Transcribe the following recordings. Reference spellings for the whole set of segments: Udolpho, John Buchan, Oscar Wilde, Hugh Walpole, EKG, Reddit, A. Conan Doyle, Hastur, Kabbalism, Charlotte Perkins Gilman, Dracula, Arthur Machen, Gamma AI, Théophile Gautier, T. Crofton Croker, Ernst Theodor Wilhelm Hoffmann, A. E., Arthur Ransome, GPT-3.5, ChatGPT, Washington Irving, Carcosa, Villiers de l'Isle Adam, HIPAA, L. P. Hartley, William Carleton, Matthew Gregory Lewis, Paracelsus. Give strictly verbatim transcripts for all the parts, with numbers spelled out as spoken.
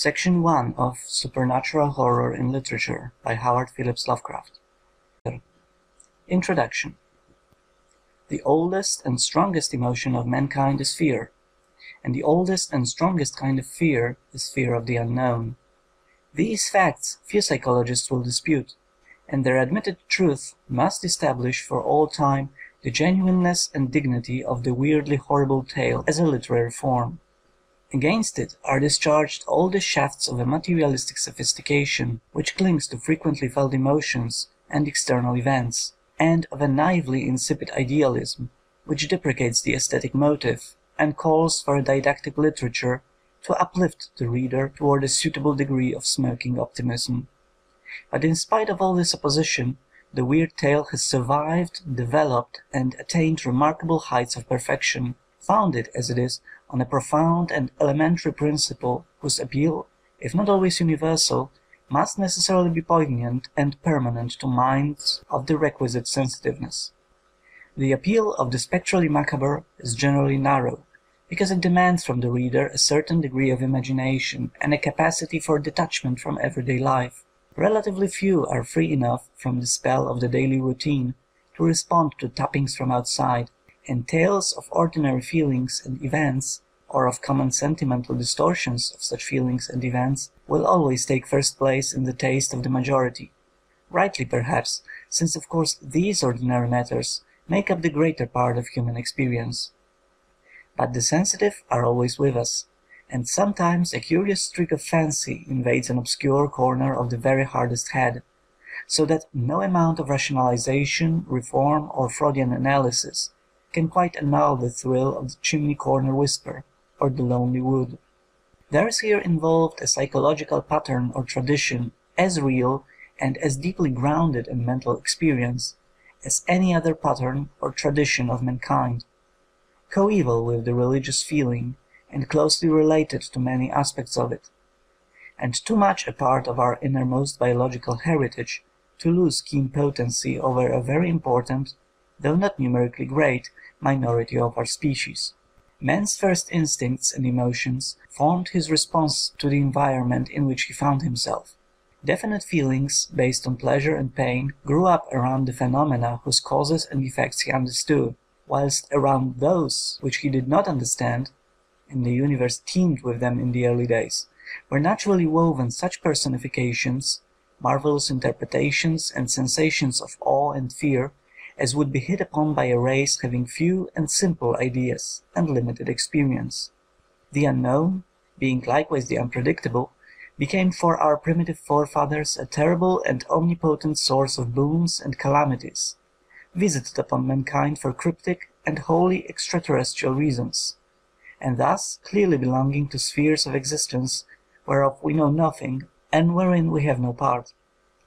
Section one of Supernatural Horror in Literature by Howard Phillips Lovecraft. Introduction. The oldest and strongest emotion of mankind is fear, and the oldest and strongest kind of fear is fear of the unknown. These facts few psychologists will dispute, and their admitted truth must establish for all time the genuineness and dignity of the weirdly horrible tale as a literary form. Against it are discharged all the shafts of a materialistic sophistication which clings to frequently felt emotions and external events, and of a naively insipid idealism which deprecates the aesthetic motive and calls for a didactic literature to uplift the reader toward a suitable degree of smoking optimism. But in spite of all this opposition, the weird tale has survived, developed, and attained remarkable heights of perfection, founded as it is on a profound and elementary principle whose appeal, if not always universal, must necessarily be poignant and permanent to minds of the requisite sensitiveness. The appeal of the spectrally macabre is generally narrow, because it demands from the reader a certain degree of imagination and a capacity for detachment from everyday life. Relatively few are free enough from the spell of the daily routine to respond to tappings from outside, and tales of ordinary feelings and events, or of common sentimental distortions of such feelings and events, will always take first place in the taste of the majority. Rightly, perhaps, since of course these ordinary matters make up the greater part of human experience. But the sensitive are always with us, and sometimes a curious streak of fancy invades an obscure corner of the very hardest head, so that no amount of rationalization, reform, or Freudian analysis can quite annul the thrill of the chimney-corner whisper, or the lonely wood. There is here involved a psychological pattern or tradition as real and as deeply grounded in mental experience as any other pattern or tradition of mankind, coeval with the religious feeling and closely related to many aspects of it, and too much a part of our innermost biological heritage to lose keen potency over a very important, though not numerically great, minority of our species. Man's first instincts and emotions formed his response to the environment in which he found himself. Definite feelings, based on pleasure and pain, grew up around the phenomena whose causes and effects he understood, whilst around those which he did not understand, and the universe teemed with them in the early days, were naturally woven such personifications, marvelous interpretations, and sensations of awe and fear, as would be hit upon by a race having few and simple ideas and limited experience. The unknown, being likewise the unpredictable, became for our primitive forefathers a terrible and omnipotent source of boons and calamities, visited upon mankind for cryptic and wholly extraterrestrial reasons, and thus clearly belonging to spheres of existence whereof we know nothing and wherein we have no part.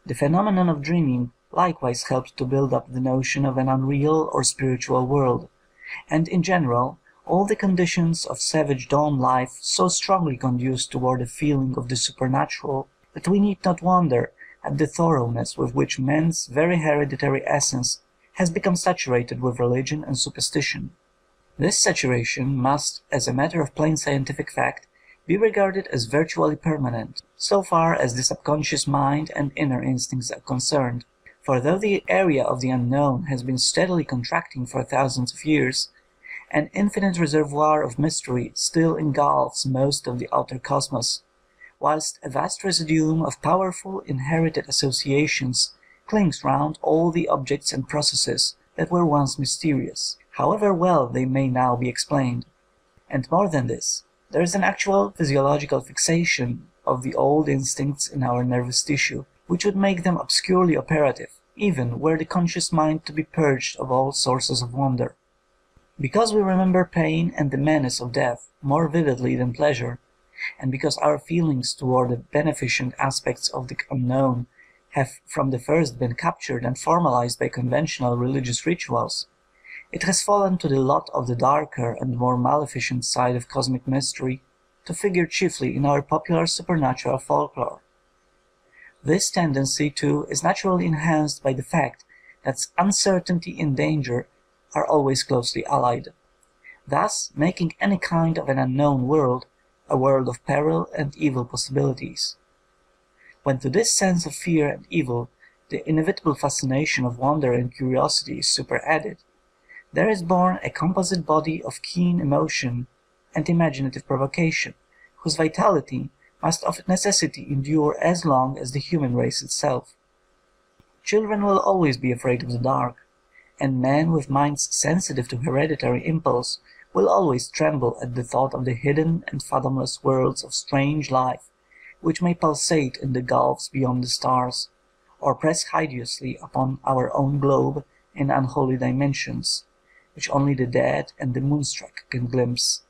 The phenomenon of dreaming likewise helped to build up the notion of an unreal or spiritual world, and in general all the conditions of savage dawn life so strongly conduce toward a feeling of the supernatural that we need not wonder at the thoroughness with which man's very hereditary essence has become saturated with religion and superstition. This saturation must, as a matter of plain scientific fact, be regarded as virtually permanent, so far as the subconscious mind and inner instincts are concerned. For though the area of the unknown has been steadily contracting for thousands of years, an infinite reservoir of mystery still engulfs most of the outer cosmos, whilst a vast residuum of powerful inherited associations clings round all the objects and processes that were once mysterious, however well they may now be explained. And more than this, there is an actual physiological fixation of the old instincts in our nervous tissue, which would make them obscurely operative, even were the conscious mind to be purged of all sources of wonder. Because we remember pain and the menace of death more vividly than pleasure, and because our feelings toward the beneficent aspects of the unknown have from the first been captured and formalized by conventional religious rituals, it has fallen to the lot of the darker and more maleficent side of cosmic mystery to figure chiefly in our popular supernatural folklore. This tendency, too, is naturally enhanced by the fact that uncertainty and danger are always closely allied, thus making any kind of an unknown world a world of peril and evil possibilities. When to this sense of fear and evil the inevitable fascination of wonder and curiosity is superadded, there is born a composite body of keen emotion and imaginative provocation, whose vitality must of necessity endure as long as the human race itself. Children will always be afraid of the dark, and men with minds sensitive to hereditary impulse will always tremble at the thought of the hidden and fathomless worlds of strange life, which may pulsate in the gulfs beyond the stars, or press hideously upon our own globe in unholy dimensions, which only the dead and the moonstruck can glimpse.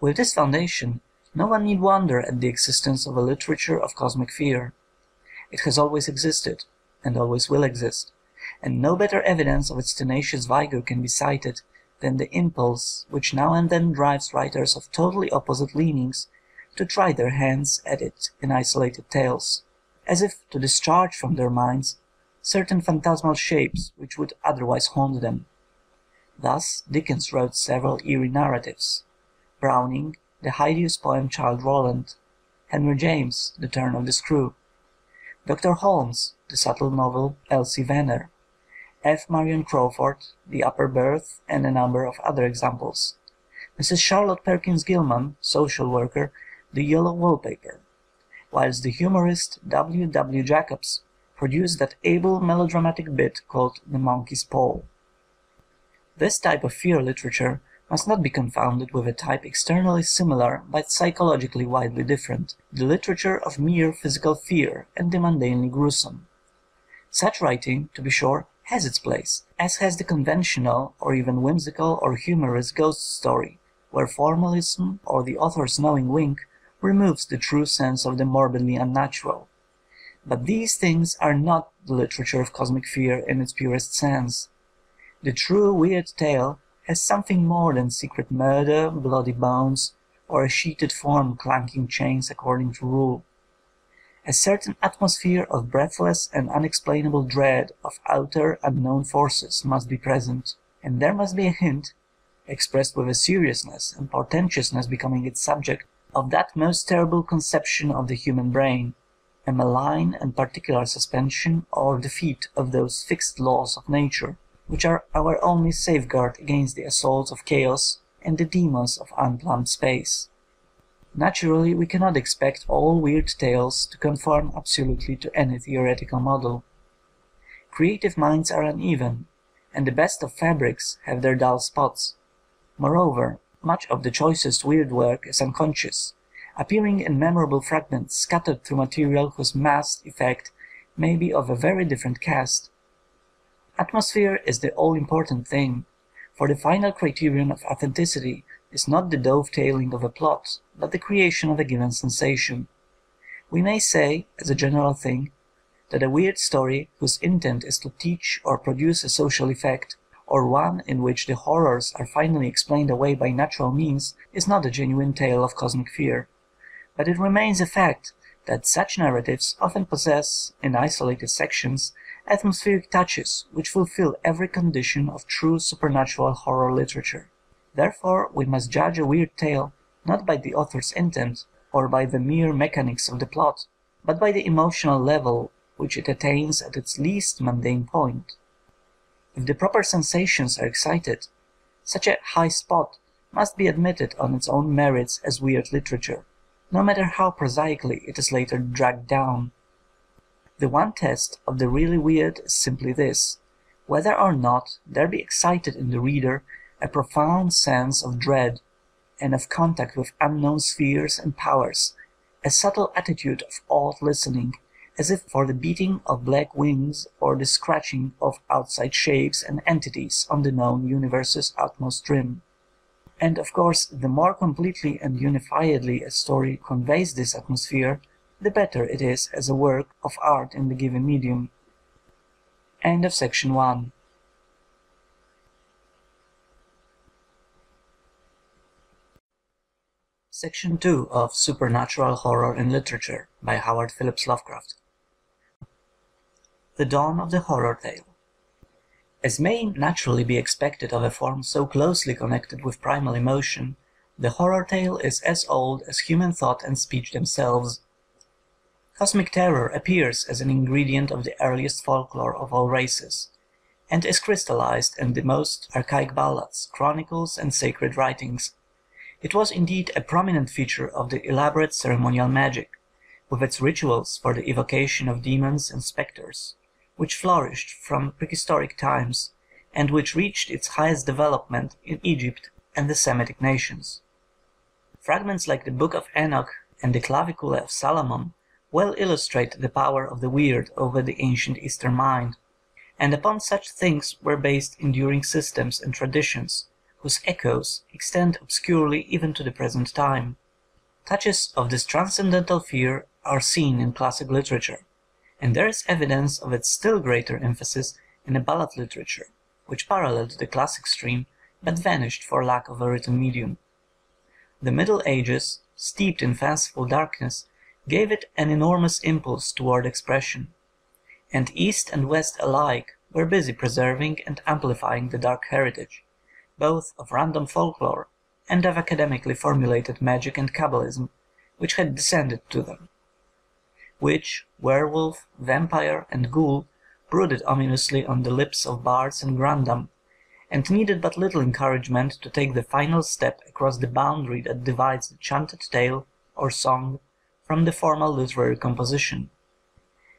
With this foundation, no one need wonder at the existence of a literature of cosmic fear. It has always existed, and always will exist, and no better evidence of its tenacious vigor can be cited than the impulse which now and then drives writers of totally opposite leanings to try their hands at it in isolated tales, as if to discharge from their minds certain phantasmal shapes which would otherwise haunt them. Thus Dickens wrote several eerie narratives, Browning the hideous poem Childe Roland, Henry James The Turn of the Screw, Doctor Holmes the subtle novel Elsie Venner, F. Marion Crawford, The Upper Berth, and a number of other examples. Missus Charlotte Perkins Gilman, social worker, The Yellow Wallpaper, whilst the humorist W. W. Jacobs produced that able melodramatic bit called The Monkey's Paw. This type of fear literature must not be confounded with a type externally similar but psychologically widely different, the literature of mere physical fear and the mundanely gruesome. Such writing, to be sure, has its place, as has the conventional or even whimsical or humorous ghost story, where formalism or the author's knowing wink removes the true sense of the morbidly unnatural. But these things are not the literature of cosmic fear in its purest sense. The true weird tale has something more than secret murder, bloody bones, or a sheeted form clanking chains according to rule. A certain atmosphere of breathless and unexplainable dread of outer unknown forces must be present, and there must be a hint, expressed with a seriousness and portentousness becoming its subject, of that most terrible conception of the human brain, a malign and particular suspension or defeat of those fixed laws of nature, which are our only safeguard against the assaults of chaos and the demons of unplumbed space. Naturally, we cannot expect all weird tales to conform absolutely to any theoretical model. Creative minds are uneven, and the best of fabrics have their dull spots. Moreover, much of the choicest weird work is unconscious, appearing in memorable fragments scattered through material whose massed effect may be of a very different cast. Atmosphere is the all-important thing, for the final criterion of authenticity is not the dovetailing of a plot, but the creation of a given sensation. We may say, as a general thing, that a weird story whose intent is to teach or produce a social effect, or one in which the horrors are finally explained away by natural means, is not a genuine tale of cosmic fear. But it remains a fact that such narratives often possess, in isolated sections, atmospheric touches which fulfill every condition of true supernatural horror literature. Therefore, we must judge a weird tale not by the author's intent or by the mere mechanics of the plot, but by the emotional level which it attains at its least mundane point. If the proper sensations are excited, such a high spot must be admitted on its own merits as weird literature, no matter how prosaically it is later dragged down. The one test of the really weird is simply this, whether or not there be excited in the reader a profound sense of dread and of contact with unknown spheres and powers, a subtle attitude of awed listening, as if for the beating of black wings or the scratching of outside shapes and entities on the known universe's utmost rim. And of course, the more completely and unifiedly a story conveys this atmosphere, the better it is as a work of art in the given medium. End of section one. Section two of Supernatural Horror in Literature by Howard Phillips Lovecraft. The Dawn of the Horror Tale. As may naturally be expected of a form so closely connected with primal emotion, The horror tale is as old as human thought and speech themselves. Cosmic terror appears as an ingredient of the earliest folklore of all races, and is crystallized in the most archaic ballads, chronicles, and sacred writings. It was indeed a prominent feature of the elaborate ceremonial magic, with its rituals for the evocation of demons and spectres, which flourished from prehistoric times, and which reached its highest development in Egypt and the Semitic nations. Fragments like the Book of Enoch and the Claviculae of Solomon well illustrate the power of the weird over the ancient Eastern mind, and upon such things were based enduring systems and traditions, whose echoes extend obscurely even to the present time. Touches of this transcendental fear are seen in classic literature, and there is evidence of its still greater emphasis in a ballad literature, which paralleled the classic stream, but vanished for lack of a written medium. The Middle Ages, steeped in fanciful darkness, gave it an enormous impulse toward expression, and East and West alike were busy preserving and amplifying the dark heritage, both of random folklore and of academically formulated magic and Kabbalism, which had descended to them. Witch, werewolf, vampire, and ghoul brooded ominously on the lips of bards and grandam, and needed but little encouragement to take the final step across the boundary that divides the chanted tale, or song, from the formal literary composition.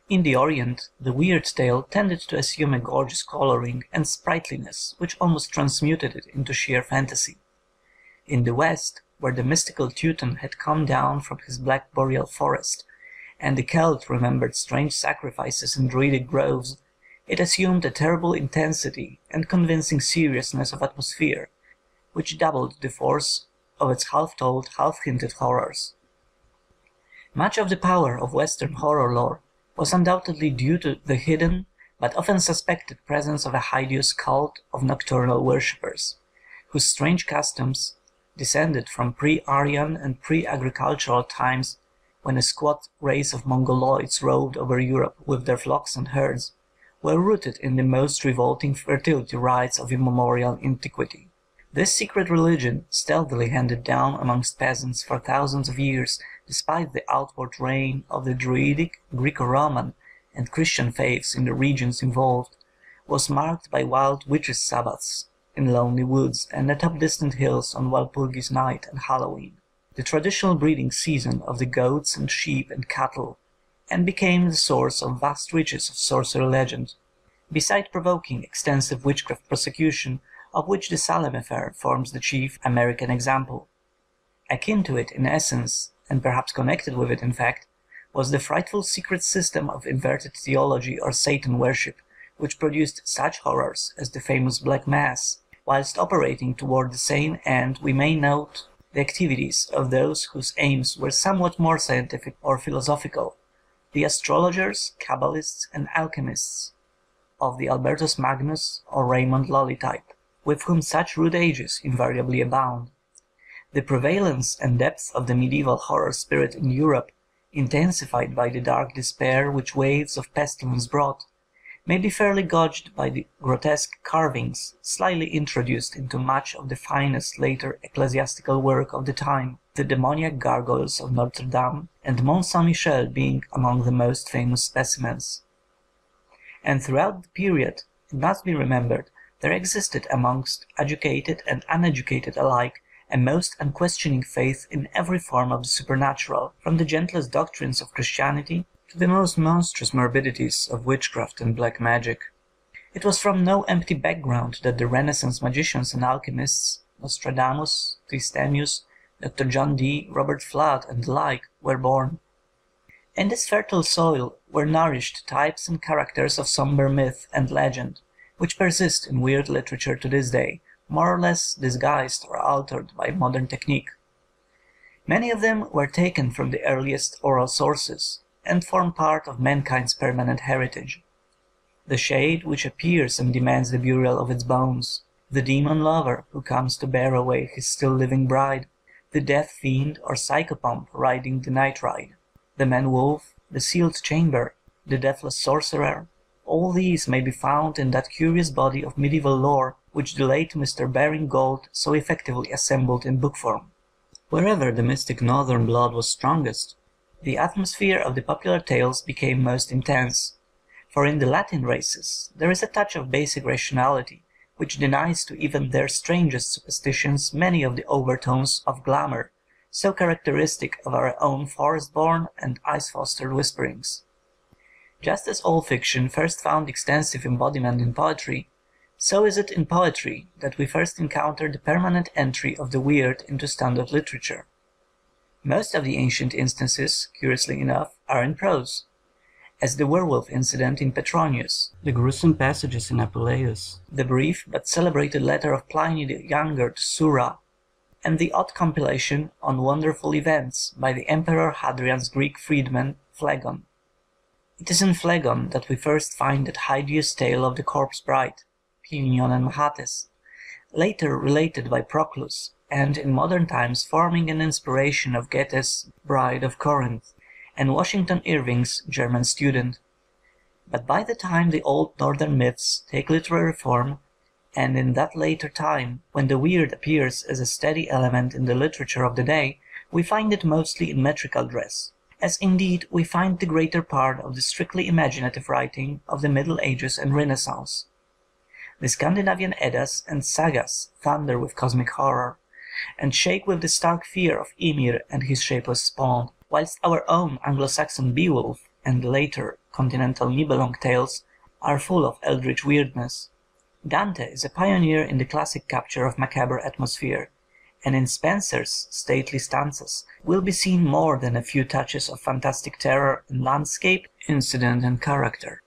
In the Orient, the weird tale tended to assume a gorgeous coloring and sprightliness which almost transmuted it into sheer fantasy. In the West, where the mystical Teuton had come down from his black boreal forest, and the Celt remembered strange sacrifices in druidic groves, it assumed a terrible intensity and convincing seriousness of atmosphere, which doubled the force of its half-told, half-hinted horrors. Much of the power of Western horror lore was undoubtedly due to the hidden, but often suspected presence of a hideous cult of nocturnal worshippers, whose strange customs, descended from pre-Aryan and pre-agricultural times, when a squat race of Mongoloids roved over Europe with their flocks and herds, were rooted in the most revolting fertility rites of immemorial antiquity. This secret religion, stealthily handed down amongst peasants for thousands of years, despite the outward reign of the Druidic, Greco-Roman, and Christian faiths in the regions involved, was marked by wild witches' sabbaths in lonely woods and atop distant hills on Walpurgis Night and Halloween, the traditional breeding season of the goats and sheep and cattle, and became the source of vast riches of sorcery legend, beside provoking extensive witchcraft prosecution, of which the Salem affair forms the chief American example. Akin to it in essence, and perhaps connected with it in fact, was the frightful secret system of inverted theology or Satan worship, which produced such horrors as the famous Black Mass, whilst operating toward the same end we may note the activities of those whose aims were somewhat more scientific or philosophical, the astrologers, Kabbalists, and alchemists of the Albertus Magnus or Raymond Lully type, with whom such rude ages invariably abound. The prevalence and depth of the medieval horror spirit in Europe, intensified by the dark despair which waves of pestilence brought, may be fairly gauged by the grotesque carvings slyly introduced into much of the finest later ecclesiastical work of the time, the demoniac gargoyles of Notre Dame and Mont Saint-Michel being among the most famous specimens. And throughout the period, it must be remembered, there existed amongst educated and uneducated alike a most unquestioning faith in every form of the supernatural, from the gentlest doctrines of Christianity to the most monstrous morbidities of witchcraft and black magic. It was from no empty background that the Renaissance magicians and alchemists, Nostradamus, Tristemius, Doctor John Dee, Robert Flood, and the like, were born. In this fertile soil were nourished types and characters of sombre myth and legend, which persist in weird literature to this day, more or less disguised or altered by modern technique. Many of them were taken from the earliest oral sources, and form part of mankind's permanent heritage. The shade which appears and demands the burial of its bones, the demon lover who comes to bear away his still living bride, the death fiend or psychopomp riding the night ride, the man-wolf, the sealed chamber, the deathless sorcerer, all these may be found in that curious body of medieval lore which the late Mister Baring Gould so effectively assembled in book form. Wherever the mystic northern blood was strongest, the atmosphere of the popular tales became most intense. For in the Latin races there is a touch of basic rationality, which denies to even their strangest superstitions many of the overtones of glamour, so characteristic of our own forest-born and ice-fostered whisperings. Just as all fiction first found extensive embodiment in poetry, so is it in poetry that we first encounter the permanent entry of the weird into standard literature. Most of the ancient instances, curiously enough, are in prose, as the werewolf incident in Petronius, the gruesome passages in Apuleius, the brief but celebrated letter of Pliny the Younger to Sura, and the odd compilation on wonderful events by the Emperor Hadrian's Greek freedman, Phlegon. It is in Phlegon that we first find that hideous tale of the corpse bride, Pelion and Mahates, later related by Proclus, and in modern times forming an inspiration of Goethe's Bride of Corinth and Washington Irving's German Student. But by the time the old northern myths take literary form, and in that later time, when the weird appears as a steady element in the literature of the day, we find it mostly in metrical dress, as indeed we find the greater part of the strictly imaginative writing of the Middle Ages and Renaissance. The Scandinavian Eddas and sagas thunder with cosmic horror, and shake with the stark fear of Ymir and his shapeless spawn, whilst our own Anglo-Saxon Beowulf and later continental Nibelung tales are full of eldritch weirdness. Dante is a pioneer in the classic capture of macabre atmosphere, and in Spenser's stately stanzas will be seen more than a few touches of fantastic terror in landscape, incident and character.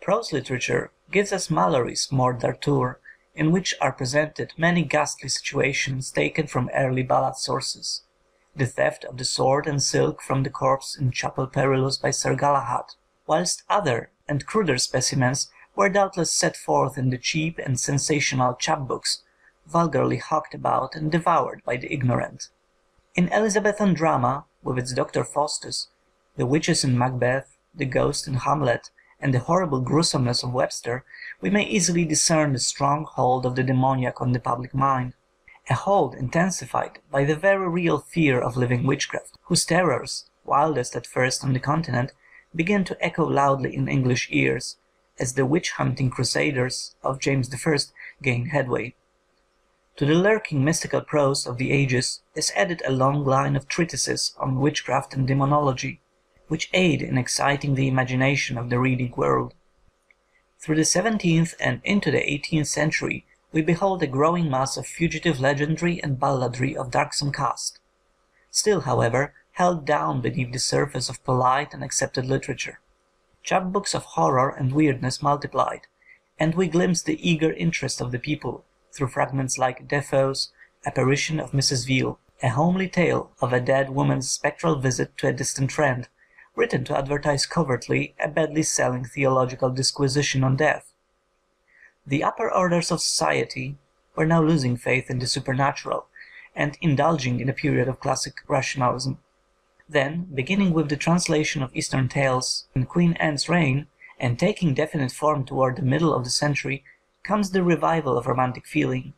Prose literature gives us Malory's Morte d'Arthur, in which are presented many ghastly situations taken from early ballad sources. The theft of the sword and silk from the corpse in Chapel Perilous by Sir Galahad, whilst other and cruder specimens were doubtless set forth in the cheap and sensational chapbooks, vulgarly hawked about and devoured by the ignorant. In Elizabethan drama, with its Doctor Faustus, the witches in Macbeth, the ghost in Hamlet, and the horrible gruesomeness of Webster, we may easily discern the strong hold of the demoniac on the public mind, a hold intensified by the very real fear of living witchcraft, whose terrors, wildest at first on the continent, begin to echo loudly in English ears, as the witch-hunting crusaders of James the First gain headway. To the lurking mystical prose of the ages is added a long line of treatises on witchcraft and demonology, which aid in exciting the imagination of the reading world. Through the seventeenth and into the eighteenth century we behold a growing mass of fugitive legendary and balladry of darksome cast, still, however, held down beneath the surface of polite and accepted literature. Chapbooks of horror and weirdness multiplied, and we glimpse the eager interest of the people through fragments like Defoe's Apparition of Missus Veal, a homely tale of a dead woman's spectral visit to a distant friend, written to advertise covertly a badly selling theological disquisition on death. The upper orders of society were now losing faith in the supernatural and indulging in a period of classic rationalism. Then, beginning with the translation of Eastern tales in Queen Anne's reign and taking definite form toward the middle of the century, comes the revival of romantic feeling,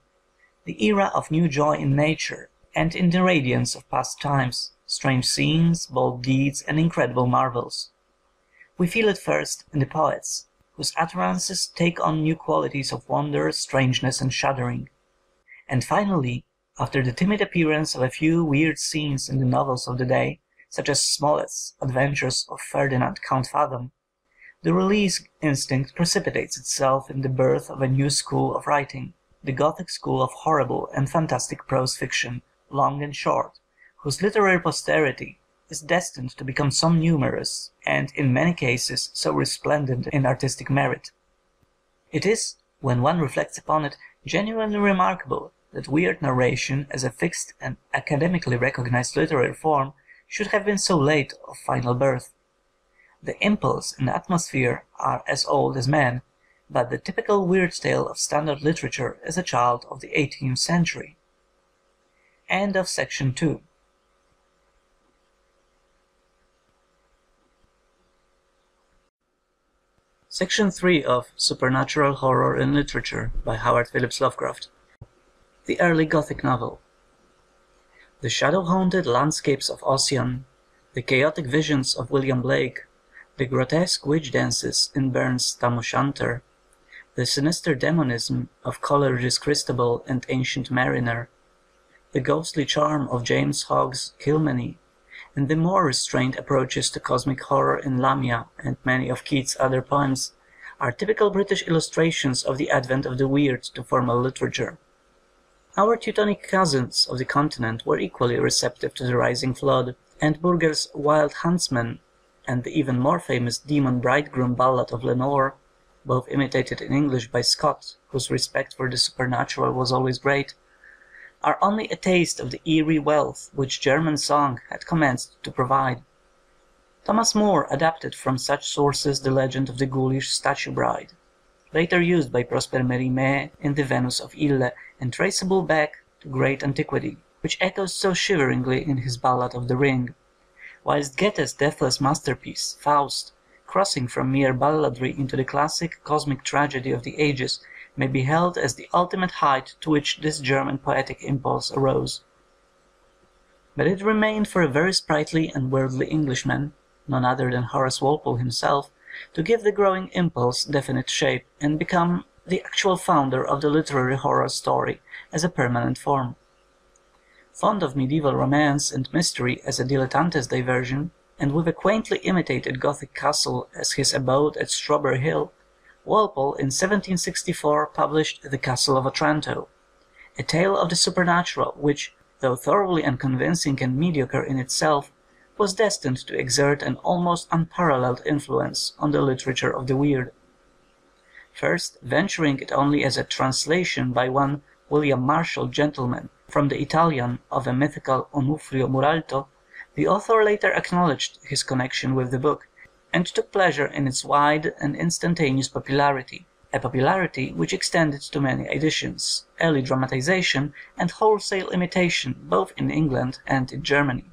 the era of new joy in nature and in the radiance of past times, strange scenes, bold deeds, and incredible marvels. We feel it first in the poets, whose utterances take on new qualities of wonder, strangeness, and shuddering. And finally, after the timid appearance of a few weird scenes in the novels of the day, such as Smollett's Adventures of Ferdinand Count Fathom, the release instinct precipitates itself in the birth of a new school of writing, the Gothic school of horrible and fantastic prose fiction, long and short, whose literary posterity is destined to become so numerous and, in many cases, so resplendent in artistic merit. It is, when one reflects upon it, genuinely remarkable that weird narration as a fixed and academically recognized literary form should have been so late of final birth. The impulse and atmosphere are as old as man, but the typical weird tale of standard literature is a child of the eighteenth century. End of section two. Section three of Supernatural Horror in Literature by Howard Phillips Lovecraft. The Early Gothic Novel. the shadow-haunted landscapes of Ossian, the chaotic visions of William Blake, the grotesque witch-dances in Burns's Tam O'Shanter, the sinister demonism of Coleridge's Christabel and Ancient Mariner, the ghostly charm of James Hogge's Kilmeny, and the more restrained approaches to cosmic horror in Lamia and many of Keats's other poems, are typical British illustrations of the advent of the weird to formal literature. Our Teutonic cousins of the continent were equally receptive to the rising flood, and Burger's Wild Huntsman and the even more famous Demon Bridegroom Ballad of Lenore, both imitated in English by Scott, whose respect for the supernatural was always great, are only a taste of the eerie wealth which German song had commenced to provide. Thomas Moore adapted from such sources the legend of the ghoulish statue bride, later used by Prosper Mérimée in the Venus of Ille, and traceable back to great antiquity, which echoes so shiveringly in his Ballad of the Ring, whilst Goethe's deathless masterpiece, Faust, crossing from mere balladry into the classic cosmic tragedy of the ages, may be held as the ultimate height to which this German poetic impulse arose. But it remained for a very sprightly and worldly Englishman, none other than Horace Walpole himself, to give the growing impulse definite shape and become the actual founder of the literary horror story as a permanent form. Fond of medieval romance and mystery as a dilettante's diversion, and with a quaintly imitated Gothic castle as his abode at Strawberry Hill, Walpole in seventeen sixty-four published The Castle of Otranto, a tale of the supernatural which, though thoroughly unconvincing and mediocre in itself, was destined to exert an almost unparalleled influence on the literature of the weird. First venturing it only as a translation by one William Marshall, gentleman, from the Italian of a mythical Onufrio Muralto, the author later acknowledged his connection with the book, and took pleasure in its wide and instantaneous popularity, a popularity which extended to many editions, early dramatization, and wholesale imitation both in England and in Germany.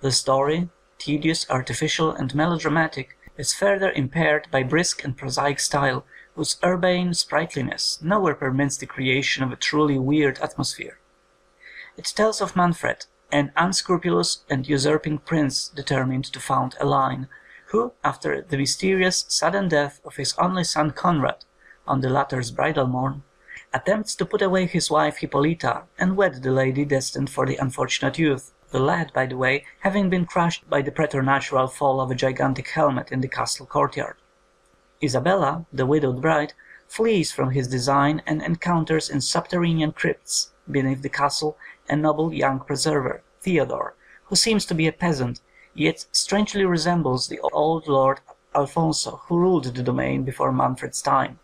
The story, tedious, artificial, and melodramatic, is further impaired by brisk and prosaic style, whose urbane sprightliness nowhere permits the creation of a truly weird atmosphere. It tells of Manfred, an unscrupulous and usurping prince determined to found a line, who, after the mysterious sudden death of his only son Conrad, on the latter's bridal morn, attempts to put away his wife Hippolyta and wed the lady destined for the unfortunate youth, the lad, by the way, having been crushed by the preternatural fall of a gigantic helmet in the castle courtyard. Isabella, the widowed bride, flees from his design and encounters in subterranean crypts, beneath the castle, a noble young preserver, Theodore, who seems to be a peasant, yet strangely resembles the old Lord Alfonso who ruled the domain before Manfred's time.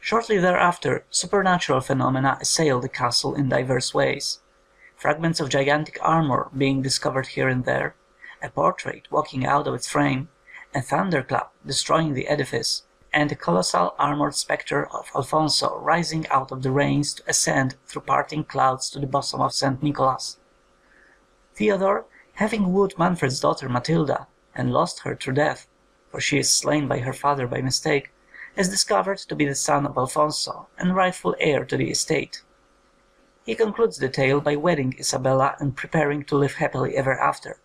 Shortly thereafter, supernatural phenomena assail the castle in diverse ways. Fragments of gigantic armor being discovered here and there, a portrait walking out of its frame, a thunderclap destroying the edifice, and a colossal armored spectre of Alfonso rising out of the rains to ascend through parting clouds to the bosom of Saint Nicholas. Theodore, having wooed Manfred's daughter Matilda, and lost her through death, for she is slain by her father by mistake, is discovered to be the son of Alfonso and rightful heir to the estate. He concludes the tale by wedding Isabella and preparing to live happily ever after,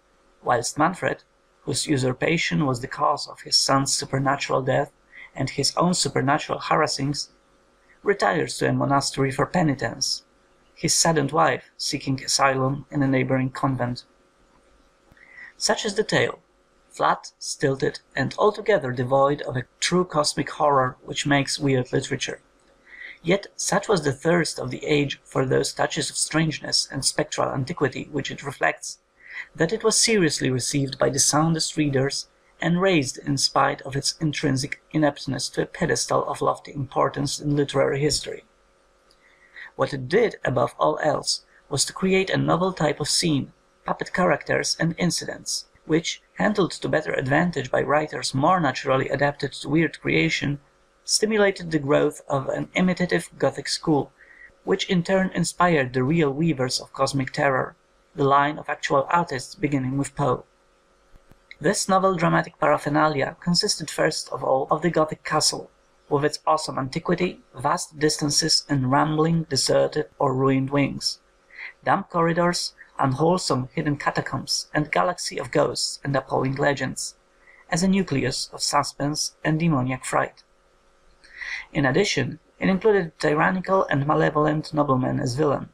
whilst Manfred, whose usurpation was the cause of his son's supernatural death and his own supernatural harassings, retires to a monastery for penitence, his saddened wife seeking asylum in a neighbouring convent. Such is the tale, flat, stilted, and altogether devoid of a true cosmic horror which makes weird literature. Yet such was the thirst of the age for those touches of strangeness and spectral antiquity which it reflects, that it was seriously received by the soundest readers, and raised in spite of its intrinsic ineptness to a pedestal of lofty importance in literary history. What it did, above all else, was to create a novel type of scene, puppet characters and incidents, which, handled to better advantage by writers more naturally adapted to weird creation, stimulated the growth of an imitative Gothic school, which in turn inspired the real weavers of cosmic terror, the line of actual artists beginning with Poe. This novel dramatic paraphernalia consisted first of all of the Gothic castle, with its awesome antiquity, vast distances and rambling, deserted or ruined wings, damp corridors, unwholesome hidden catacombs, and galaxy of ghosts and appalling legends, as a nucleus of suspense and demoniac fright. In addition, it included tyrannical and malevolent noblemen as villain,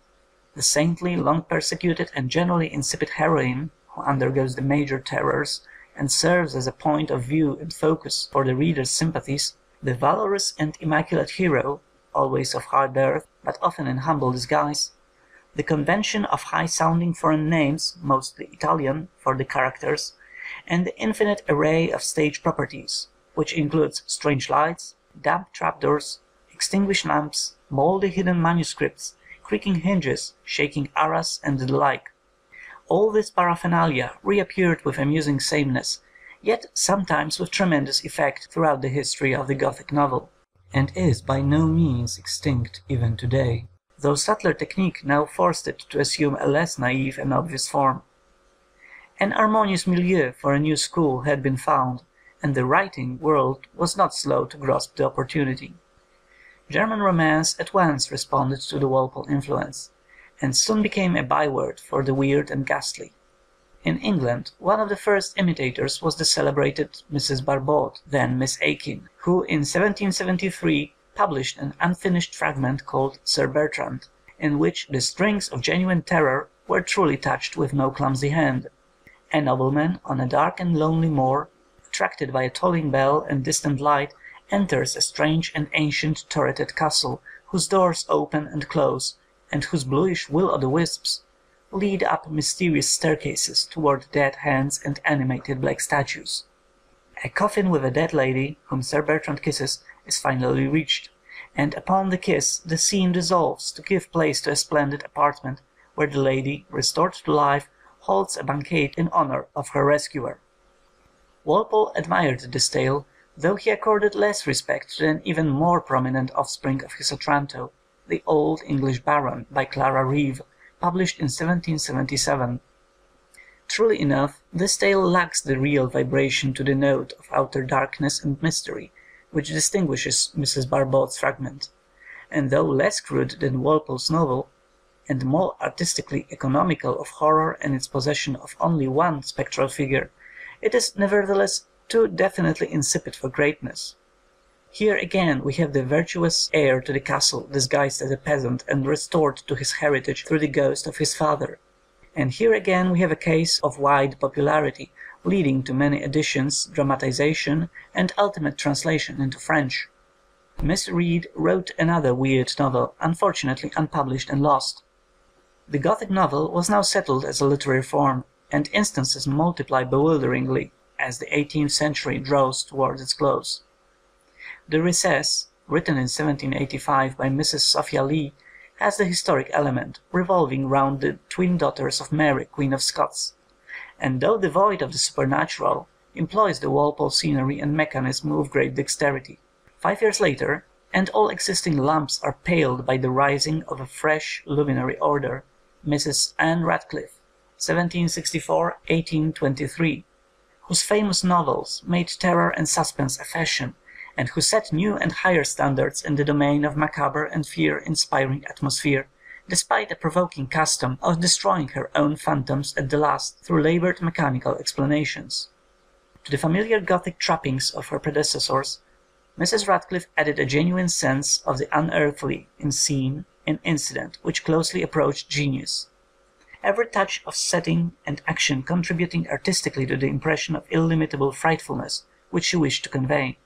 the saintly, long-persecuted and generally insipid heroine who undergoes the major terrors and serves as a point of view and focus for the reader's sympathies, the valorous and immaculate hero, always of hard earth, but often in humble disguise, the convention of high-sounding foreign names, mostly Italian, for the characters, and the infinite array of stage properties, which includes strange lights, damp trapdoors, extinguished lamps, mouldy hidden manuscripts, creaking hinges, shaking arras, and the like. All this paraphernalia reappeared with amusing sameness, yet sometimes with tremendous effect throughout the history of the Gothic novel, and is by no means extinct even today, though subtler technique now forced it to assume a less naive and obvious form. An harmonious milieu for a new school had been found, and the writing world was not slow to grasp the opportunity. German romance at once responded to the Walpole influence, and soon became a byword for the weird and ghastly. In England, one of the first imitators was the celebrated Missus Barbaude, then Miss Akin, who in seventeen seventy-three published an unfinished fragment called Sir Bertrand, in which the strings of genuine terror were truly touched with no clumsy hand. A nobleman on a dark and lonely moor, attracted by a tolling bell and distant light, enters a strange and ancient turreted castle, whose doors open and close, and whose bluish will-o'-the-wisps lead up mysterious staircases toward dead hands and animated black statues. A coffin with a dead lady, whom Sir Bertrand kisses, is finally reached, and upon the kiss the scene dissolves to give place to a splendid apartment, where the lady, restored to life, holds a banquet in honor of her rescuer. Walpole admired this tale, though he accorded less respect to an even more prominent offspring of his Otranto, The Old English Baron, by Clara Reeve, published in seventeen seventy-seven. Truly enough, this tale lacks the real vibration to the note of outer darkness and mystery which distinguishes Missus Barbaude's fragment, and though less crude than Walpole's novel, and more artistically economical of horror and its possession of only one spectral figure, it is nevertheless too definitely insipid for greatness. Here again we have the virtuous heir to the castle disguised as a peasant and restored to his heritage through the ghost of his father, and here again we have a case of wide popularity, leading to many editions, dramatization, and ultimate translation into French. Miss Reed wrote another weird novel, unfortunately unpublished and lost. The Gothic novel was now settled as a literary form, and instances multiply bewilderingly as the eighteenth century draws towards its close. The Recess, written in seventeen eighty-five by Missus Sophia Lee, has the historic element, revolving round the twin daughters of Mary, Queen of Scots, and though devoid of the supernatural, employs the Walpole scenery and mechanism with great dexterity. Five years later, and all existing lamps are paled by the rising of a fresh luminary order, Missus Anne Radcliffe, seventeen sixty-four to eighteen twenty-three, whose famous novels made terror and suspense a fashion, and who set new and higher standards in the domain of macabre and fear-inspiring atmosphere, despite a provoking custom of destroying her own phantoms at the last through labored mechanical explanations. To the familiar Gothic trappings of her predecessors, Missus Radcliffe added a genuine sense of the unearthly in scene, in incident, which closely approached genius. Every touch of setting and action contributing artistically to the impression of illimitable frightfulness which she wished to convey.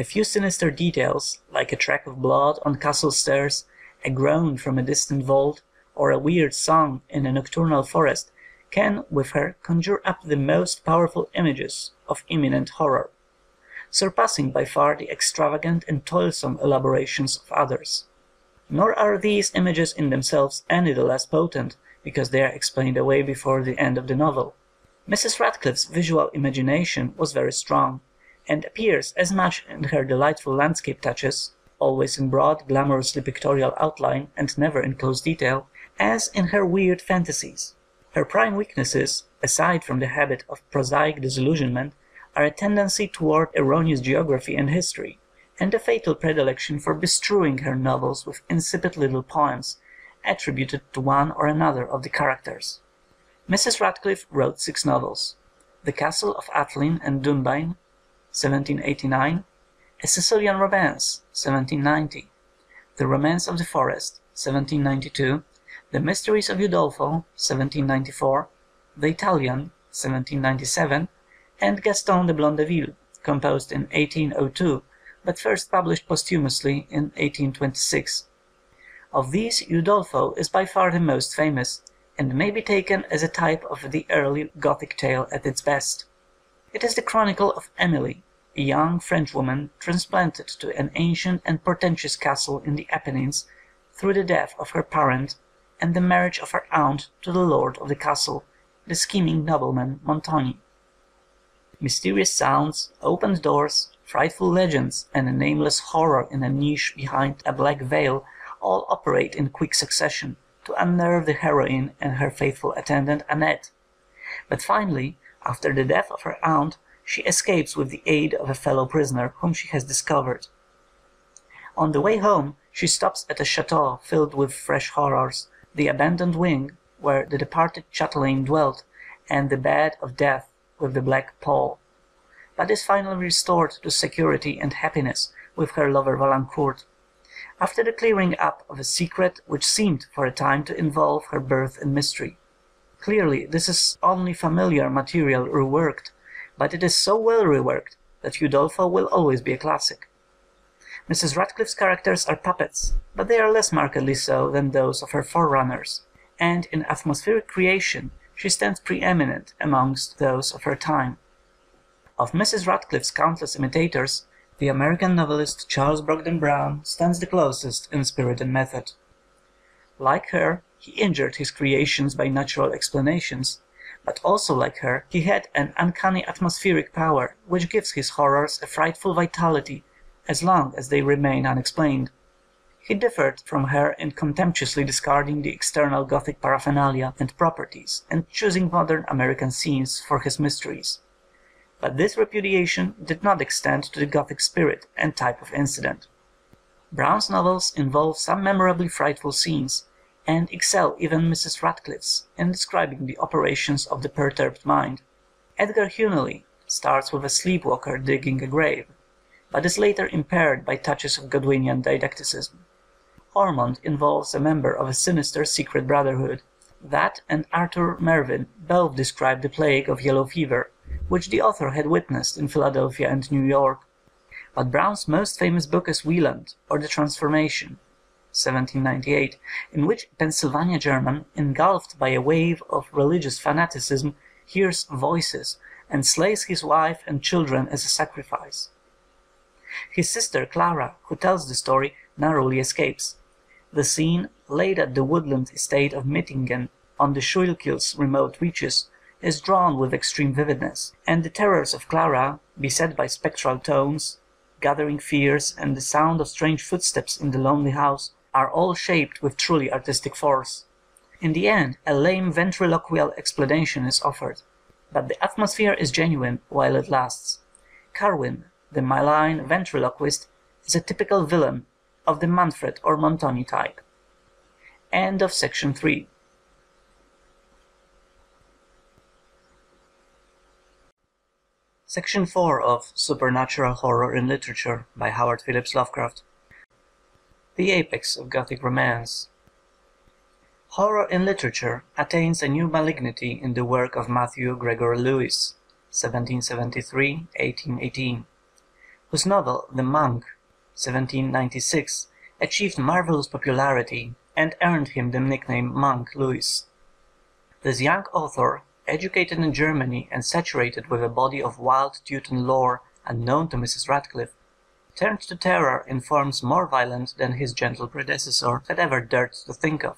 A few sinister details, like a track of blood on castle stairs, a groan from a distant vault, or a weird song in a nocturnal forest, can, with her, conjure up the most powerful images of imminent horror, surpassing by far the extravagant and toilsome elaborations of others. Nor are these images in themselves any the less potent, because they are explained away before the end of the novel. Missus Radcliffe's visual imagination was very strong, and appears as much in her delightful landscape touches, always in broad, glamorously pictorial outline and never in close detail, as in her weird fantasies. Her prime weaknesses, aside from the habit of prosaic disillusionment, are a tendency toward erroneous geography and history, and a fatal predilection for bestrewing her novels with insipid little poems, attributed to one or another of the characters. Missus Radcliffe wrote six novels: The Castle of Athlin and Dunbayne, seventeen eighty-nine, A Sicilian Romance, seventeen ninety, The Romance of the Forest, seventeen ninety-two, The Mysteries of Udolpho, seventeen ninety-four, The Italian, seventeen ninety-seven, and Gaston de Blondeville, composed in eighteen oh two, but first published posthumously in eighteen twenty-six. Of these, Udolpho is by far the most famous, and may be taken as a type of the early Gothic tale at its best. It is the chronicle of Emily, a young Frenchwoman transplanted to an ancient and portentous castle in the Apennines through the death of her parent and the marriage of her aunt to the lord of the castle, the scheming nobleman Montoni. Mysterious sounds, opened doors, frightful legends, and a nameless horror in a niche behind a black veil all operate in quick succession to unnerve the heroine and her faithful attendant Annette. But finally, after the death of her aunt, she escapes with the aid of a fellow prisoner whom she has discovered. On the way home, she stops at a chateau filled with fresh horrors, the abandoned wing where the departed chatelaine dwelt, and the bed of death with the black pall, but is finally restored to security and happiness with her lover Valancourt, after the clearing up of a secret which seemed for a time to involve her birth in mystery. Clearly this is only familiar material reworked, but it is so well reworked that Udolpho will always be a classic. Missus Radcliffe's characters are puppets, but they are less markedly so than those of her forerunners, and in atmospheric creation she stands preeminent amongst those of her time. Of Missus Radcliffe's countless imitators, the American novelist Charles Brockden Brown stands the closest in spirit and method. Like her, he injured his creations by natural explanations, but also like her, he had an uncanny atmospheric power which gives his horrors a frightful vitality as long as they remain unexplained. He differed from her in contemptuously discarding the external Gothic paraphernalia and properties and choosing modern American scenes for his mysteries. But this repudiation did not extend to the Gothic spirit and type of incident. Brown's novels involve some memorably frightful scenes and excel even Missus Radcliffe's in describing the operations of the perturbed mind. Edgar Hunley starts with a sleepwalker digging a grave, but is later impaired by touches of Godwinian didacticism. Ormond involves a member of a sinister secret brotherhood. That and Arthur Mervyn both describe the plague of yellow fever, which the author had witnessed in Philadelphia and New York. But Brown's most famous book is Wieland, or The Transformation, seventeen ninety-eight, in which a Pennsylvania German, engulfed by a wave of religious fanaticism, hears voices and slays his wife and children as a sacrifice. His sister Clara, who tells the story, narrowly escapes. The scene, laid at the woodland estate of Mittingen, on the Schuylkill's remote reaches, is drawn with extreme vividness, and the terrors of Clara, beset by spectral tones, gathering fears, and the sound of strange footsteps in the lonely house, are all shaped with truly artistic force. In the end, a lame ventriloquial explanation is offered, but the atmosphere is genuine while it lasts. Carwin, the malign ventriloquist, is a typical villain of the Manfred or Montoni type. End of section three. Section four of Supernatural Horror in Literature by Howard Phillips Lovecraft. The apex of Gothic romance. Horror in literature attains a new malignity in the work of Matthew Gregory Lewis, seventeen seventy-three to eighteen eighteen, whose novel The Monk, seventeen ninety-six, achieved marvelous popularity and earned him the nickname Monk Lewis. This young author, educated in Germany and saturated with a body of wild Teuton lore unknown to Missus Radcliffe, turned to terror in forms more violent than his gentle predecessor had ever dared to think of,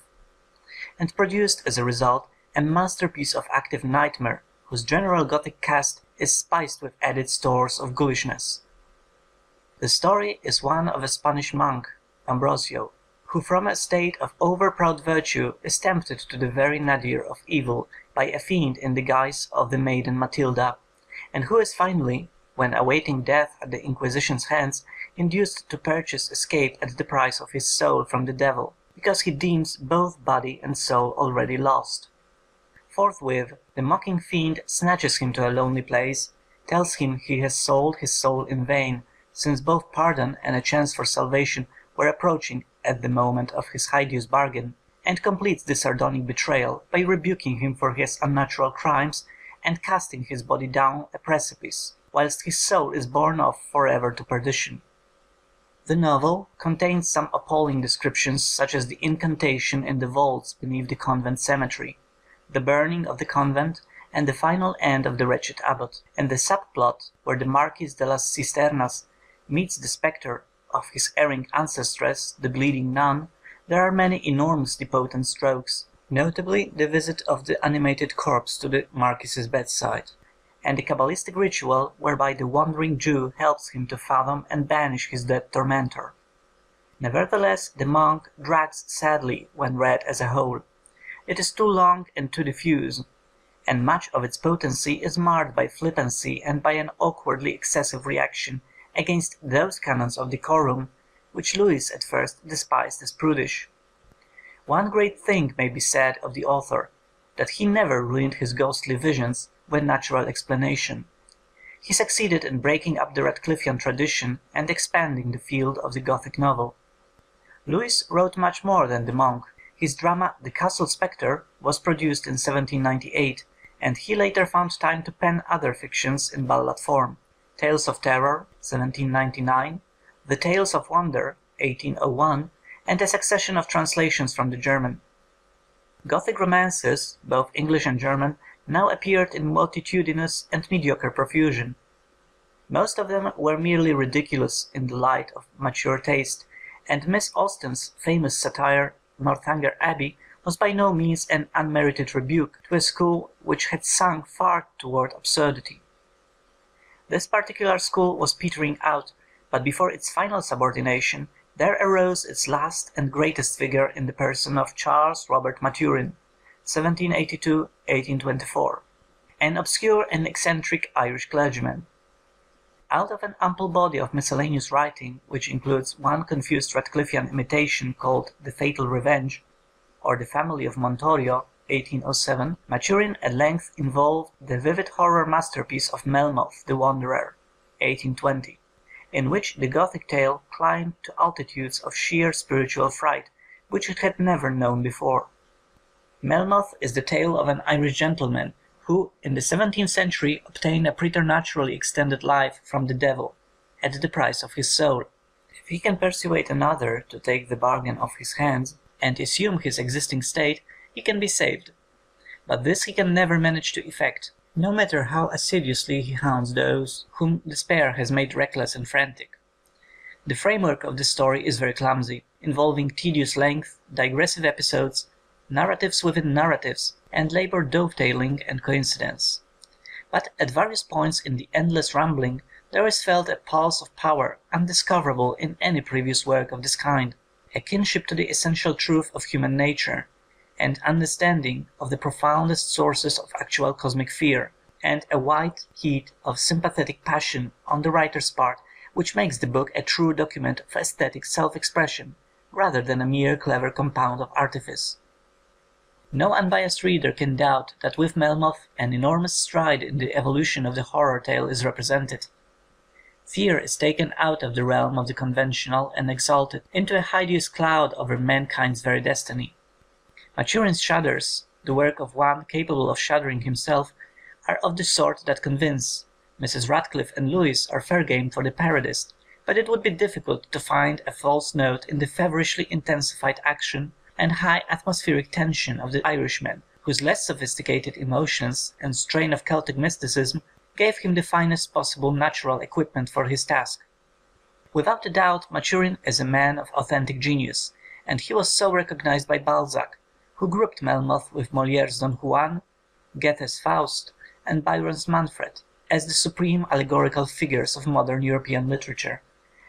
and produced as a result a masterpiece of active nightmare whose general Gothic cast is spiced with added stores of ghoulishness. The story is one of a Spanish monk, Ambrosio, who from a state of overproud virtue is tempted to the very nadir of evil by a fiend in the guise of the maiden Matilda, and who is finally, when awaiting death at the Inquisition's hands, induced to purchase escape at the price of his soul from the devil, because he deems both body and soul already lost. Forthwith the mocking fiend snatches him to a lonely place, tells him he has sold his soul in vain, since both pardon and a chance for salvation were approaching at the moment of his hideous bargain, and completes the sardonic betrayal by rebuking him for his unnatural crimes and casting his body down a precipice, whilst his soul is borne off forever to perdition. The novel contains some appalling descriptions, such as the incantation in the vaults beneath the convent cemetery, the burning of the convent, and the final end of the wretched abbot, and the subplot where the Marquis de las Cisternas meets the spectre of his erring ancestress, the bleeding nun. There are many enormously potent strokes, notably the visit of the animated corpse to the Marquis's bedside, and the Kabbalistic ritual whereby the wandering Jew helps him to fathom and banish his dead tormentor. Nevertheless, The Monk drags sadly when read as a whole. It is too long and too diffuse, and much of its potency is marred by flippancy and by an awkwardly excessive reaction against those canons of decorum which Lewis at first despised as prudish. One great thing may be said of the author, that he never ruined his ghostly visions with natural explanation. He succeeded in breaking up the Radcliffean tradition and expanding the field of the Gothic novel. Lewis wrote much more than The Monk. His drama The Castle Spectre was produced in seventeen ninety-eight, and he later found time to pen other fictions in ballad form. Tales of Terror, seventeen ninety-nine, The Tales of Wonder, eighteen oh one, and a succession of translations from the German. Gothic romances, both English and German, now appeared in multitudinous and mediocre profusion. Most of them were merely ridiculous in the light of mature taste, and Miss Austen's famous satire, Northanger Abbey, was by no means an unmerited rebuke to a school which had sunk far toward absurdity. This particular school was petering out, but before its final subordination, there arose its last and greatest figure in the person of Charles Robert Maturin, seventeen eighty-two to eighteen twenty-four, an obscure and eccentric Irish clergyman. Out of an ample body of miscellaneous writing, which includes one confused Radcliffean imitation called The Fatal Revenge, or The Family of Montorio, eighteen oh seven, Maturin at length involved the vivid horror masterpiece of Melmoth the Wanderer, eighteen twenty, in which the Gothic tale climbed to altitudes of sheer spiritual fright, which it had never known before. Melmoth is the tale of an Irish gentleman who, in the seventeenth century, obtained a preternaturally extended life from the devil, at the price of his soul. If he can persuade another to take the bargain off his hands and assume his existing state, he can be saved. But this he can never manage to effect, no matter how assiduously he hounds those whom despair has made reckless and frantic. The framework of the story is very clumsy, involving tedious length, digressive episodes, narratives within narratives, and labor dovetailing and coincidence. But at various points in the endless rambling there is felt a pulse of power undiscoverable in any previous work of this kind, a kinship to the essential truth of human nature, and understanding of the profoundest sources of actual cosmic fear, and a white heat of sympathetic passion on the writer's part, which makes the book a true document of aesthetic self-expression, rather than a mere clever compound of artifice. No unbiased reader can doubt that with Melmoth an enormous stride in the evolution of the horror tale is represented. Fear is taken out of the realm of the conventional and exalted into a hideous cloud over mankind's very destiny. Maturin's shudders, the work of one capable of shuddering himself, are of the sort that convince. Missus Radcliffe and Lewis are fair game for the parodist, but it would be difficult to find a false note in the feverishly intensified action and high atmospheric tension of the Irishman, whose less sophisticated emotions and strain of Celtic mysticism gave him the finest possible natural equipment for his task. Without a doubt, Maturin is a man of authentic genius, and he was so recognized by Balzac, who grouped Melmoth with Molière's Don Juan, Goethe's Faust, and Byron's Manfred as the supreme allegorical figures of modern European literature,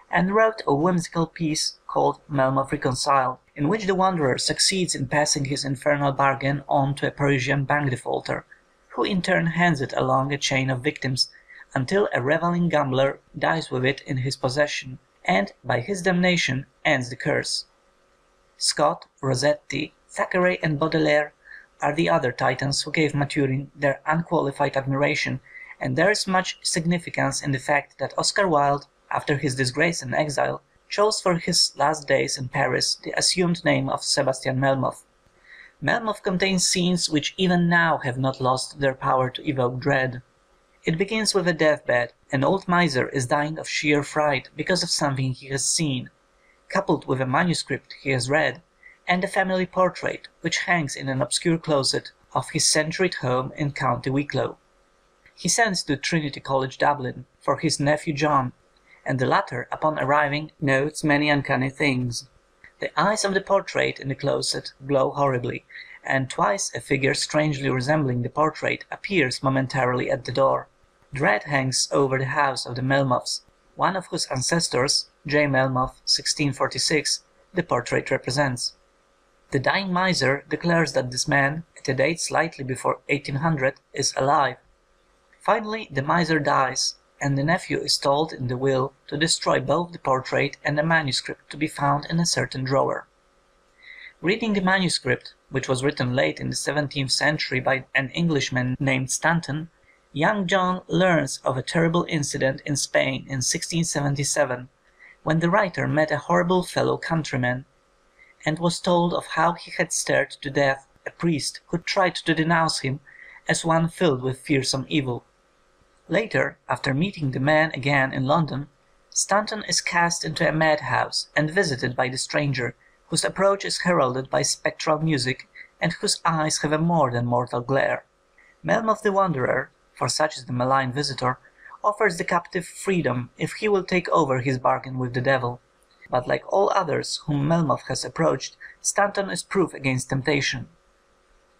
and wrote a whimsical piece called Melmoth Reconciled, in which the wanderer succeeds in passing his infernal bargain on to a Parisian bank defaulter, who in turn hands it along a chain of victims, until a reveling gambler dies with it in his possession, and by his damnation ends the curse. Scott, Rossetti, Thackeray, and Baudelaire are the other titans who gave Maturin their unqualified admiration, and there is much significance in the fact that Oscar Wilde, after his disgrace and exile, chose for his last days in Paris the assumed name of Sebastian Melmoth. Melmoth contains scenes which even now have not lost their power to evoke dread. It begins with a deathbed. An old miser is dying of sheer fright because of something he has seen, coupled with a manuscript he has read, and a family portrait which hangs in an obscure closet of his centuried home in County Wicklow. He sends to Trinity College, Dublin, for his nephew John, and the latter, upon arriving, notes many uncanny things. The eyes of the portrait in the closet glow horribly, and twice a figure strangely resembling the portrait appears momentarily at the door. Dread hangs over the house of the Melmoths, one of whose ancestors, J. Melmoth, sixteen forty-six, the portrait represents. The dying miser declares that this man, at a date slightly before eighteen hundred, is alive. Finally, the miser dies, and the nephew is told in the will to destroy both the portrait and the manuscript to be found in a certain drawer. Reading the manuscript, which was written late in the seventeenth century by an Englishman named Stanton, young John learns of a terrible incident in Spain in sixteen seventy-seven, when the writer met a horrible fellow countryman, and was told of how he had stared to death a priest who tried to denounce him as one filled with fearsome evil. Later, after meeting the man again in London, Stanton is cast into a madhouse and visited by the stranger, whose approach is heralded by spectral music and whose eyes have a more than mortal glare. Melmoth the Wanderer, for such is the malign visitor, offers the captive freedom if he will take over his bargain with the devil. But like all others whom Melmoth has approached, Stanton is proof against temptation.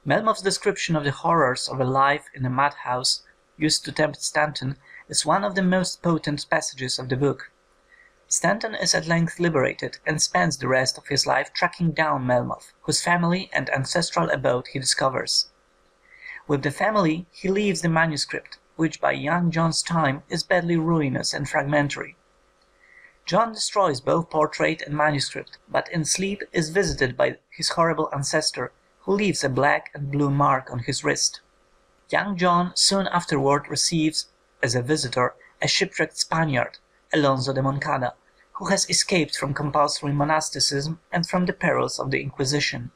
Melmoth's description of the horrors of a life in a madhouse used to tempt Stanton is one of the most potent passages of the book. Stanton is at length liberated and spends the rest of his life tracking down Melmoth, whose family and ancestral abode he discovers. With the family he leaves the manuscript, which by young John's time is badly ruinous and fragmentary. John destroys both portrait and manuscript, but in sleep is visited by his horrible ancestor, who leaves a black and blue mark on his wrist. Young John soon afterward receives, as a visitor, a shipwrecked Spaniard, Alonso de Moncada, who has escaped from compulsory monasticism and from the perils of the Inquisition.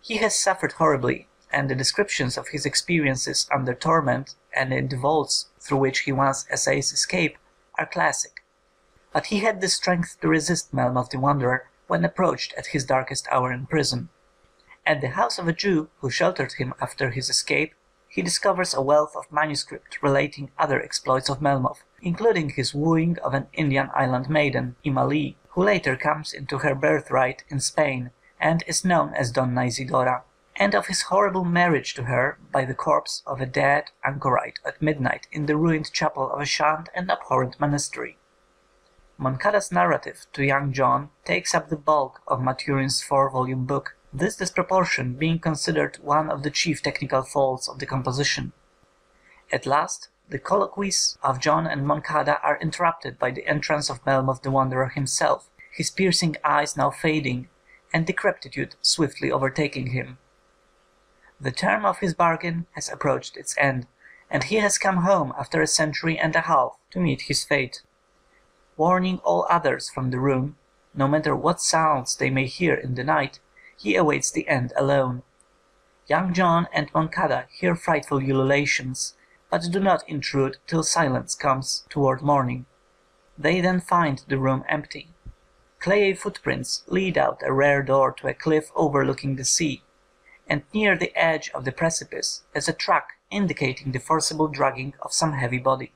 He has suffered horribly, and the descriptions of his experiences under torment and in the vaults through which he once essays escape are classic. But he had the strength to resist Melmoth the Wanderer when approached at his darkest hour in prison. At the house of a Jew who sheltered him after his escape, he discovers a wealth of manuscript relating other exploits of Melmoth, including his wooing of an Indian island maiden, Imali, who later comes into her birthright in Spain and is known as Donna Isidora, and of his horrible marriage to her by the corpse of a dead anchorite at midnight in the ruined chapel of a shunned and abhorrent monastery. Moncada's narrative to young John takes up the bulk of Maturin's four-volume book, this disproportion being considered one of the chief technical faults of the composition. At last, the colloquies of John and Moncada are interrupted by the entrance of Melmoth the Wanderer himself, his piercing eyes now fading, and decrepitude swiftly overtaking him. The term of his bargain has approached its end, and he has come home after a century and a half to meet his fate. Warning all others from the room, no matter what sounds they may hear in the night, he awaits the end alone. Young John and Moncada hear frightful ululations, but do not intrude till silence comes toward morning. They then find the room empty. Clayey footprints lead out a rare door to a cliff overlooking the sea, and near the edge of the precipice is a track indicating the forcible dragging of some heavy body.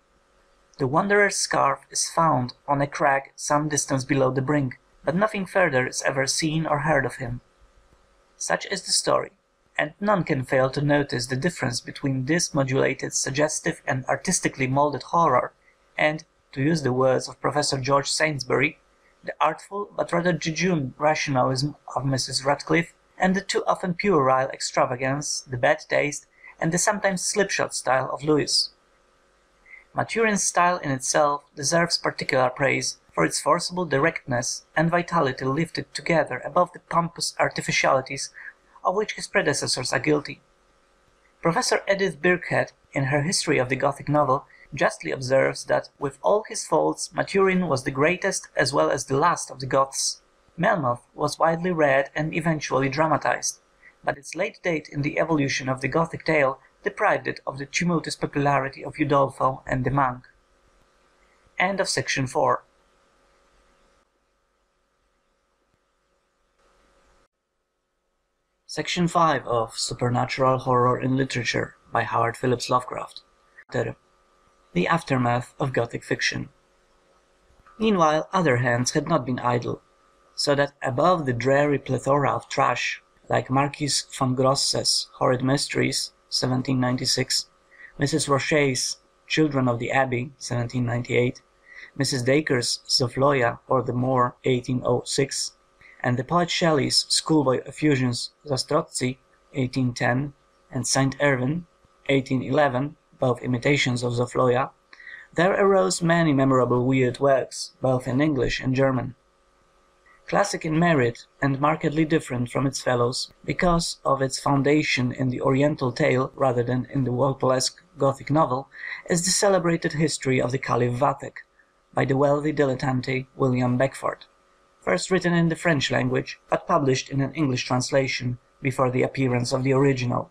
The wanderer's scarf is found on a crag some distance below the brink, but nothing further is ever seen or heard of him. Such is the story, and none can fail to notice the difference between this modulated, suggestive, and artistically molded horror and, to use the words of Professor George Sainsbury, the artful but rather jejune rationalism of Missus Radcliffe and the too often puerile extravagance, the bad taste, and the sometimes slipshod style of Lewis. Maturin's style in itself deserves particular praise, for its forcible directness and vitality lifted together above the pompous artificialities of which his predecessors are guilty. Professor Edith Birkhead, in her history of the Gothic novel, justly observes that, with all his faults, Maturin was the greatest as well as the last of the Goths. Melmoth was widely read and eventually dramatized, but its late date in the evolution of the Gothic tale deprived it of the tumultuous popularity of Udolpho and the Monk. End of section four. Section five of Supernatural Horror in Literature by Howard Phillips Lovecraft. The Aftermath of Gothic Fiction. Meanwhile, other hands had not been idle, so that above the dreary plethora of trash, like Marquis von Grosse's Horrid Mysteries, seventeen ninety-six, Missus Roche's Children of the Abbey, seventeen ninety-eight, Missus Dacre's Zofloya or the Moor, eighteen oh six, and the poet Shelley's schoolboy effusions Zastrozzi, eighteen ten, and Saint Irwin, eighteen eleven, both imitations of Zofloya, there arose many memorable weird works, both in English and German. Classic in merit and markedly different from its fellows because of its foundation in the Oriental tale rather than in the Walpolesque Gothic novel, is the celebrated history of the Caliph Vathek by the wealthy dilettante William Beckford, first written in the French language, but published in an English translation before the appearance of the original.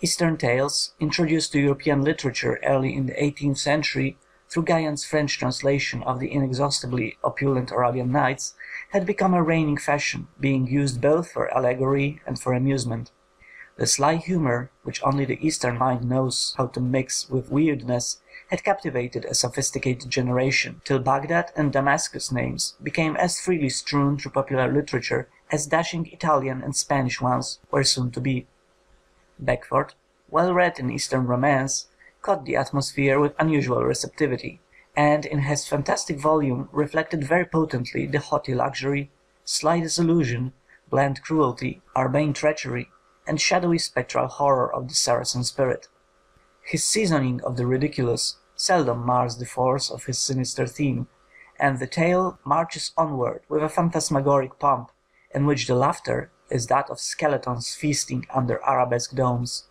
Eastern tales, introduced to European literature early in the eighteenth century through Guyon's French translation of the inexhaustibly opulent Arabian Nights, had become a reigning fashion, being used both for allegory and for amusement. The sly humor, which only the Eastern mind knows how to mix with weirdness, had captivated a sophisticated generation, till Baghdad and Damascus names became as freely strewn through popular literature as dashing Italian and Spanish ones were soon to be. Beckford, well read in Eastern romance, caught the atmosphere with unusual receptivity, and in his fantastic volume reflected very potently the haughty luxury, sly disillusion, bland cruelty, urbane treachery, and shadowy spectral horror of the Saracen spirit. His seasoning of the ridiculous seldom mars the force of his sinister theme, and the tale marches onward with a phantasmagoric pomp, in which the laughter is that of skeletons feasting under arabesque domes.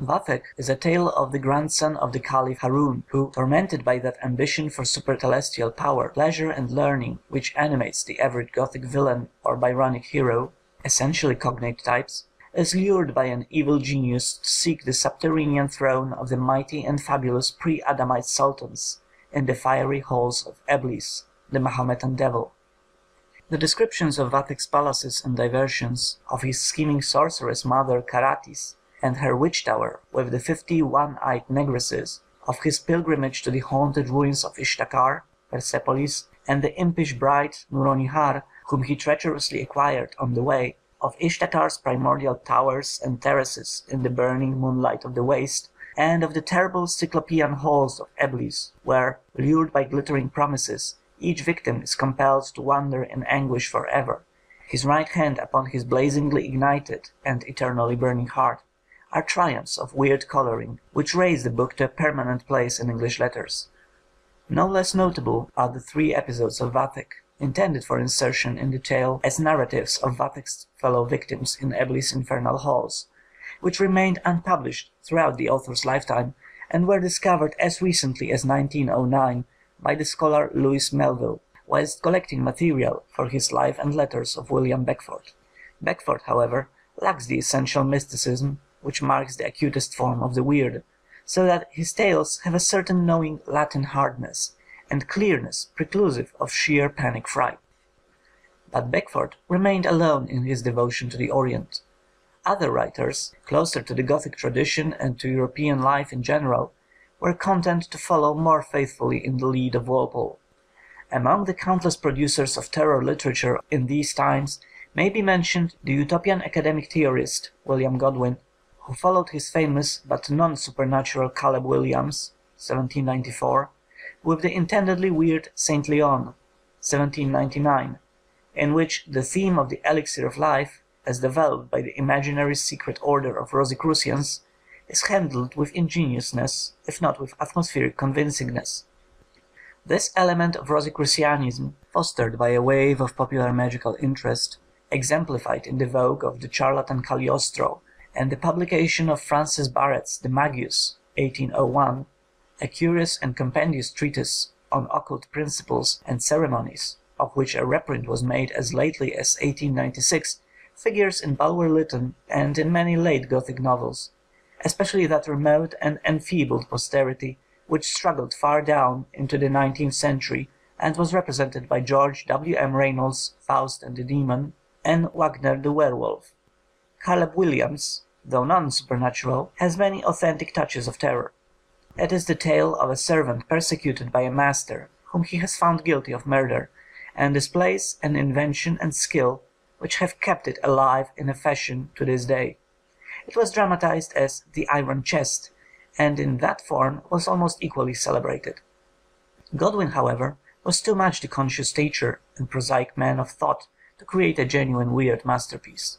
Vathek is a tale of the grandson of the Caliph Harun, who, tormented by that ambition for supertelestial power, pleasure and learning which animates the average Gothic villain or Byronic hero, essentially cognate types, is lured by an evil genius to seek the subterranean throne of the mighty and fabulous pre-Adamite sultans in the fiery halls of Eblis, the Mahometan devil. The descriptions of Vathek's palaces and diversions, of his scheming sorceress mother Karatis, and her witch-tower with the fifty one-eyed negresses, of his pilgrimage to the haunted ruins of Ishtakar, Persepolis, and the impish bride Nuronihar, whom he treacherously acquired on the way, of Ishtakar's primordial towers and terraces in the burning moonlight of the waste, and of the terrible cyclopean halls of Eblis, where, lured by glittering promises, each victim is compelled to wander in anguish forever, his right hand upon his blazingly ignited and eternally burning heart, are triumphs of weird coloring, which raise the book to a permanent place in English letters. No less notable are the three episodes of Vathek, intended for insertion in the tale as narratives of Vathek's fellow victims in Eblis' infernal halls, which remained unpublished throughout the author's lifetime, and were discovered as recently as nineteen oh nine, by the scholar Louis Melville, whilst collecting material for his Life and Letters of William Beckford. Beckford, however, lacks the essential mysticism which marks the acutest form of the weird, so that his tales have a certain knowing Latin hardness and clearness preclusive of sheer panic fright. But Beckford remained alone in his devotion to the Orient. Other writers, closer to the Gothic tradition and to European life in general, were content to follow more faithfully in the lead of Walpole. Among the countless producers of terror literature in these times may be mentioned the utopian academic theorist William Godwin, who followed his famous but non-supernatural Caleb Williams, seventeen ninety-four, with the intendedly weird Saint Leon, seventeen ninety-nine, in which the theme of the elixir of life, as developed by the imaginary secret order of Rosicrucians, is handled with ingenuousness, if not with atmospheric convincingness. This element of Rosicrucianism, fostered by a wave of popular magical interest, exemplified in the vogue of the charlatan Cagliostro and the publication of Francis Barrett's The Magus eighteen oh one, a curious and compendious treatise on occult principles and ceremonies, of which a reprint was made as lately as eighteen ninety-six, figures in Bulwer Lytton and in many late Gothic novels, especially that remote and enfeebled posterity which struggled far down into the nineteenth century and was represented by George W. M. Reynolds' Faust and the Demon and Wagner the Werewolf. Caleb Williams, though non-supernatural, has many authentic touches of terror. It is the tale of a servant persecuted by a master whom he has found guilty of murder, and displays an invention and skill which have kept it alive in a fashion to this day. It was dramatized as The Iron Chest, and in that form was almost equally celebrated. Godwin, however, was too much the conscious teacher and prosaic man of thought to create a genuine weird masterpiece.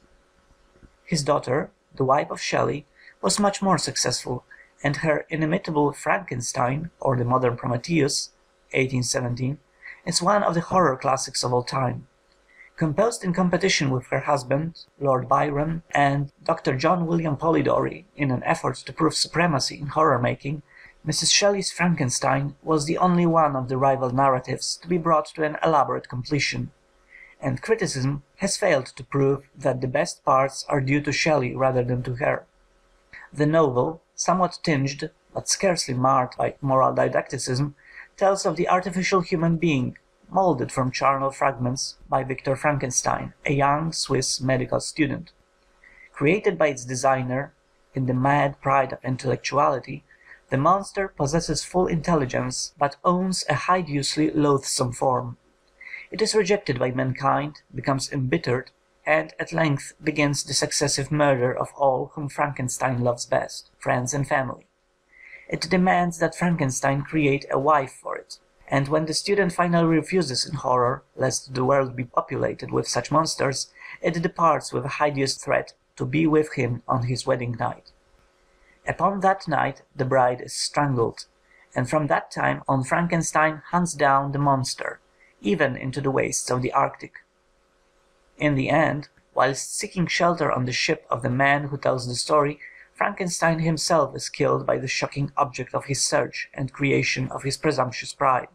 His daughter, the wife of Shelley, was much more successful, and her inimitable Frankenstein, or the modern Prometheus, eighteen seventeen, is one of the horror classics of all time. Composed in competition with her husband, Lord Byron, and Doctor John William Polidori, in an effort to prove supremacy in horror-making, Missus Shelley's Frankenstein was the only one of the rival narratives to be brought to an elaborate completion, and criticism has failed to prove that the best parts are due to Shelley rather than to her. The novel, somewhat tinged, but scarcely marred by moral didacticism, tells of the artificial human being, moulded from charnel fragments by Victor Frankenstein, a young Swiss medical student. Created by its designer, in the mad pride of intellectuality, the monster possesses full intelligence, but owns a hideously loathsome form. It is rejected by mankind, becomes embittered, and at length begins the successive murder of all whom Frankenstein loves best, friends and family. It demands that Frankenstein create a wife for it, and when the student finally refuses in horror, lest the world be populated with such monsters, it departs with a hideous threat to be with him on his wedding night. Upon that night the bride is strangled, and from that time on Frankenstein hunts down the monster, even into the wastes of the Arctic. In the end, whilst seeking shelter on the ship of the man who tells the story, Frankenstein himself is killed by the shocking object of his search and creation of his presumptuous pride.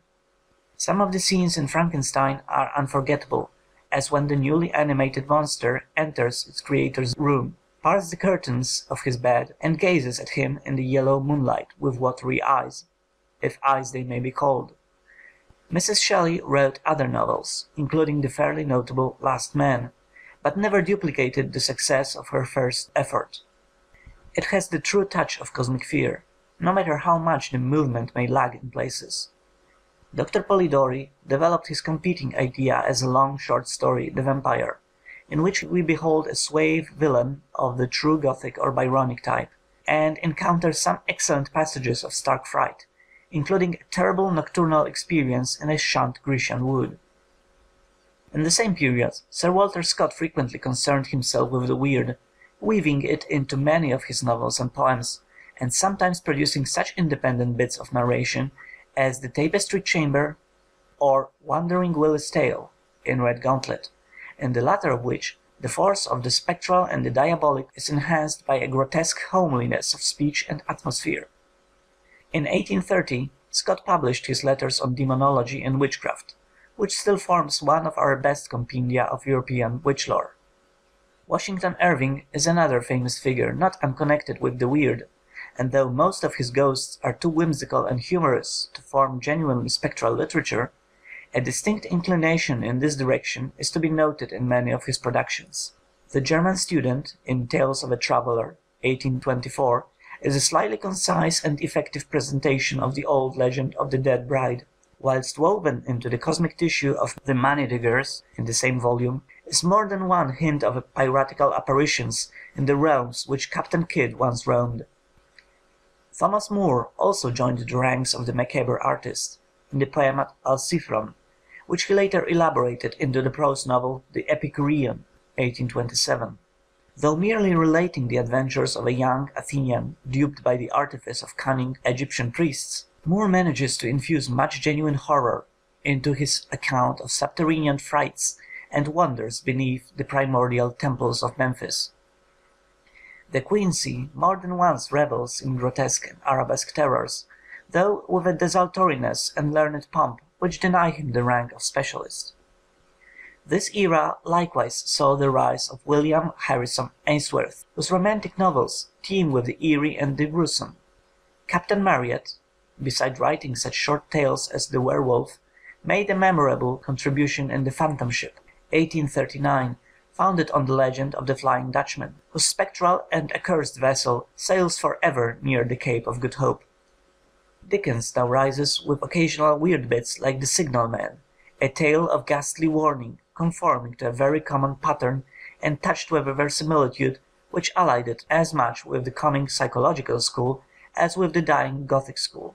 Some of the scenes in Frankenstein are unforgettable, as when the newly animated monster enters its creator's room, parts the curtains of his bed, and gazes at him in the yellow moonlight with watery eyes, if eyes they may be called. Missus Shelley wrote other novels, including the fairly notable Last Man, but never duplicated the success of her first effort. It has the true touch of cosmic fear, no matter how much the movement may lag in places. Doctor Polidori developed his competing idea as a long short story, The Vampire, in which we behold a suave villain of the true Gothic or Byronic type, and encounter some excellent passages of stark fright, including a terrible nocturnal experience in a shunned Grecian wood. In the same period, Sir Walter Scott frequently concerned himself with the weird, weaving it into many of his novels and poems, and sometimes producing such independent bits of narration as The Tapestry Chamber or Wandering Willie's Tale in Redgauntlet, in the latter of which the force of the spectral and the diabolic is enhanced by a grotesque homeliness of speech and atmosphere. In eighteen thirty, Scott published his letters on demonology and witchcraft, which still forms one of our best compendia of European witch lore. Washington Irving is another famous figure not unconnected with the weird, and though most of his ghosts are too whimsical and humorous to form genuinely spectral literature, a distinct inclination in this direction is to be noted in many of his productions. The German Student, in Tales of a Traveller, eighteen twenty-four, is a slightly concise and effective presentation of the old legend of the dead bride, whilst woven into the cosmic tissue of The Moneydiggers, in the same volume, is more than one hint of piratical apparitions in the realms which Captain Kidd once roamed. Thomas Moore also joined the ranks of the macabre artists in the poem Alciphron, which he later elaborated into the prose novel The Epicurean, eighteen twenty-seven. Though merely relating the adventures of a young Athenian duped by the artifice of cunning Egyptian priests, Moore manages to infuse much genuine horror into his account of subterranean frights and wonders beneath the primordial temples of Memphis. De Quincey more than once revels in grotesque and arabesque terrors, though with a desultoriness and learned pomp which deny him the rank of specialist. This era likewise saw the rise of William Harrison Ainsworth, whose romantic novels teem with the eerie and the gruesome. Captain Marryat, beside writing such short tales as The Werewolf, made a memorable contribution in The Phantom Ship, eighteen thirty-nine, founded on the legend of the Flying Dutchman, whose spectral and accursed vessel sails for ever near the Cape of Good Hope. Dickens now rises with occasional weird bits like The Signalman, a tale of ghastly warning, conforming to a very common pattern and touched with a verisimilitude which allied it as much with the coming psychological school as with the dying Gothic school.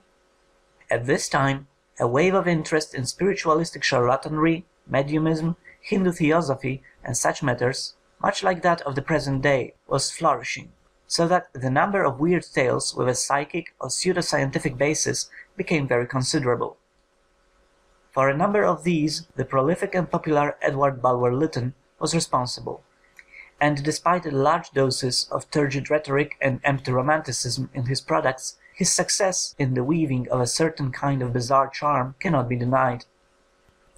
At this time, a wave of interest in spiritualistic charlatanry, mediumism, Hindu theosophy, and such matters, much like that of the present day, was flourishing, so that the number of weird tales with a psychic or pseudo-scientific basis became very considerable. For a number of these, the prolific and popular Edward Bulwer Lytton was responsible, and despite the large doses of turgid rhetoric and empty romanticism in his products, his success in the weaving of a certain kind of bizarre charm cannot be denied.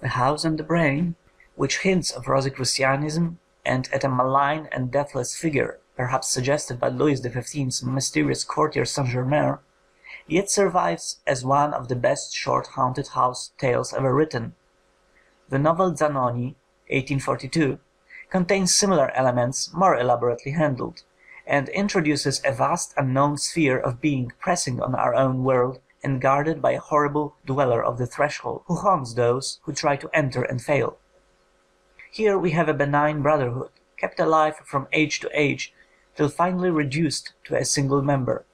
The House and the Brain, which hints of Rosicrucianism and at a malign and deathless figure, perhaps suggested by Louis the Fifteenth's mysterious courtier Saint-Germain, yet survives as one of the best short haunted house tales ever written. The novel Zanoni, eighteen forty-two, contains similar elements more elaborately handled, and introduces a vast unknown sphere of being pressing on our own world and guarded by a horrible dweller of the threshold, who haunts those who try to enter and fail. Here we have a benign brotherhood, kept alive from age to age, till finally reduced to a single member,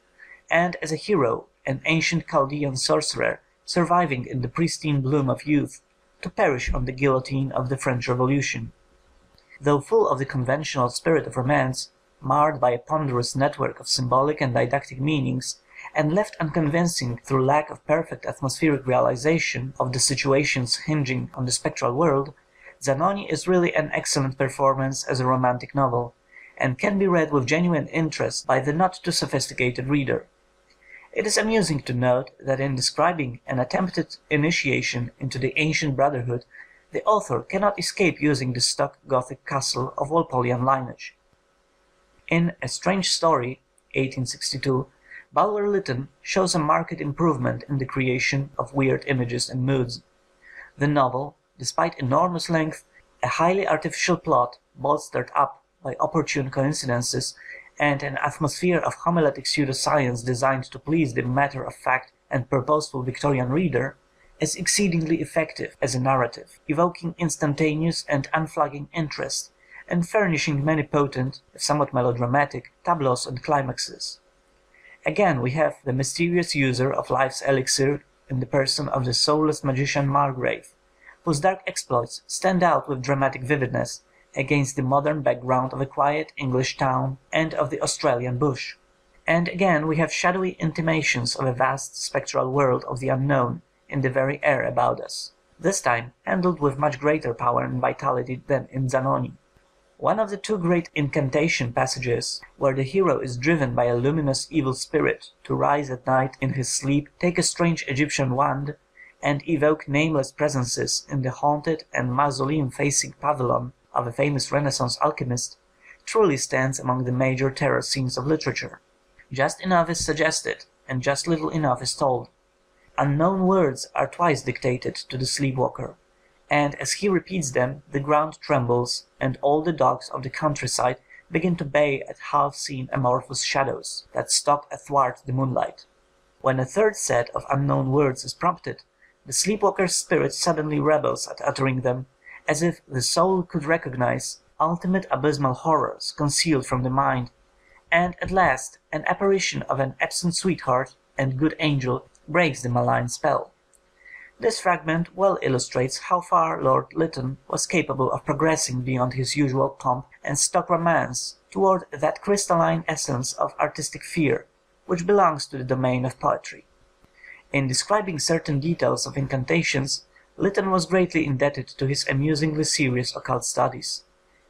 and as a hero, an ancient Chaldean sorcerer, surviving in the pristine bloom of youth, to perish on the guillotine of the French Revolution. Though full of the conventional spirit of romance, marred by a ponderous network of symbolic and didactic meanings, and left unconvincing through lack of perfect atmospheric realization of the situations hinging on the spectral world, Zanoni is really an excellent performance as a romantic novel, and can be read with genuine interest by the not-too-sophisticated reader. It is amusing to note that in describing an attempted initiation into the ancient brotherhood, the author cannot escape using the stock Gothic castle of Walpolian lineage. In A Strange Story, eighteen sixty-two, Bulwer Lytton shows a marked improvement in the creation of weird images and moods. The novel, despite enormous length, a highly artificial plot bolstered up by opportune coincidences, and an atmosphere of homiletic pseudoscience designed to please the matter-of-fact and purposeful Victorian reader, is exceedingly effective as a narrative, evoking instantaneous and unflagging interest, and furnishing many potent, if somewhat melodramatic, tableaus and climaxes. Again we have the mysterious user of life's elixir in the person of the soulless magician Margrave, whose dark exploits stand out with dramatic vividness against the modern background of a quiet English town and of the Australian bush. And again we have shadowy intimations of a vast spectral world of the unknown in the very air about us, this time handled with much greater power and vitality than in Zanoni. One of the two great incantation passages, where the hero is driven by a luminous evil spirit to rise at night in his sleep, take a strange Egyptian wand, and evoke nameless presences in the haunted and mausoleum-facing pavilion of a famous Renaissance alchemist, truly stands among the major terror scenes of literature. Just enough is suggested, and just little enough is told. Unknown words are twice dictated to the sleepwalker, and as he repeats them, the ground trembles, and all the dogs of the countryside begin to bay at half-seen amorphous shadows that stalk athwart the moonlight. When a third set of unknown words is prompted, the sleepwalker's spirit suddenly rebels at uttering them, as if the soul could recognize ultimate abysmal horrors concealed from the mind, and at last an apparition of an absent sweetheart and good angel breaks the malign spell. This fragment well illustrates how far Lord Lytton was capable of progressing beyond his usual pomp and stock romance toward that crystalline essence of artistic fear which belongs to the domain of poetry. In describing certain details of incantations, Lytton was greatly indebted to his amusingly serious occult studies,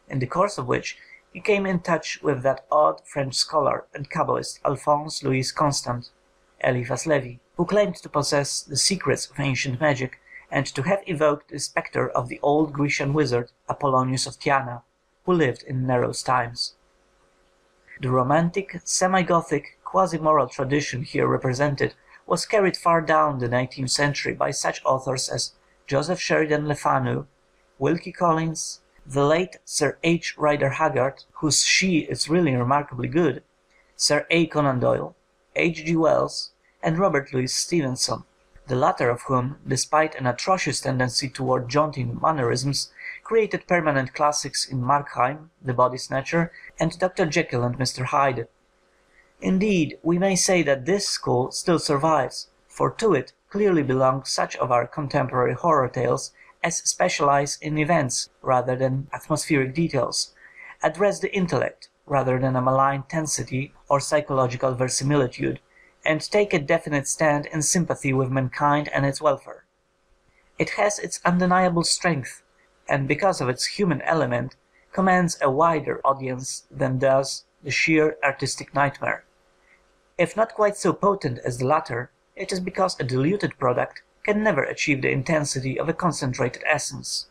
in the course of which he came in touch with that odd French scholar and Kabbalist Alphonse Louis Constant, Eliphas Levi, who claimed to possess the secrets of ancient magic and to have evoked the spectre of the old Grecian wizard Apollonius of Tyana, who lived in Nero's times. The romantic, semi-Gothic, quasi-moral tradition here represented was carried far down the nineteenth century by such authors as Joseph Sheridan Le Fanu, Wilkie Collins, the late Sir H. Rider Haggard, whose She is really remarkably good, Sir A. Conan Doyle, H. G. Wells, and Robert Louis Stevenson, the latter of whom, despite an atrocious tendency toward jaunting mannerisms, created permanent classics in Markheim, The Body Snatcher, and Doctor Jekyll and Mister Hyde. Indeed, we may say that this school still survives, for to it clearly belong such of our contemporary horror tales as specialize in events rather than atmospheric details, address the intellect rather than a malign tensity or psychological verisimilitude, and take a definite stand in sympathy with mankind and its welfare. It has its undeniable strength, and because of its human element, commands a wider audience than does the sheer artistic nightmare. If not quite so potent as the latter, it is because a diluted product can never achieve the intensity of a concentrated essence.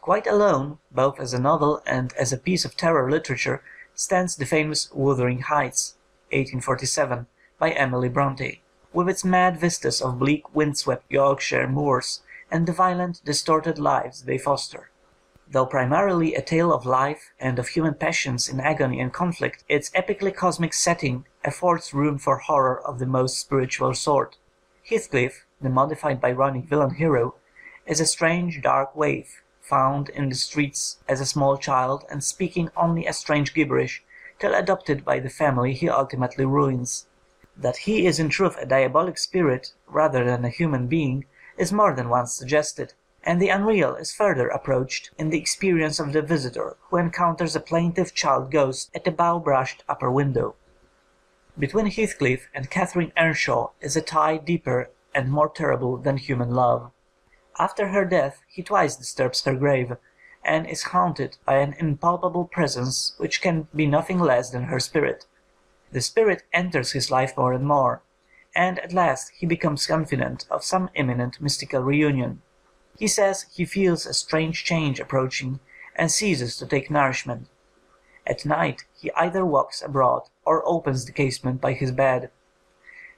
Quite alone, both as a novel and as a piece of terror literature, stands the famous Wuthering Heights, eighteen forty-seven, by Emily Brontë, with its mad vistas of bleak windswept Yorkshire moors and the violent, distorted lives they foster. Though primarily a tale of life and of human passions in agony and conflict, its epically cosmic setting affords room for horror of the most spiritual sort. Heathcliff, the modified Byronic villain hero, is a strange dark waif, found in the streets as a small child and speaking only a strange gibberish, till adopted by the family he ultimately ruins. That he is in truth a diabolic spirit, rather than a human being, is more than once suggested, and the unreal is further approached in the experience of the visitor who encounters a plaintive child ghost at a bough-brushed upper window. Between Heathcliff and Catherine Earnshaw is a tie deeper and more terrible than human love. After her death he twice disturbs her grave, and is haunted by an impalpable presence which can be nothing less than her spirit. The spirit enters his life more and more, and at last he becomes confident of some imminent mystical reunion. He says he feels a strange change approaching, and ceases to take nourishment. At night he either walks abroad or opens the casement by his bed.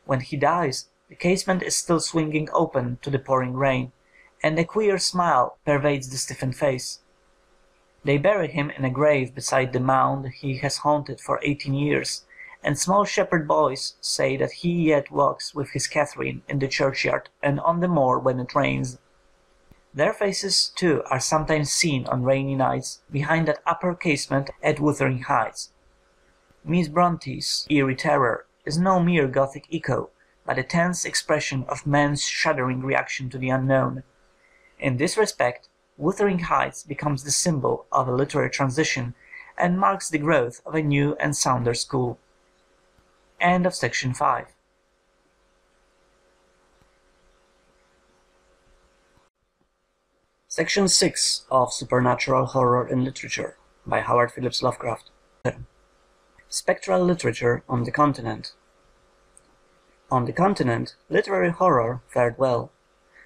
When he dies, the casement is still swinging open to the pouring rain, and a queer smile pervades the stiffened face. They bury him in a grave beside the mound he has haunted for eighteen years, and small shepherd boys say that he yet walks with his Catherine in the churchyard and on the moor when it rains. Their faces, too, are sometimes seen on rainy nights behind that upper casement at Wuthering Heights. Miss Bronte's eerie terror is no mere Gothic echo, but a tense expression of man's shuddering reaction to the unknown. In this respect, Wuthering Heights becomes the symbol of a literary transition and marks the growth of a new and sounder school. End of section five. Section six of Supernatural Horror in Literature by Howard Phillips Lovecraft. Spectral Literature on the Continent. On the continent, literary horror fared well.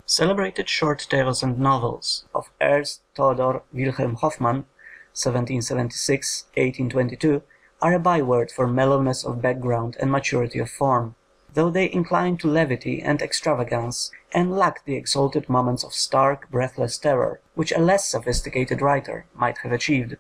Celebrated short tales and novels of Ernst Theodor Wilhelm Hoffmann (seventeen seventy-six to eighteen twenty-two) are a byword for mellowness of background and maturity of form, though they incline to levity and extravagance, and lack the exalted moments of stark, breathless terror, which a less sophisticated writer might have achieved.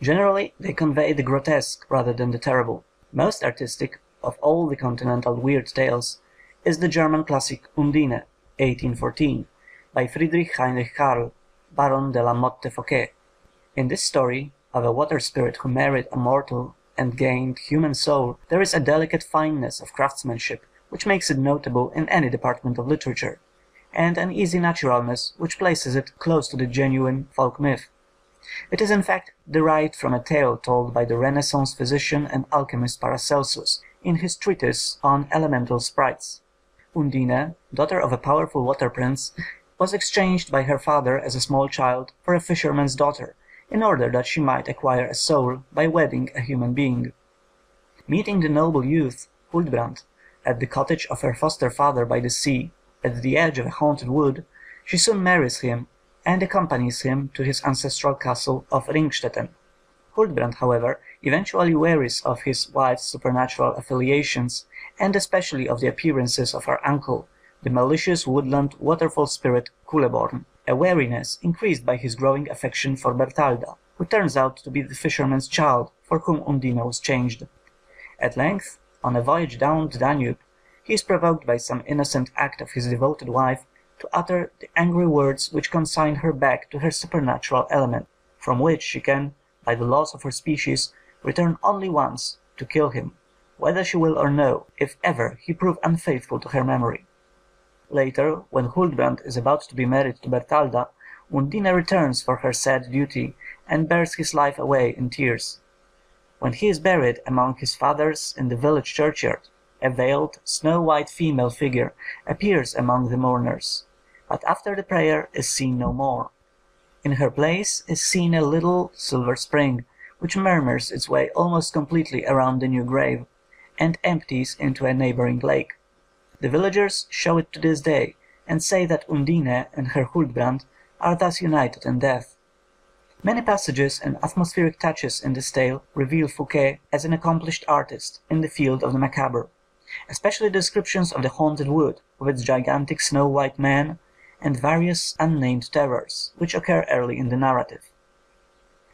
Generally, they convey the grotesque rather than the terrible. Most artistic, of all the continental weird tales, is the German classic Undine, eighteen fourteen, by Friedrich Heinrich Karl, Baron de la Motte Fouquet. In this story, of a water spirit who married a mortal and gained human soul, there is a delicate fineness of craftsmanship which makes it notable in any department of literature, and an easy naturalness which places it close to the genuine folk myth. It is in fact derived from a tale told by the Renaissance physician and alchemist Paracelsus in his treatise on elemental sprites. Undine, daughter of a powerful water prince, was exchanged by her father as a small child for a fisherman's daughter, in order that she might acquire a soul by wedding a human being. Meeting the noble youth, Huldbrand, at the cottage of her foster-father by the sea, at the edge of a haunted wood, she soon marries him, and accompanies him to his ancestral castle of Ringstetten. Huldbrand, however, eventually wearies of his wife's supernatural affiliations, and especially of the appearances of her uncle, the malicious woodland waterfall spirit Kuleborn, a weariness increased by his growing affection for Bertalda, who turns out to be the fisherman's child for whom Undine was changed. At length, on a voyage down the Danube, he is provoked by some innocent act of his devoted wife to utter the angry words which consign her back to her supernatural element, from which she can, by the laws of her species, return only once to kill him, whether she will or no, if ever he prove unfaithful to her memory. Later, when Huldbrand is about to be married to Bertalda, Undine returns for her sad duty and bears his life away in tears. When he is buried among his fathers in the village churchyard, a veiled, snow-white female figure appears among the mourners, but after the prayer is seen no more. In her place is seen a little silver spring, which murmurs its way almost completely around the new grave, and empties into a neighboring lake. The villagers show it to this day, and say that Undine and her Huldbrand are thus united in death. Many passages and atmospheric touches in this tale reveal Fouquet as an accomplished artist in the field of the macabre, especially descriptions of the haunted wood, with its gigantic snow-white man, and various unnamed terrors, which occur early in the narrative.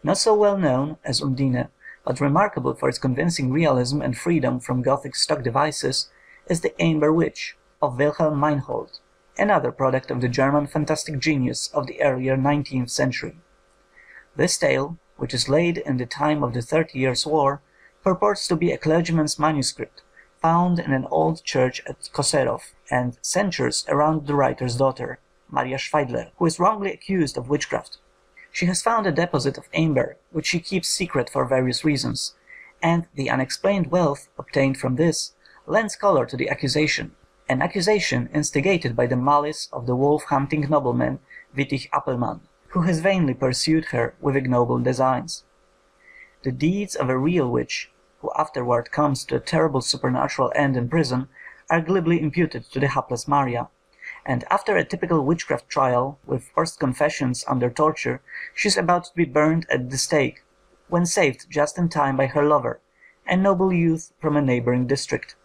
Not so well known as Undine, but remarkable for its convincing realism and freedom from Gothic stock devices, is The Amber Witch of Wilhelm Meinhold, another product of the German fantastic genius of the earlier nineteenth century. This tale, which is laid in the time of the Thirty Years' War, purports to be a clergyman's manuscript, found in an old church at Koserov, and centers around the writer's daughter, Maria Schweidler, who is wrongly accused of witchcraft. She has found a deposit of amber, which she keeps secret for various reasons, and the unexplained wealth obtained from this lends color to the accusation, an accusation instigated by the malice of the wolf-hunting nobleman Wittich Appelmann, who has vainly pursued her with ignoble designs. The deeds of a real witch, who afterward comes to a terrible supernatural end in prison, are glibly imputed to the hapless Maria, and after a typical witchcraft trial, with forced confessions under torture, she is about to be burned at the stake, when saved just in time by her lover, a noble youth from a neighboring district.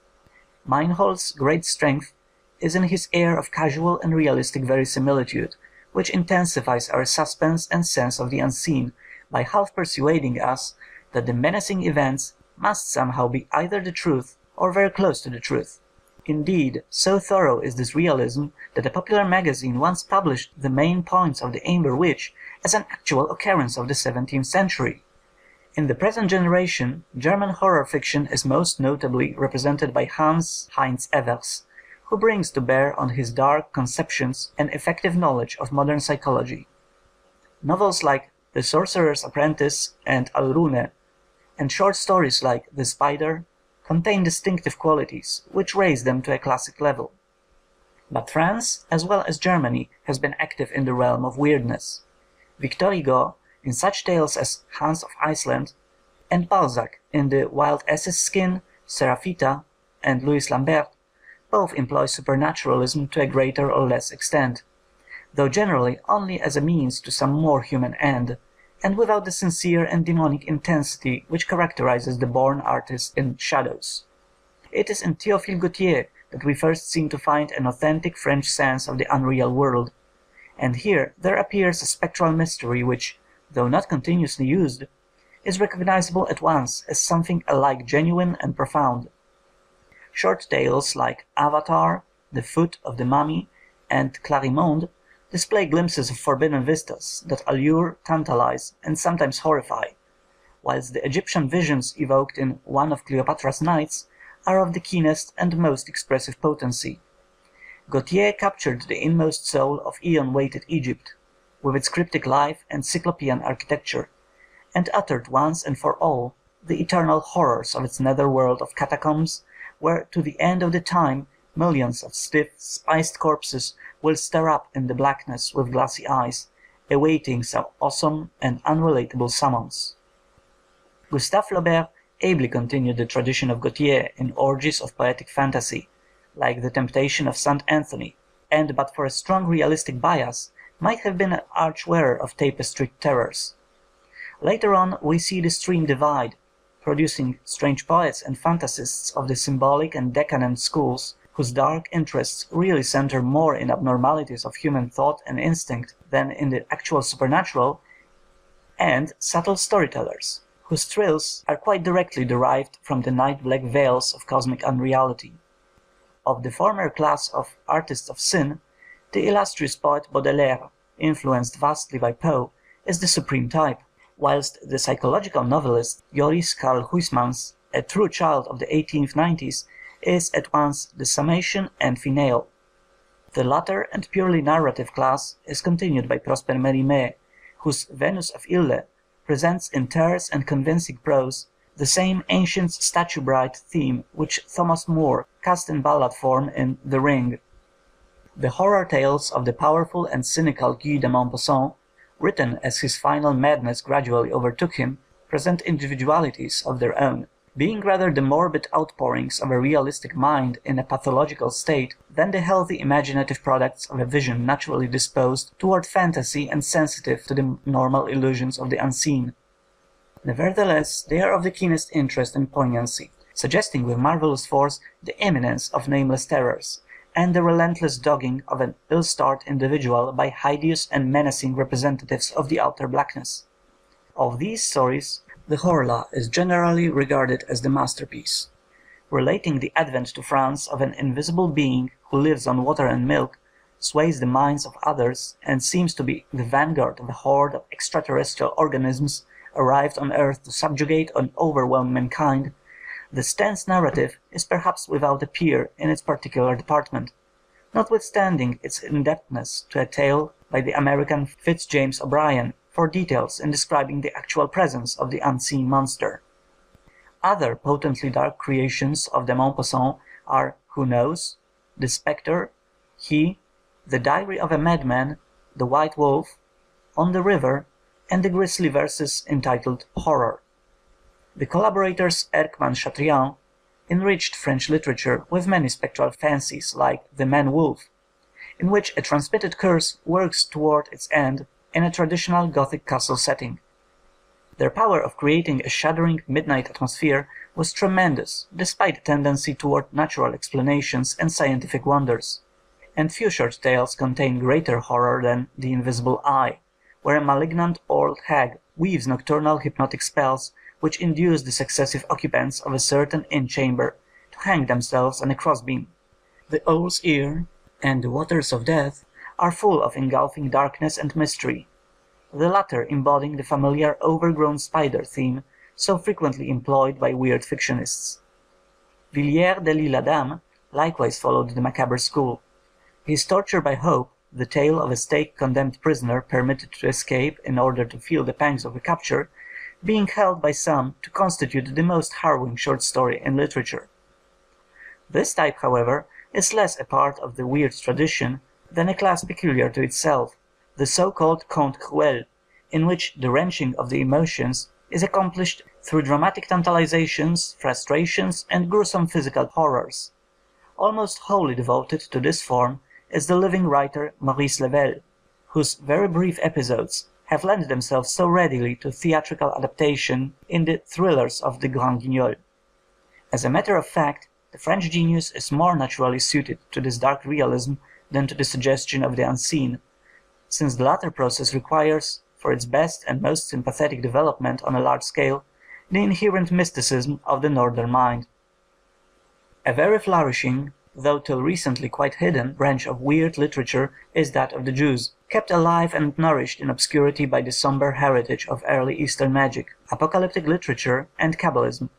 Meinhold's great strength is in his air of casual and realistic verisimilitude, which intensifies our suspense and sense of the unseen, by half persuading us that the menacing events must somehow be either the truth or very close to the truth. Indeed, so thorough is this realism that a popular magazine once published the main points of the Amber Witch as an actual occurrence of the seventeenth century. In the present generation, German horror fiction is most notably represented by Hans-Heinz Ewers, who brings to bear on his dark conceptions an effective knowledge of modern psychology. Novels like The Sorcerer's Apprentice and Alrune, and short stories like The Spider, contain distinctive qualities, which raise them to a classic level. But France, as well as Germany, has been active in the realm of weirdness. Victor Hugo, in such tales as Hans of Iceland, and Balzac, in The Wild Ass's Skin, Seraphita, and Louis Lambert, both employ supernaturalism to a greater or less extent, though generally only as a means to some more human end, and without the sincere and demonic intensity which characterizes the born artist in Shadows. It is in Théophile Gautier that we first seem to find an authentic French sense of the unreal world, and here there appears a spectral mystery which, though not continuously used, is recognizable at once as something alike genuine and profound. Short tales like Avatar, The Foot of the Mummy, and Clarimonde display glimpses of forbidden vistas that allure, tantalize, and sometimes horrify, whilst the Egyptian visions evoked in One of Cleopatra's Nights are of the keenest and most expressive potency. Gautier captured the inmost soul of eon-weighted Egypt, with its cryptic life and cyclopean architecture, and uttered once and for all the eternal horrors of its netherworld of catacombs, where, to the end of the time, Millions of stiff, spiced corpses will stare up in the blackness with glassy eyes, awaiting some awesome and unrelatable summons. Gustave Flaubert ably continued the tradition of Gautier in orgies of poetic fantasy, like The Temptation of Saint Anthony, and but for a strong realistic bias might have been an arch-wearer of tapestried terrors. Later on we see the stream divide, producing strange poets and fantasists of the symbolic and decadent schools, whose dark interests really center more in abnormalities of human thought and instinct than in the actual supernatural, and subtle storytellers, whose thrills are quite directly derived from the night-black veils of cosmic unreality. Of the former class of artists of sin, the illustrious poet Baudelaire, influenced vastly by Poe, is the supreme type, whilst the psychological novelist Joris Karl Huysmans, a true child of the eighteen nineties, is at once the summation and finale. The latter and purely narrative class is continued by Prosper Mérimée, whose Venus of Ille presents in terse and convincing prose the same ancient statue bride theme which Thomas Moore cast in ballad form in The Ring. The horror tales of the powerful and cynical Guy de Maupassant, written as his final madness gradually overtook him, present individualities of their own, being rather the morbid outpourings of a realistic mind in a pathological state than the healthy imaginative products of a vision naturally disposed toward fantasy and sensitive to the normal illusions of the unseen. Nevertheless, they are of the keenest interest and poignancy, suggesting with marvelous force the imminence of nameless terrors, and the relentless dogging of an ill-starred individual by hideous and menacing representatives of the outer blackness. Of these stories, the Horla is generally regarded as the masterpiece. Relating the advent to France of an invisible being who lives on water and milk, sways the minds of others, and seems to be the vanguard of a horde of extraterrestrial organisms arrived on Earth to subjugate and overwhelm mankind, the Stenz narrative is perhaps without a peer in its particular department, notwithstanding its indebtedness to a tale by the American Fitz James O'Brien for details in describing the actual presence of the unseen monster. Other potently dark creations of de Maupassant are Who Knows?, The Spectre, He, The Diary of a Madman, The White Wolf, On the River, and the grisly verses entitled Horror. The collaborators Erckmann Chatrian enriched French literature with many spectral fancies like The Man-Wolf, in which a transmitted curse works toward its end in a traditional Gothic castle setting. Their power of creating a shuddering midnight atmosphere was tremendous, despite a tendency toward natural explanations and scientific wonders. And few short tales contain greater horror than The Invisible Eye, where a malignant old hag weaves nocturnal hypnotic spells which induce the successive occupants of a certain inn-chamber to hang themselves on a crossbeam. The Owl's Ear and The Waters of Death are full of engulfing darkness and mystery, the latter embodying the familiar overgrown spider theme so frequently employed by weird fictionists. Villiers de l'Isle Adam likewise followed the macabre school. His torture by hope, the tale of a stake-condemned prisoner permitted to escape in order to feel the pangs of recapture, being held by some to constitute the most harrowing short story in literature. This type, however, is less a part of the weird tradition than a class peculiar to itself, the so-called conte cruel, in which the wrenching of the emotions is accomplished through dramatic tantalizations, frustrations, and gruesome physical horrors. Almost wholly devoted to this form is the living writer Maurice Lebel, whose very brief episodes have lent themselves so readily to theatrical adaptation in the thrillers of the Grand Guignol. As a matter of fact, the French genius is more naturally suited to this dark realism than to the suggestion of the unseen, since the latter process requires, for its best and most sympathetic development on a large scale, the inherent mysticism of the northern mind. A very flourishing, though till recently quite hidden, branch of weird literature is that of the Jews, kept alive and nourished in obscurity by the somber heritage of early Eastern magic, apocalyptic literature, and Kabbalism.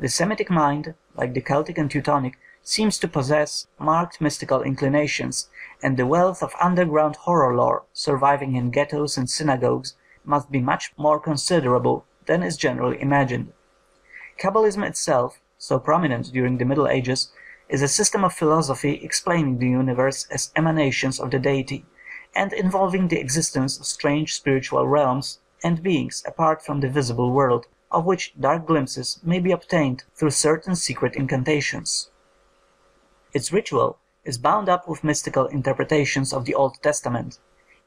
The Semitic mind, like the Celtic and Teutonic, seems to possess marked mystical inclinations, and the wealth of underground horror lore surviving in ghettos and synagogues must be much more considerable than is generally imagined. Kabbalism itself, so prominent during the Middle Ages, is a system of philosophy explaining the universe as emanations of the deity, and involving the existence of strange spiritual realms and beings apart from the visible world, of which dark glimpses may be obtained through certain secret incantations. Its ritual is bound up with mystical interpretations of the Old Testament,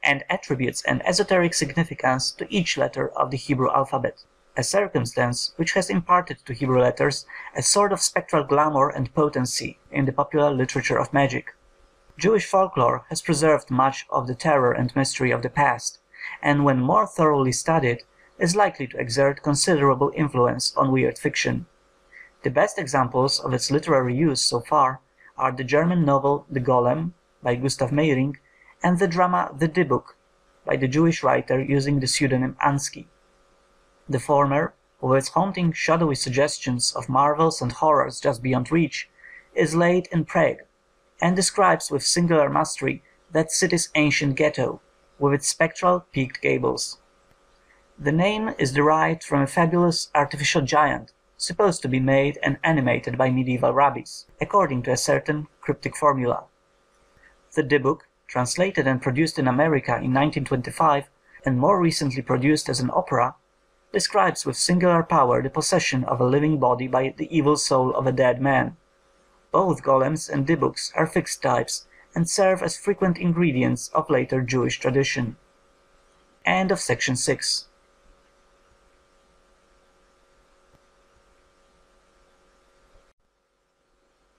and attributes an esoteric significance to each letter of the Hebrew alphabet, a circumstance which has imparted to Hebrew letters a sort of spectral glamour and potency in the popular literature of magic. Jewish folklore has preserved much of the terror and mystery of the past, and when more thoroughly studied, is likely to exert considerable influence on weird fiction. The best examples of its literary use so far are the German novel The Golem, by Gustav Meyring, and the drama The Dibbuk, by the Jewish writer using the pseudonym Ansky. The former, with its haunting, shadowy suggestions of marvels and horrors just beyond reach, is laid in Prague, and describes with singular mastery that city's ancient ghetto, with its spectral, peaked gables. The name is derived from a fabulous artificial giant, supposed to be made and animated by medieval rabbis, according to a certain cryptic formula. The Dibbuk, translated and produced in America in nineteen twenty-five, and more recently produced as an opera, describes with singular power the possession of a living body by the evil soul of a dead man. Both golems and dibbuks are fixed types, and serve as frequent ingredients of later Jewish tradition. End of section six.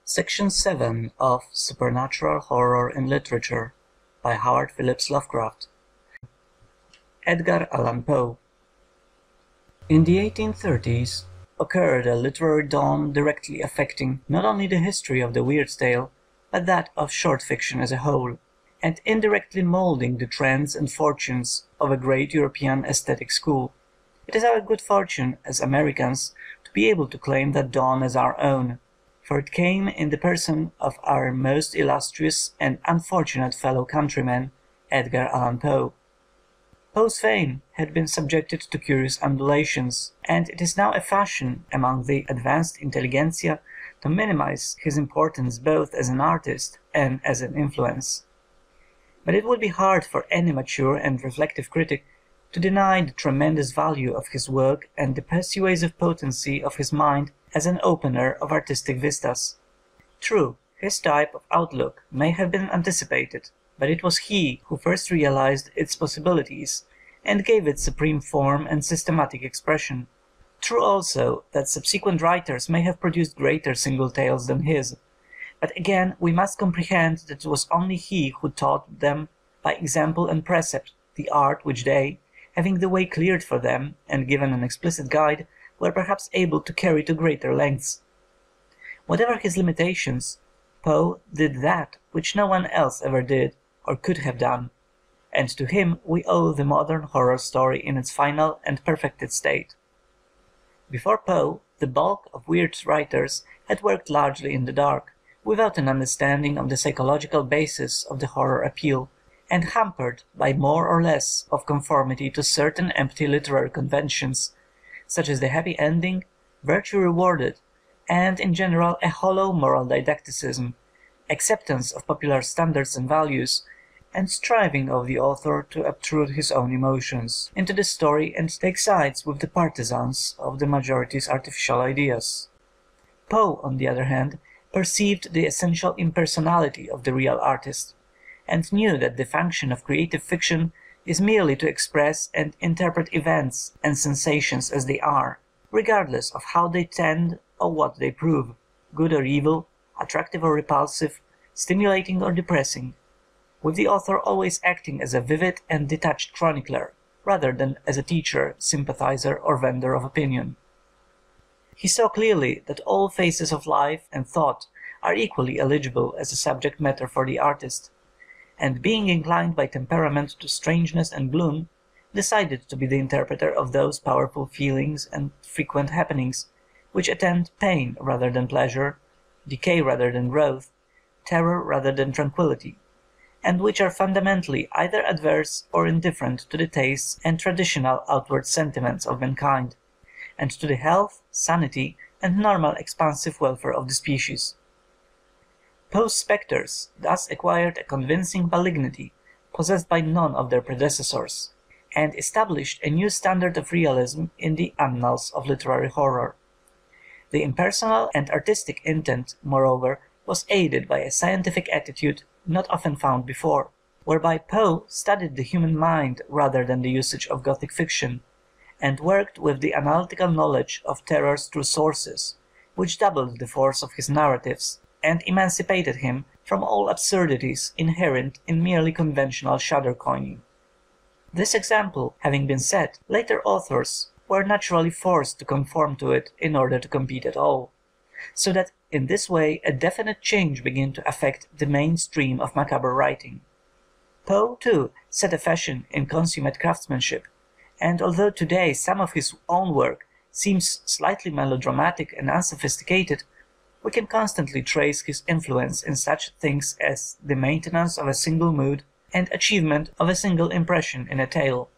Section seven of Supernatural Horror in Literature by Howard Phillips Lovecraft. Edgar Allan Poe. In the eighteen thirties occurred a literary dawn directly affecting not only the history of the weird tale, but that of short fiction as a whole, and indirectly moulding the trends and fortunes of a great European aesthetic school. It is our good fortune, as Americans, to be able to claim that dawn as our own, for it came in the person of our most illustrious and unfortunate fellow countryman, Edgar Allan Poe. Poe's fame had been subjected to curious undulations, and it is now a fashion among the advanced intelligentsia to minimize his importance both as an artist and as an influence. But it would be hard for any mature and reflective critic to deny the tremendous value of his work and the persuasive potency of his mind as an opener of artistic vistas. True, his type of outlook may have been anticipated, but it was he who first realized its possibilities and gave it supreme form and systematic expression. True also that subsequent writers may have produced greater single tales than his, but again we must comprehend that it was only he who taught them by example and precept the art which they, having the way cleared for them and given an explicit guide, were perhaps able to carry to greater lengths. Whatever his limitations, Poe did that which no one else ever did or could have done, and to him we owe the modern horror story in its final and perfected state. Before Poe, the bulk of weird writers had worked largely in the dark, without an understanding of the psychological basis of the horror appeal, and hampered by more or less of conformity to certain empty literary conventions, such as the happy ending, virtue rewarded, and in general a hollow moral didacticism, acceptance of popular standards and values, and striving of the author to obtrude his own emotions into the story and take sides with the partisans of the majority's artificial ideas. Poe, on the other hand, perceived the essential impersonality of the real artist, and knew that the function of creative fiction is merely to express and interpret events and sensations as they are, regardless of how they tend or what they prove, good or evil, attractive or repulsive, stimulating or depressing, with the author always acting as a vivid and detached chronicler, rather than as a teacher, sympathizer, or vendor of opinion. He saw clearly that all phases of life and thought are equally eligible as a subject matter for the artist, and being inclined by temperament to strangeness and gloom, decided to be the interpreter of those powerful feelings and frequent happenings which attend pain rather than pleasure, decay rather than growth, terror rather than tranquillity, and which are fundamentally either adverse or indifferent to the tastes and traditional outward sentiments of mankind, and to the health, sanity, and normal expansive welfare of the species. Poe's spectres thus acquired a convincing malignity, possessed by none of their predecessors, and established a new standard of realism in the annals of literary horror. The impersonal and artistic intent, moreover, was aided by a scientific attitude not often found before, whereby Poe studied the human mind rather than the usage of Gothic fiction, and worked with the analytical knowledge of terror's true sources, which doubled the force of his narratives and emancipated him from all absurdities inherent in merely conventional shudder-coining. This example having been set, later authors were naturally forced to conform to it in order to compete at all, so that in this way a definite change began to affect the mainstream of macabre writing. Poe, too, set a fashion in consummate craftsmanship, and although today some of his own work seems slightly melodramatic and unsophisticated, we can constantly trace his influence in such things as the maintenance of a single mood and achievement of a single impression in a tale,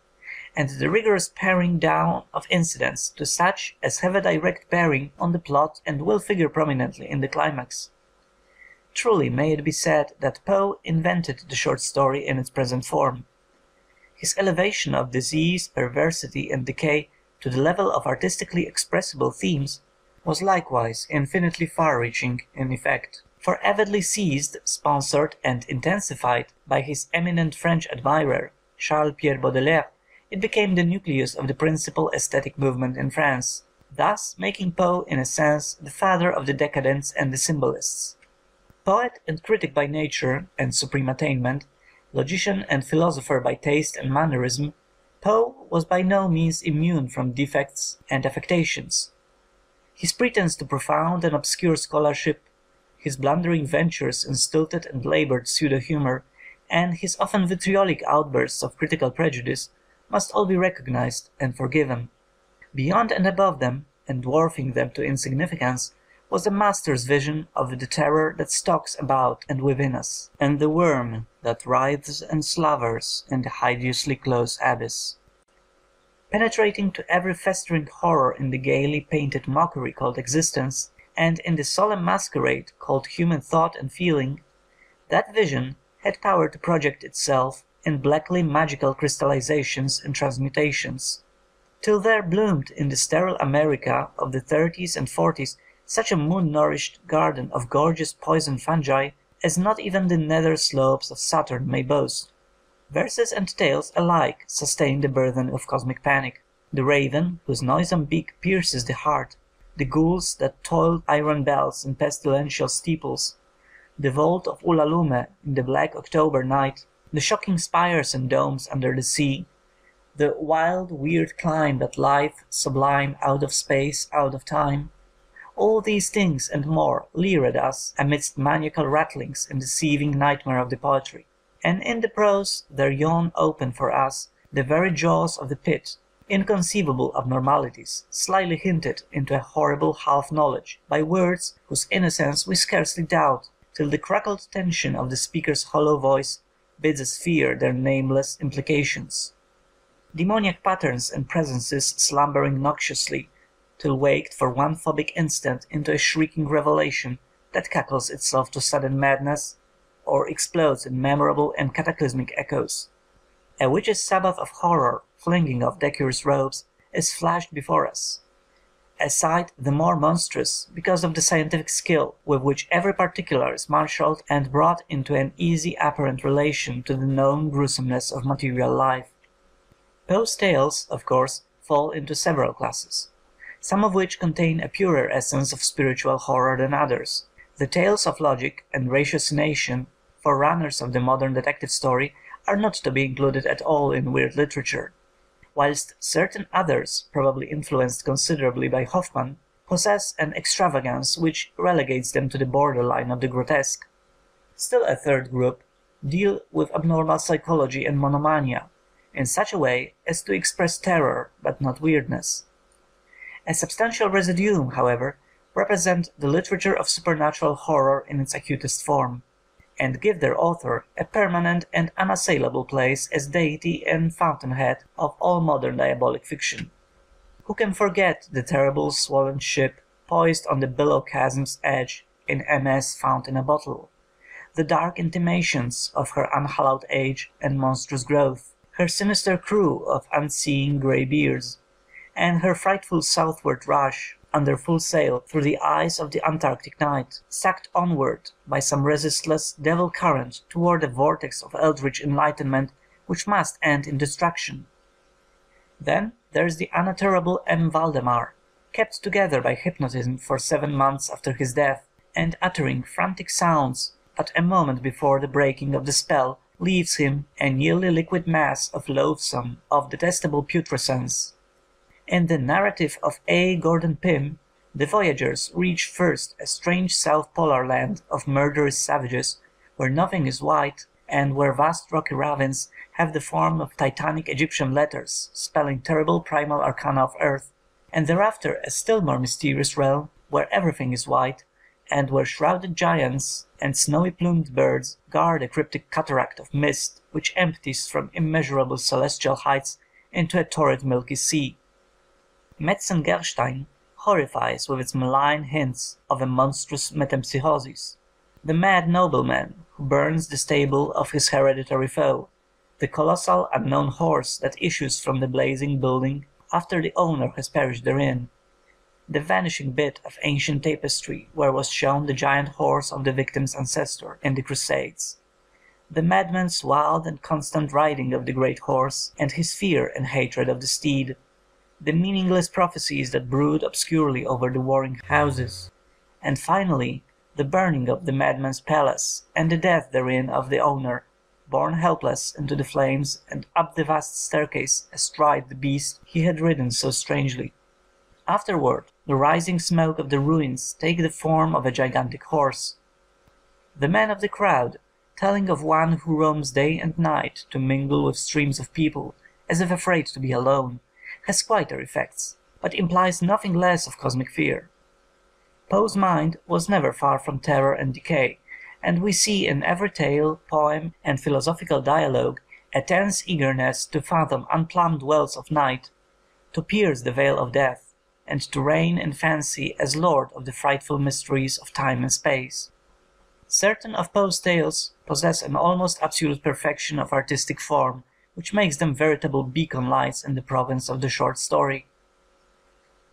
and the rigorous paring down of incidents to such as have a direct bearing on the plot and will figure prominently in the climax. Truly may it be said that Poe invented the short story in its present form. His elevation of disease, perversity, and decay to the level of artistically expressible themes was likewise infinitely far-reaching in effect, for avidly seized, sponsored, and intensified by his eminent French admirer, Charles-Pierre Baudelaire, it became the nucleus of the principal aesthetic movement in France, thus making Poe, in a sense, the father of the decadents and the symbolists. Poet and critic by nature and supreme attainment, logician and philosopher by taste and mannerism, Poe was by no means immune from defects and affectations. His pretense to profound and obscure scholarship, his blundering ventures in stilted and laboured pseudo-humour, and his often vitriolic outbursts of critical prejudice must all be recognised and forgiven. Beyond and above them, and dwarfing them to insignificance, was a master's vision of the terror that stalks about and within us, and the worm that writhes and slavers in the hideously close abyss. Penetrating to every festering horror in the gaily painted mockery called existence, and in the solemn masquerade called human thought and feeling, that vision had power to project itself in blackly magical crystallizations and transmutations, till there bloomed in the sterile America of the thirties and forties such a moon-nourished garden of gorgeous poison fungi as not even the nether slopes of Saturn may boast. Verses and tales alike sustain the burden of cosmic panic. The raven, whose noisome beak pierces the heart, the ghouls that toll iron bells in pestilential steeples, the vault of Ulalume in the black October night, the shocking spires and domes under the sea, the wild, weird climb that life, sublime, out of space, out of time, all these things and more leer at us amidst maniacal rattlings and deceiving nightmare of the poetry. And in the prose there yawn open for us the very jaws of the pit, inconceivable abnormalities, slyly hinted into a horrible half-knowledge, by words whose innocence we scarcely doubt, till the crackled tension of the speaker's hollow voice bids us fear their nameless implications. Demoniac patterns and presences slumbering noxiously, till waked for one phobic instant into a shrieking revelation that cackles itself to sudden madness, or explodes in memorable and cataclysmic echoes. A witch's Sabbath of horror, flinging off decorous robes, is flashed before us, a sight the more monstrous because of the scientific skill with which every particular is marshalled and brought into an easy apparent relation to the known gruesomeness of material life. Poe's tales, of course, fall into several classes, some of which contain a purer essence of spiritual horror than others. The tales of logic and ratiocination, forerunners of the modern detective story, are not to be included at all in weird literature, whilst certain others, probably influenced considerably by Hoffmann, possess an extravagance which relegates them to the borderline of the grotesque. Still a third group deal with abnormal psychology and monomania, in such a way as to express terror but not weirdness. A substantial residuum, however, represent the literature of supernatural horror in its acutest form, and give their author a permanent and unassailable place as deity and fountainhead of all modern diabolic fiction. Who can forget the terrible swollen ship poised on the billow chasm's edge in M S Found in a Bottle, the dark intimations of her unhallowed age and monstrous growth, her sinister crew of unseeing grey beards, and her frightful southward rush, under full sail through the ice of the Antarctic night, sucked onward by some resistless devil current toward a vortex of eldritch enlightenment which must end in destruction. Then there is the unutterable M. Valdemar, kept together by hypnotism for seven months after his death, and uttering frantic sounds but a moment before the breaking of the spell leaves him a nearly liquid mass of loathsome, of detestable putrescence. In the narrative of A. Gordon Pym, the voyagers reach first a strange South Polar land of murderous savages, where nothing is white, and where vast rocky ravines have the form of titanic Egyptian letters, spelling terrible primal arcana of earth, and thereafter a still more mysterious realm where everything is white, and where shrouded giants and snowy-plumed birds guard a cryptic cataract of mist which empties from immeasurable celestial heights into a torrid milky sea. Metzengerstein horrifies with its malign hints of a monstrous metempsychosis, the mad nobleman who burns the stable of his hereditary foe, the colossal unknown horse that issues from the blazing building after the owner has perished therein, the vanishing bit of ancient tapestry where was shown the giant horse of the victim's ancestor in the Crusades, the madman's wild and constant riding of the great horse and his fear and hatred of the steed, the meaningless prophecies that brood obscurely over the warring houses, and finally the burning of the madman's palace and the death therein of the owner, borne helpless into the flames and up the vast staircase astride the beast he had ridden so strangely. Afterward, the rising smoke of the ruins take the form of a gigantic horse. The man of the crowd, telling of one who roams day and night to mingle with streams of people, as if afraid to be alone, has quieter effects, but implies nothing less of cosmic fear. Poe's mind was never far from terror and decay, and we see in every tale, poem, and philosophical dialogue a tense eagerness to fathom unplumbed wells of night, to pierce the veil of death, and to reign in fancy as lord of the frightful mysteries of time and space. Certain of Poe's tales possess an almost absolute perfection of artistic form, which makes them veritable beacon lights in the province of the short story.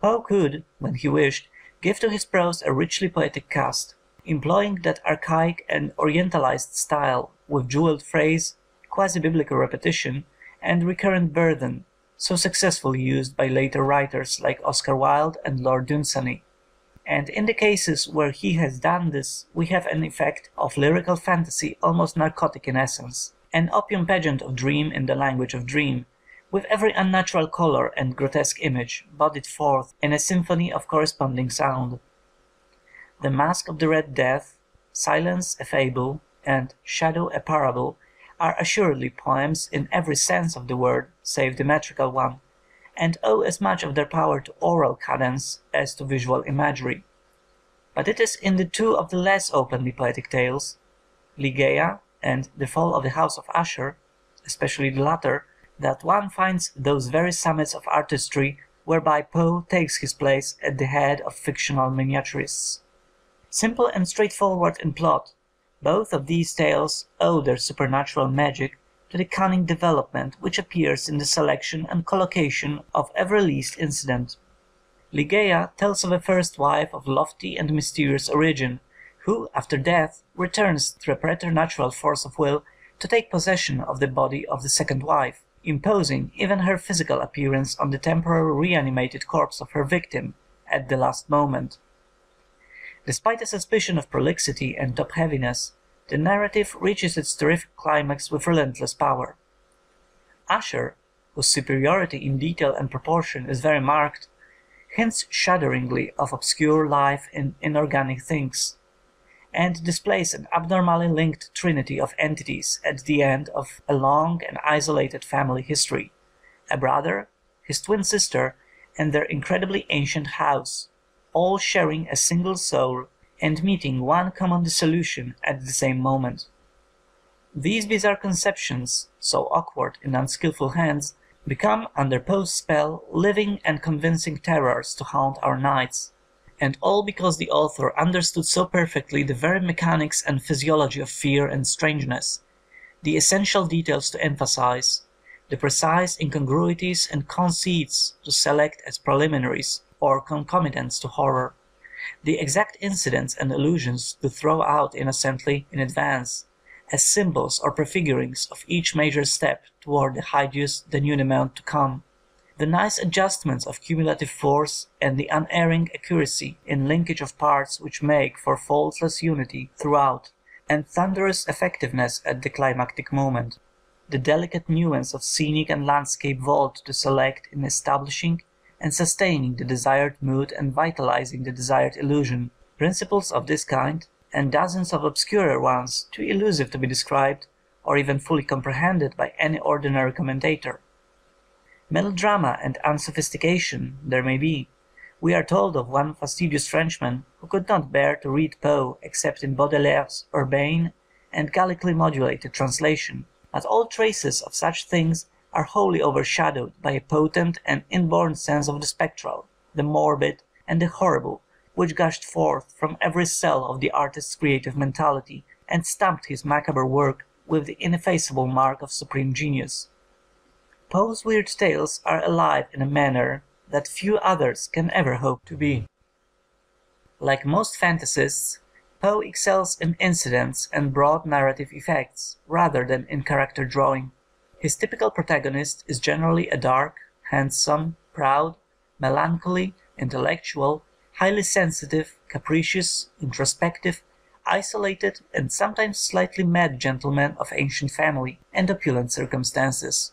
Poe could, when he wished, give to his prose a richly poetic cast, employing that archaic and orientalized style with jeweled phrase, quasi-biblical repetition, and recurrent burden, so successfully used by later writers like Oscar Wilde and Lord Dunsany. And in the cases where he has done this, we have an effect of lyrical fantasy almost narcotic in essence, an opium pageant of dream in the language of dream, with every unnatural color and grotesque image bodied forth in a symphony of corresponding sound. The Mask of the Red Death, Silence a Fable, and Shadow a Parable are assuredly poems in every sense of the word save the metrical one, and owe as much of their power to oral cadence as to visual imagery. But it is in the two of the less openly poetic tales, Ligeia and The Fall of the House of Usher, especially the latter, that one finds those very summits of artistry whereby Poe takes his place at the head of fictional miniaturists. Simple and straightforward in plot, both of these tales owe their supernatural magic to the cunning development which appears in the selection and collocation of every least incident. Ligeia tells of a first wife of lofty and mysterious origin, who, after death, returns through a preternatural force of will to take possession of the body of the second wife, imposing even her physical appearance on the temporary reanimated corpse of her victim at the last moment. Despite a suspicion of prolixity and top-heaviness, the narrative reaches its terrific climax with relentless power. Usher, whose superiority in detail and proportion is very marked, hints shudderingly of obscure life in inorganic things, and displays an abnormally linked trinity of entities at the end of a long and isolated family history: a brother, his twin sister, and their incredibly ancient house, all sharing a single soul and meeting one common dissolution at the same moment. These bizarre conceptions, so awkward in unskillful hands, become, under Poe's spell, living and convincing terrors to haunt our nights, and all because the author understood so perfectly the very mechanics and physiology of fear and strangeness, the essential details to emphasize, the precise incongruities and conceits to select as preliminaries or concomitants to horror, the exact incidents and allusions to throw out innocently in advance, as symbols or prefigurings of each major step toward the hideous denouement to come, the nice adjustments of cumulative force and the unerring accuracy in linkage of parts which make for faultless unity throughout and thunderous effectiveness at the climactic moment, the delicate nuance of scenic and landscape vault to select in establishing and sustaining the desired mood and vitalizing the desired illusion. Principles of this kind, and dozens of obscurer ones too elusive to be described or even fully comprehended by any ordinary commentator. Melodrama and unsophistication there may be. We are told of one fastidious Frenchman who could not bear to read Poe except in Baudelaire's urbane and gallically modulated translation, but all traces of such things are wholly overshadowed by a potent and inborn sense of the spectral, the morbid, and the horrible, which gushed forth from every cell of the artist's creative mentality and stamped his macabre work with the ineffaceable mark of supreme genius. Poe's weird tales are alive in a manner that few others can ever hope to be. Like most fantasists, Poe excels in incidents and broad narrative effects rather than in character drawing. His typical protagonist is generally a dark, handsome, proud, melancholy, intellectual, highly sensitive, capricious, introspective, isolated, and sometimes slightly mad gentleman of ancient family and opulent circumstances,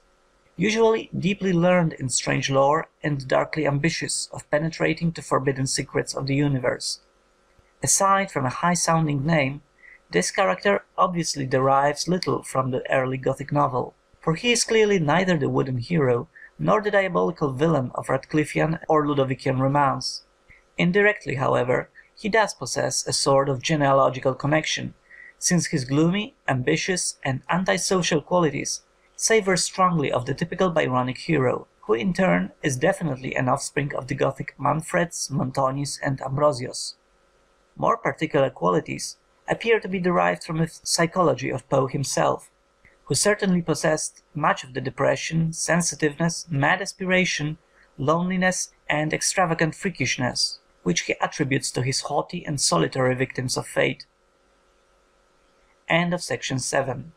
usually deeply learned in strange lore and darkly ambitious of penetrating to forbidden secrets of the universe. Aside from a high-sounding name, this character obviously derives little from the early Gothic novel, for he is clearly neither the wooden hero nor the diabolical villain of Radcliffean or Ludovician romance. Indirectly, however, he does possess a sort of genealogical connection, since his gloomy, ambitious, and antisocial qualities savor strongly of the typical Byronic hero, who in turn is definitely an offspring of the Gothic Manfreds, Montonis, and Ambrosios. More particular qualities appear to be derived from the psychology of Poe himself, who certainly possessed much of the depression, sensitiveness, mad aspiration, loneliness, and extravagant freakishness, which he attributes to his haughty and solitary victims of fate. End of section seven.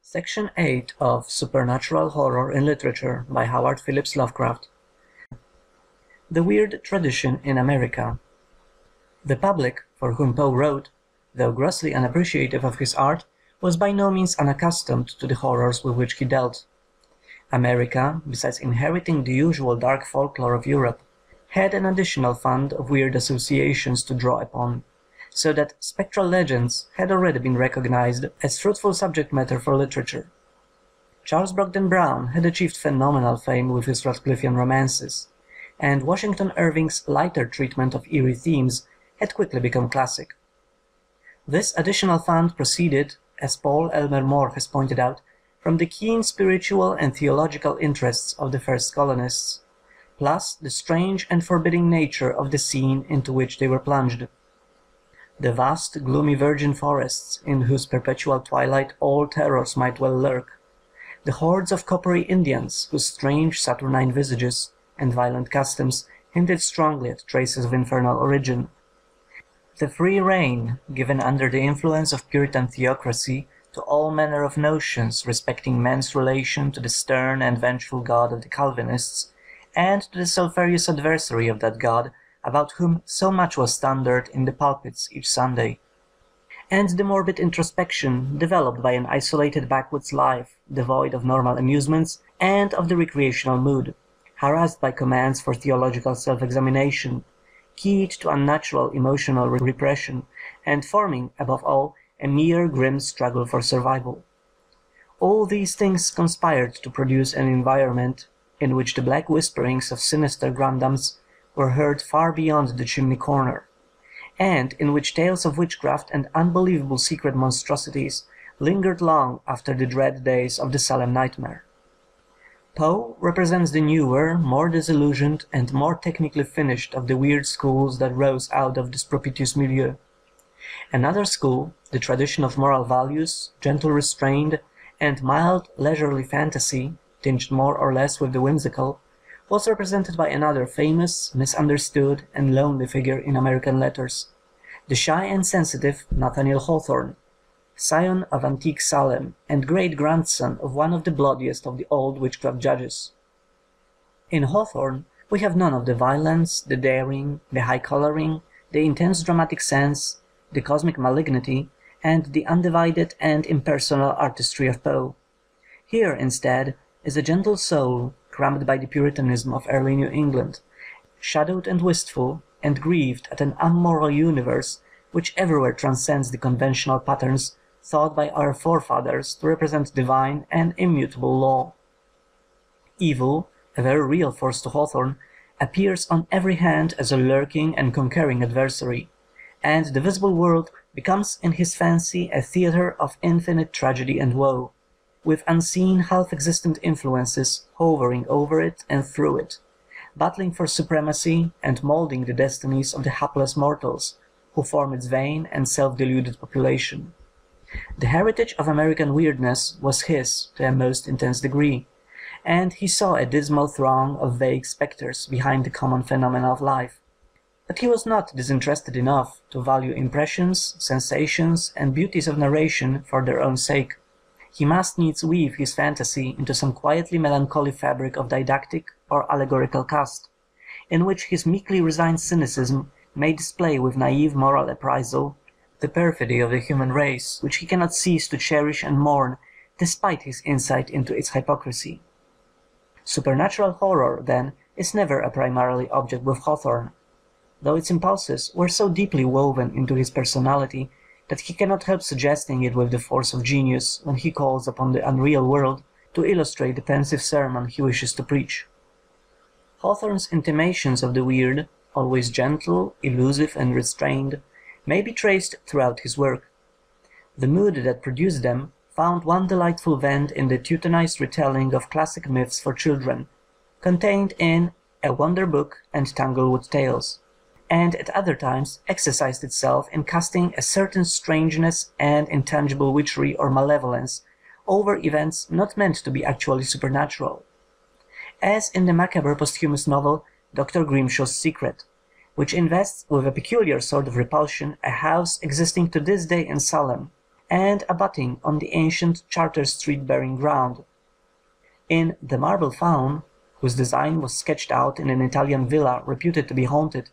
Section eight of Supernatural Horror in Literature by Howard Phillips Lovecraft. The Weird Tradition in America. The public, for whom Poe wrote, though grossly unappreciative of his art, was by no means unaccustomed to the horrors with which he dealt. America, besides inheriting the usual dark folklore of Europe, had an additional fund of weird associations to draw upon, so that spectral legends had already been recognized as fruitful subject matter for literature. Charles Brockden Brown had achieved phenomenal fame with his Radcliffean romances, and Washington Irving's lighter treatment of eerie themes had quickly become classic. This additional fund proceeded, as Paul Elmer Moore has pointed out, from the keen spiritual and theological interests of the first colonists, plus the strange and forbidding nature of the scene into which they were plunged. The vast, gloomy virgin forests, in whose perpetual twilight all terrors might well lurk, the hordes of coppery Indians, whose strange saturnine visages and violent customs hinted strongly at traces of infernal origin, the free rein given under the influence of Puritan theocracy to all manner of notions respecting man's relation to the stern and vengeful God of the Calvinists, and to the sulphurous adversary of that God about whom so much was thundered in the pulpits each Sunday, and the morbid introspection developed by an isolated backwoods life devoid of normal amusements and of the recreational mood, harassed by commands for theological self-examination, keyed to unnatural emotional repression, and forming, above all, a mere grim struggle for survival. All these things conspired to produce an environment in which the black whisperings of sinister grandams were heard far beyond the chimney-corner, and in which tales of witchcraft and unbelievable secret monstrosities lingered long after the dread days of the solemn nightmare. Poe represents the newer, more disillusioned, and more technically finished of the weird schools that rose out of this propitious milieu. Another school, the tradition of moral values, gentle restraint, and mild, leisurely fantasy, tinged more or less with the whimsical, was represented by another famous, misunderstood, and lonely figure in American letters, the shy and sensitive Nathaniel Hawthorne, scion of antique Salem and great-grandson of one of the bloodiest of the old witchcraft judges. In Hawthorne we have none of the violence, the daring, the high colouring, the intense dramatic sense, the cosmic malignity, and the undivided and impersonal artistry of Poe. Here, instead, is a gentle soul, crammed by the Puritanism of early New England, shadowed and wistful, and grieved at an unmoral universe which everywhere transcends the conventional patterns thought by our forefathers to represent divine and immutable law. Evil, a very real force to Hawthorne, appears on every hand as a lurking and conquering adversary, and the visible world becomes in his fancy a theatre of infinite tragedy and woe, with unseen half-existent influences hovering over it and through it, battling for supremacy and moulding the destinies of the hapless mortals who form its vain and self-deluded population. The heritage of American weirdness was his to a most intense degree, and he saw a dismal throng of vague spectres behind the common phenomena of life. But he was not disinterested enough to value impressions, sensations, and beauties of narration for their own sake. He must needs weave his fantasy into some quietly melancholy fabric of didactic or allegorical cast, in which his meekly resigned cynicism may display with naive moral appraisal the perfidy of the human race, which he cannot cease to cherish and mourn, despite his insight into its hypocrisy. Supernatural horror, then, is never a primarily object with Hawthorne, though its impulses were so deeply woven into his personality that he cannot help suggesting it with the force of genius when he calls upon the unreal world to illustrate the pensive sermon he wishes to preach. Hawthorne's intimations of the weird, always gentle, elusive, and restrained, may be traced throughout his work. The mood that produced them found one delightful vent in the Teutonized retelling of classic myths for children, contained in A Wonder Book and Tanglewood Tales, and at other times exercised itself in casting a certain strangeness and intangible witchery or malevolence over events not meant to be actually supernatural, as in the macabre posthumous novel Doctor Grimshaw's Secret, which invests with a peculiar sort of repulsion a house existing to this day in Salem and abutting on the ancient Charter Street burying ground. In The Marble Faun, whose design was sketched out in an Italian villa reputed to be haunted,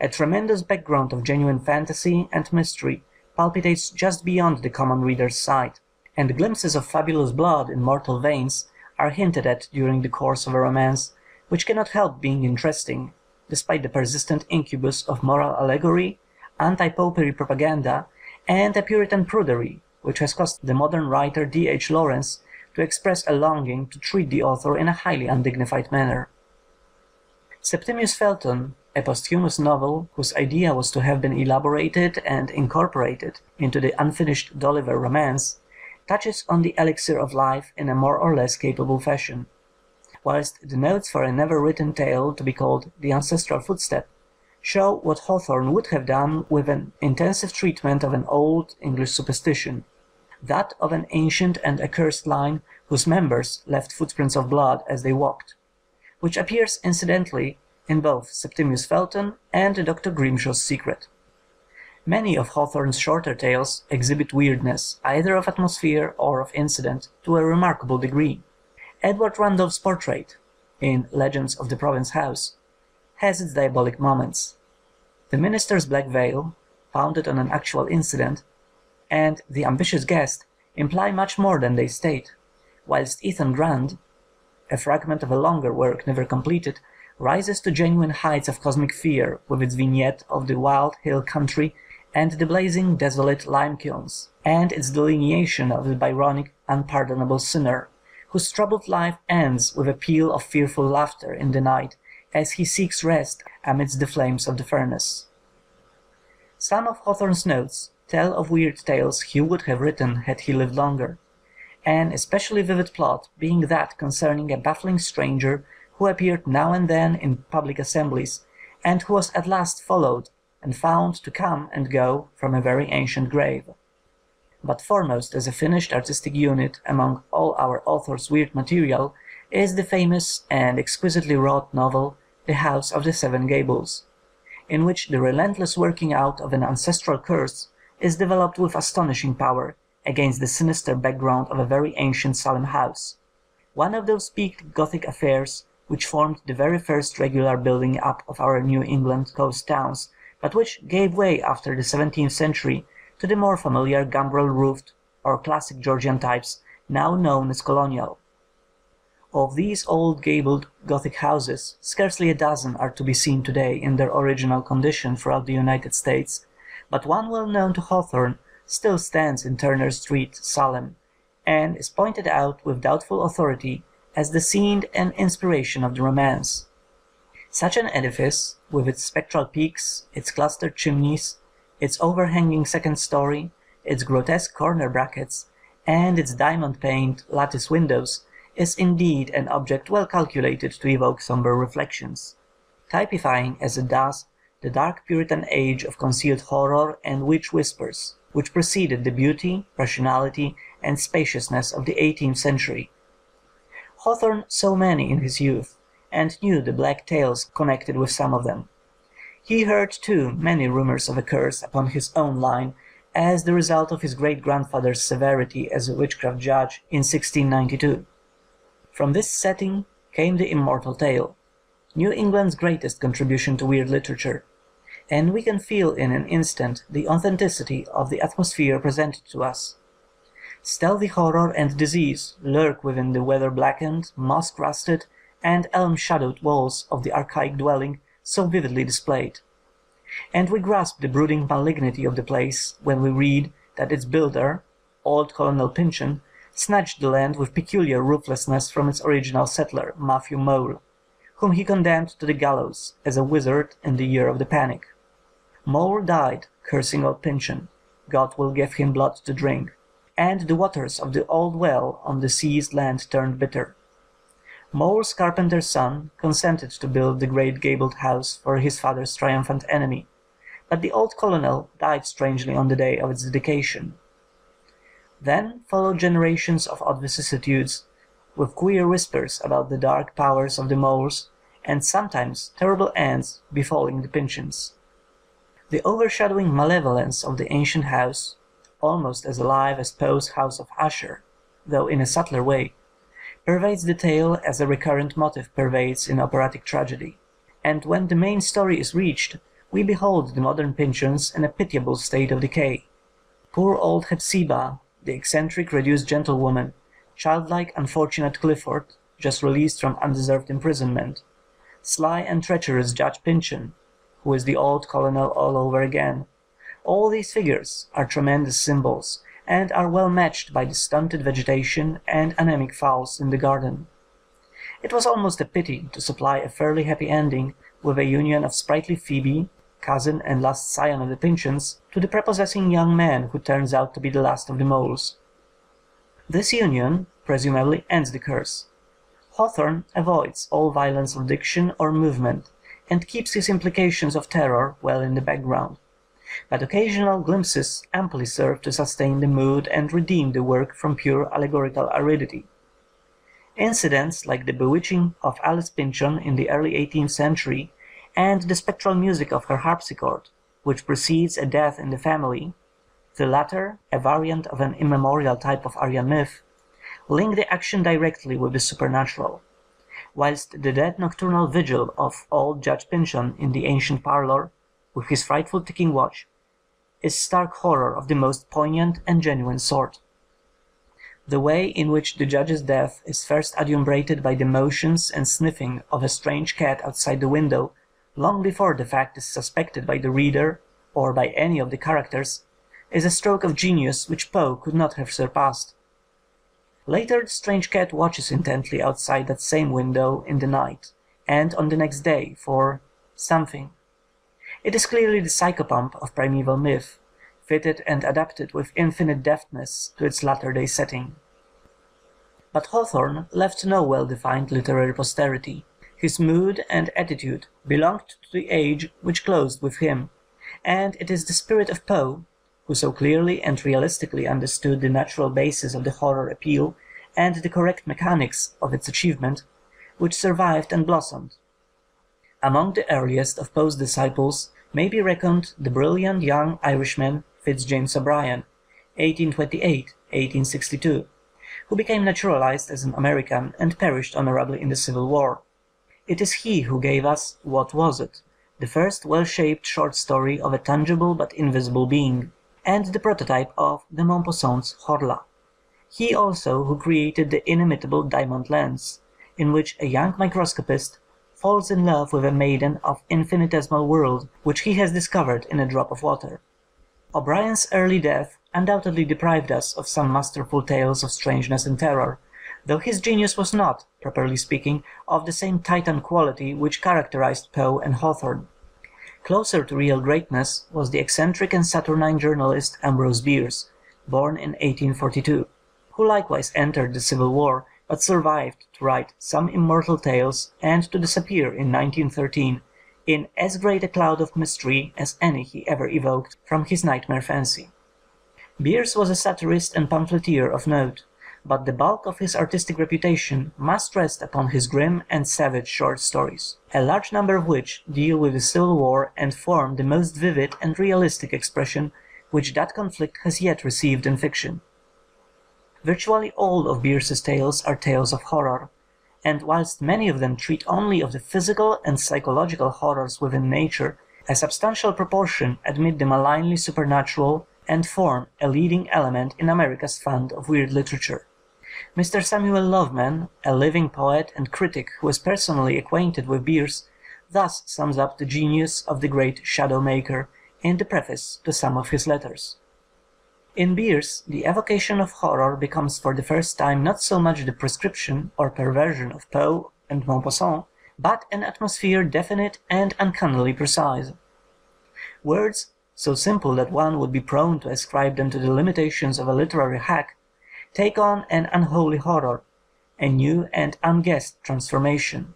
a tremendous background of genuine fantasy and mystery palpitates just beyond the common reader's sight, and glimpses of fabulous blood in mortal veins are hinted at during the course of a romance which cannot help being interesting, despite the persistent incubus of moral allegory, anti-popery propaganda, and a Puritan prudery, which has caused the modern writer D H Lawrence to express a longing to treat the author in a highly undignified manner. Septimius Felton, a posthumous novel whose idea was to have been elaborated and incorporated into the unfinished Dolliver romance, touches on the elixir of life in a more or less capable fashion. Whilst the notes for a never-written tale to be called The Ancestral Footstep show what Hawthorne would have done with an intensive treatment of an old English superstition, that of an ancient and accursed line whose members left footprints of blood as they walked, which appears incidentally in both Septimius Felton and Doctor Grimshaw's Secret. Many of Hawthorne's shorter tales exhibit weirdness, either of atmosphere or of incident, to a remarkable degree. Edward Randolph's portrait, in Legends of the Province House, has its diabolic moments. The Minister's Black Veil, founded on an actual incident, and The Ambitious Guest imply much more than they state, whilst Ethan Grant, a fragment of a longer work never completed, rises to genuine heights of cosmic fear with its vignette of the wild hill country and the blazing, desolate lime kilns, and its delineation of the Byronic unpardonable sinner, whose troubled life ends with a peal of fearful laughter in the night as he seeks rest amidst the flames of the furnace. Some of Hawthorne's notes tell of weird tales he would have written had he lived longer, an especially vivid plot being that concerning a baffling stranger who appeared now and then in public assemblies, and who was at last followed and found to come and go from a very ancient grave. But foremost as a finished artistic unit among all our author's weird material is the famous and exquisitely wrought novel The House of the Seven Gables, in which the relentless working out of an ancestral curse is developed with astonishing power against the sinister background of a very ancient solemn house, one of those peaked Gothic affairs which formed the very first regular building up of our New England coast towns, but which gave way after the seventeenth century to the more familiar gambrel-roofed or classic Georgian types now known as colonial. Of these old gabled Gothic houses, scarcely a dozen are to be seen today in their original condition throughout the United States, but one well known to Hawthorne still stands in Turner Street, Salem, and is pointed out with doubtful authority as the scene and inspiration of the romance. Such an edifice, with its spectral peaks, its clustered chimneys, its overhanging second story, its grotesque corner brackets, and its diamond-paned lattice windows, is indeed an object well calculated to evoke sombre reflections, typifying as it does the dark Puritan age of concealed horror and witch whispers, which preceded the beauty, rationality, and spaciousness of the eighteenth century. Hawthorne saw many in his youth, and knew the black tales connected with some of them. He heard, too, many rumors of a curse upon his own line, as the result of his great-grandfather's severity as a witchcraft judge in sixteen ninety-two. From this setting came the immortal tale, New England's greatest contribution to weird literature, and we can feel in an instant the authenticity of the atmosphere presented to us. Stealthy horror and disease lurk within the weather-blackened, moss-crusted, and elm-shadowed walls of the archaic dwelling so vividly displayed, and we grasp the brooding malignity of the place when we read that its builder, old Colonel Pyncheon, snatched the land with peculiar ruthlessness from its original settler, Matthew Mole, whom he condemned to the gallows as a wizard in the year of the panic. Mole died, cursing old Pyncheon, God will give him blood to drink, and the waters of the old well on the seized land turned bitter. Mole's carpenter's son consented to build the great gabled house for his father's triumphant enemy, but the old colonel died strangely on the day of its dedication. Then followed generations of odd vicissitudes, with queer whispers about the dark powers of the Moles, and sometimes terrible ends befalling the Pyncheons. The overshadowing malevolence of the ancient house, almost as alive as Poe's House of Usher, though in a subtler way, pervades the tale as a recurrent motive pervades in operatic tragedy. And when the main story is reached, we behold the modern Pyncheons in a pitiable state of decay. Poor old Hepzibah, the eccentric reduced gentlewoman, childlike unfortunate Clifford, just released from undeserved imprisonment, sly and treacherous Judge Pyncheon, who is the old colonel all over again, all these figures are tremendous symbols, and are well matched by the stunted vegetation and anemic fowls in the garden. It was almost a pity to supply a fairly happy ending with a union of sprightly Phoebe, cousin and last scion of the Pyncheons, to the prepossessing young man who turns out to be the last of the Moles. This union, presumably, ends the curse. Hawthorne avoids all violence of diction or movement, and keeps his implications of terror well in the background, but occasional glimpses amply serve to sustain the mood and redeem the work from pure allegorical aridity. Incidents like the bewitching of Alice Pyncheon in the early eighteenth century, and the spectral music of her harpsichord, which precedes a death in the family, the latter, a variant of an immemorial type of Aryan myth, link the action directly with the supernatural, whilst the dead nocturnal vigil of old Judge Pyncheon in the ancient parlour, with his frightful ticking watch, is stark horror of the most poignant and genuine sort. The way in which the judge's death is first adumbrated by the motions and sniffing of a strange cat outside the window, long before the fact is suspected by the reader, or by any of the characters, is a stroke of genius which Poe could not have surpassed. Later the strange cat watches intently outside that same window in the night, and on the next day, for something. It is clearly the psychopomp of primeval myth, fitted and adapted with infinite deftness to its latter-day setting. But Hawthorne left no well-defined literary posterity. His mood and attitude belonged to the age which closed with him, and it is the spirit of Poe, who so clearly and realistically understood the natural basis of the horror appeal and the correct mechanics of its achievement, which survived and blossomed. Among the earliest of Poe's disciples may be reckoned the brilliant young Irishman Fitz James O'Brien, eighteen twenty-eight to eighteen sixty-two, who became naturalized as an American and perished honorably in the Civil War. It is he who gave us What Was It?, the first well-shaped short story of a tangible but invisible being, and the prototype of de Maupassant's Horla. He also who created the inimitable Diamond Lens, in which a young microscopist falls in love with a maiden of infinitesimal world which he has discovered in a drop of water. O'Brien's early death undoubtedly deprived us of some masterful tales of strangeness and terror, though his genius was not, properly speaking, of the same Titan quality which characterized Poe and Hawthorne. Closer to real greatness was the eccentric and saturnine journalist Ambrose Bierce, born in eighteen forty-two, who likewise entered the Civil War, but survived to write some immortal tales and to disappear in nineteen thirteen in as great a cloud of mystery as any he ever evoked from his nightmare fancy. Bierce was a satirist and pamphleteer of note, but the bulk of his artistic reputation must rest upon his grim and savage short stories, a large number of which deal with the Civil War and form the most vivid and realistic expression which that conflict has yet received in fiction. Virtually all of Bierce's tales are tales of horror, and whilst many of them treat only of the physical and psychological horrors within nature, a substantial proportion admit the malignly supernatural and form a leading element in America's fund of weird literature. Mister Samuel Loveman, a living poet and critic who is personally acquainted with Bierce, thus sums up the genius of the great shadow-maker in the preface to some of his letters. In Bierce, the evocation of horror becomes for the first time not so much the prescription or perversion of Poe and Maupassant, but an atmosphere definite and uncannily precise. Words, so simple that one would be prone to ascribe them to the limitations of a literary hack, take on an unholy horror, a new and unguessed transformation.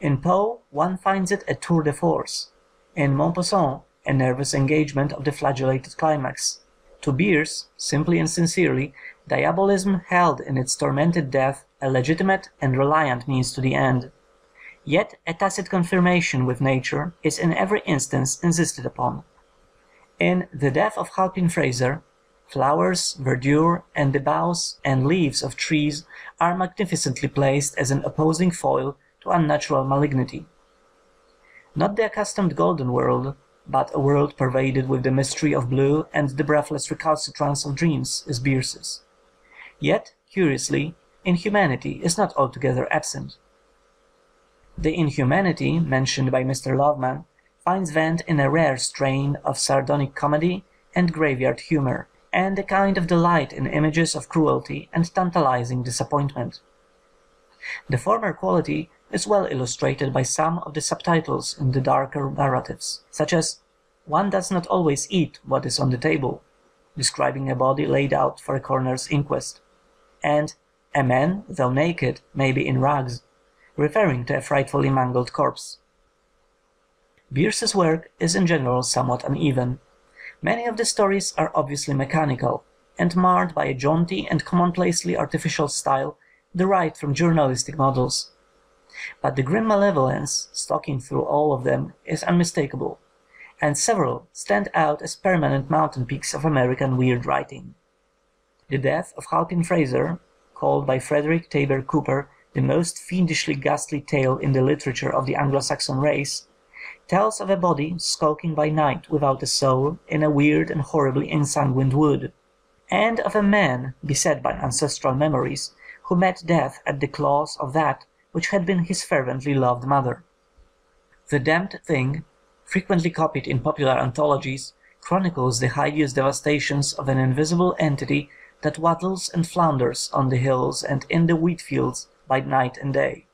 In Poe one finds it a tour de force, in Maupassant a nervous engagement of the flagellated climax. To Bierce, simply and sincerely, diabolism held in its tormented death a legitimate and reliant means to the end. Yet a tacit confirmation with nature is in every instance insisted upon. In The Death of Halpin Fraser, flowers, verdure, and the boughs and leaves of trees are magnificently placed as an opposing foil to unnatural malignity. Not the accustomed golden world, but a world pervaded with the mystery of blue and the breathless recalcitrance of dreams, is Bierce's. Yet, curiously, inhumanity is not altogether absent. The inhumanity mentioned by Mister Loveman finds vent in a rare strain of sardonic comedy and graveyard humor, and a kind of delight in images of cruelty and tantalizing disappointment. The former quality is well illustrated by some of the subtitles in the darker narratives, such as "One does not always eat what is on the table," describing a body laid out for a coroner's inquest, and "A man, though naked, may be in rags," referring to a frightfully mangled corpse. Bierce's work is in general somewhat uneven. Many of the stories are obviously mechanical, and marred by a jaunty and commonplacely artificial style derived from journalistic models. But the grim malevolence, stalking through all of them, is unmistakable, and several stand out as permanent mountain peaks of American weird writing. The Death of Halpin Fraser, called by Frederick Tabor Cooper the most fiendishly ghastly tale in the literature of the Anglo-Saxon race, tells of a body skulking by night without a soul in a weird and horribly ensanguined wood, and of a man beset by ancestral memories who met death at the claws of that which had been his fervently loved mother. The Damned Thing, frequently copied in popular anthologies, chronicles the hideous devastations of an invisible entity that waddles and flounders on the hills and in the wheat fields by night and day.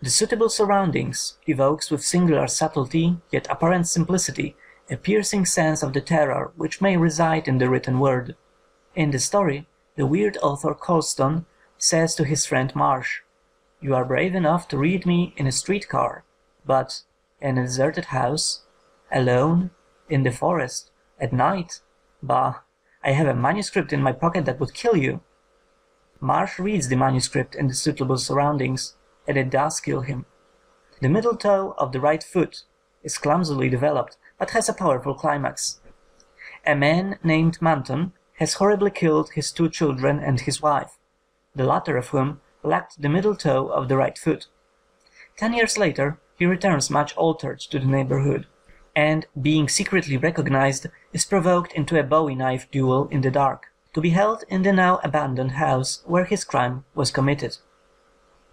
The suitable surroundings evokes with singular subtlety, yet apparent simplicity, a piercing sense of the terror which may reside in the written word. In the story, the weird author Colston says to his friend Marsh, "You are brave enough to read me in a street car, but in a deserted house, alone, in the forest, at night, bah, I have a manuscript in my pocket that would kill you." Marsh reads the manuscript in the suitable surroundings, and it does kill him. The middle toe of the right foot is clumsily developed, but has a powerful climax. A man named Manton has horribly killed his two children and his wife, the latter of whom lacked the middle toe of the right foot. Ten years later he returns much altered to the neighborhood, and, being secretly recognized, is provoked into a bowie-knife duel in the dark, to be held in the now abandoned house where his crime was committed.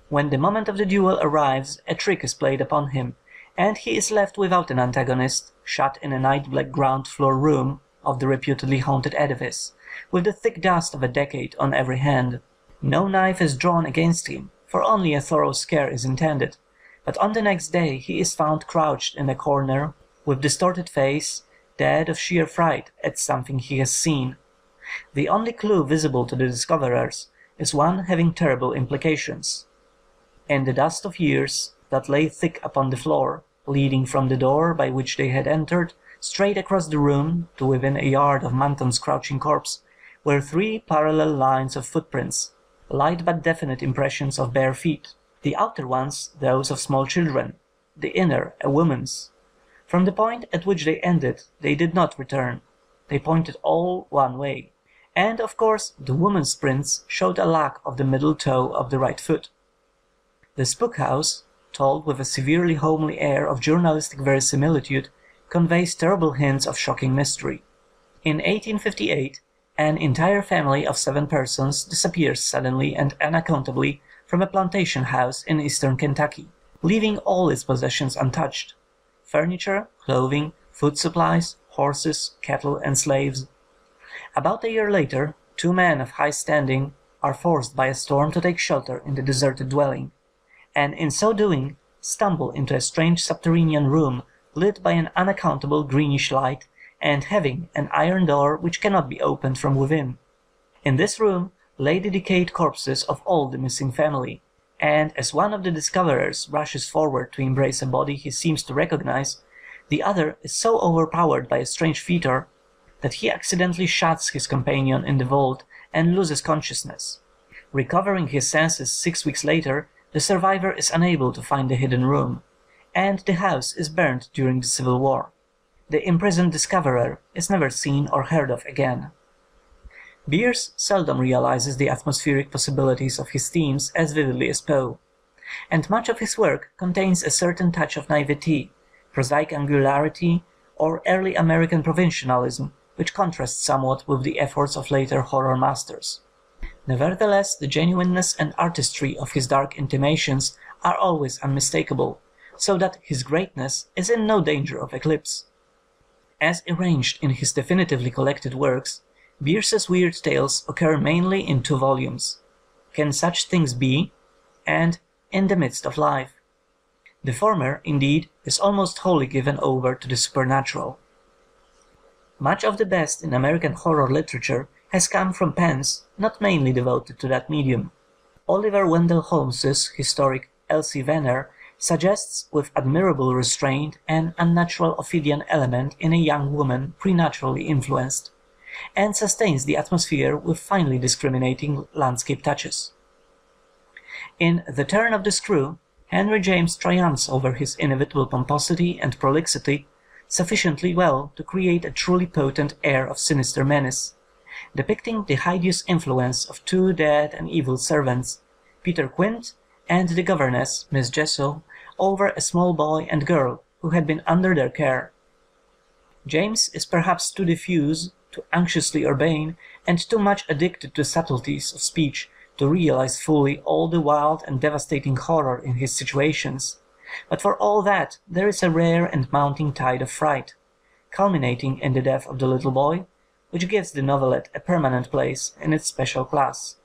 When the moment of the duel arrives, a trick is played upon him, and he is left without an antagonist, shut in a night-black ground-floor room of the reputedly haunted edifice, with the thick dust of a decade on every hand. No knife is drawn against him, for only a thorough scare is intended, but on the next day he is found crouched in a corner, with distorted face, dead of sheer fright at something he has seen. The only clue visible to the discoverers is one having terrible implications. In the dust of years that lay thick upon the floor, leading from the door by which they had entered, straight across the room to within a yard of Manton's crouching corpse, were three parallel lines of footprints, light but definite impressions of bare feet, the outer ones those of small children, the inner a woman's. From the point at which they ended they did not return. They pointed all one way, and of course the woman's prints showed a lack of the middle toe of the right foot. The spook house, told with a severely homely air of journalistic verisimilitude, conveys terrible hints of shocking mystery. In eighteen fifty-eight an entire family of seven persons disappears suddenly and unaccountably from a plantation house in eastern Kentucky, leaving all its possessions untouched: furniture, clothing, food supplies, horses, cattle, and slaves. About a year later, two men of high standing are forced by a storm to take shelter in the deserted dwelling, and in so doing stumble into a strange subterranean room lit by an unaccountable greenish light and having an iron door which cannot be opened from within. In this room lay the decayed corpses of all the missing family, and as one of the discoverers rushes forward to embrace a body he seems to recognize, the other is so overpowered by a strange fever that he accidentally shuts his companion in the vault and loses consciousness. Recovering his senses six weeks later, the survivor is unable to find the hidden room, and the house is burned during the Civil War. The imprisoned discoverer is never seen or heard of again. Bierce seldom realizes the atmospheric possibilities of his themes as vividly as Poe, and much of his work contains a certain touch of naivete, prosaic angularity, or early American provincialism, which contrasts somewhat with the efforts of later horror masters. Nevertheless, the genuineness and artistry of his dark intimations are always unmistakable, so that his greatness is in no danger of eclipse. As arranged in his definitively collected works, Bierce's weird tales occur mainly in two volumes: Can Such Things Be? And In the Midst of Life. The former, indeed, is almost wholly given over to the supernatural. Much of the best in American horror literature has come from pens not mainly devoted to that medium. Oliver Wendell Holmes's historic Elsie Venner suggests with admirable restraint an unnatural Ophidian element in a young woman preternaturally influenced, and sustains the atmosphere with finely discriminating landscape touches. In The Turn of the Screw, Henry James triumphs over his inevitable pomposity and prolixity sufficiently well to create a truly potent air of sinister menace, depicting the hideous influence of two dead and evil servants, Peter Quint and the governess, Miss Jessel, over a small boy and girl who had been under their care. James is perhaps too diffuse, too anxiously urbane, and too much addicted to subtleties of speech to realize fully all the wild and devastating horror in his situations, but for all that there is a rare and mounting tide of fright, culminating in the death of the little boy, which gives the novelette a permanent place in its special class.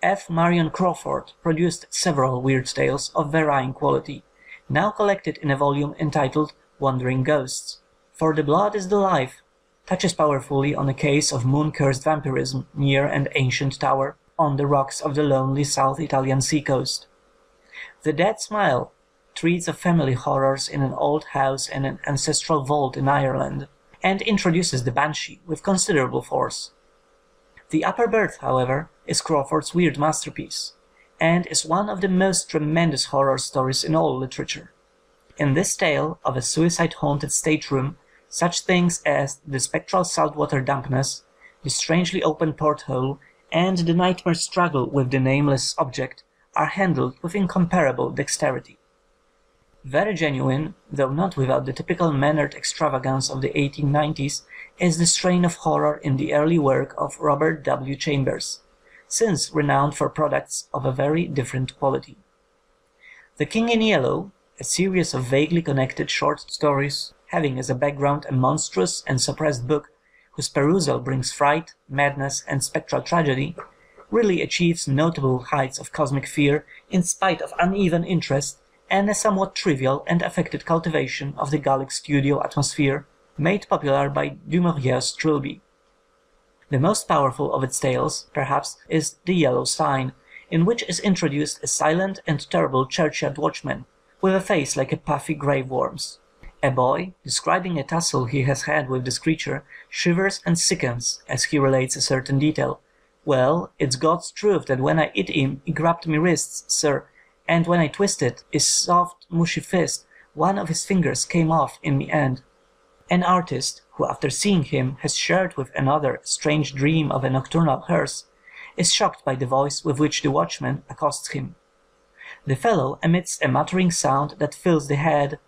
F. Marion Crawford produced several weird tales of varying quality, now collected in a volume entitled Wandering Ghosts, for the blood is the life touches powerfully on a case of moon-cursed vampirism near an ancient tower, on the rocks of the lonely South Italian seacoast. The Dead Smile treats of family horrors in an old house in an ancestral vault in Ireland, and introduces the banshee with considerable force. The Upper Berth, however, is Crawford's weird masterpiece, and is one of the most tremendous horror stories in all literature. In this tale of a suicide-haunted stateroom, such things as the spectral saltwater dampness, the strangely open porthole, and the nightmare struggle with the nameless object are handled with incomparable dexterity. Very genuine, though not without the typical mannered extravagance of the eighteen nineties, is the strain of horror in the early work of Robert W Chambers, since renowned for products of a very different quality. The King in Yellow, a series of vaguely connected short stories, having as a background a monstrous and suppressed book, whose perusal brings fright, madness, and spectral tragedy, really achieves notable heights of cosmic fear in spite of uneven interest and a somewhat trivial and affected cultivation of the Gallic studio atmosphere, made popular by Dumouriez's Trilby. The most powerful of its tales, perhaps, is The Yellow Sign, in which is introduced a silent and terrible churchyard watchman, with a face like a puffy grave-worm's. A boy, describing a tussle he has had with this creature, shivers and sickens as he relates a certain detail. "Well, it's God's truth that when I hit him, he grabbed me wrists, sir, and when I twisted his soft, mushy fist, one of his fingers came off in the end." An artist, who after seeing him has shared with another a strange dream of a nocturnal hearse, is shocked by the voice with which the watchman accosts him. The fellow emits a muttering sound that fills the head,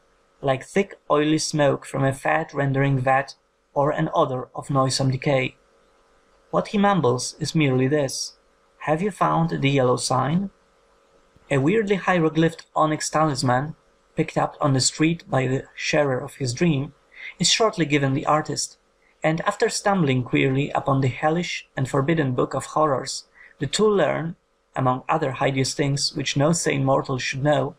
like thick oily smoke from a fat rendering vat or an odor of noisome decay. What he mumbles is merely this: "Have you found the yellow sign?" A weirdly hieroglyphed onyx talisman, picked up on the street by the sharer of his dream, is shortly given the artist, and after stumbling queerly upon the hellish and forbidden book of horrors, the two learn, among other hideous things which no sane mortal should know,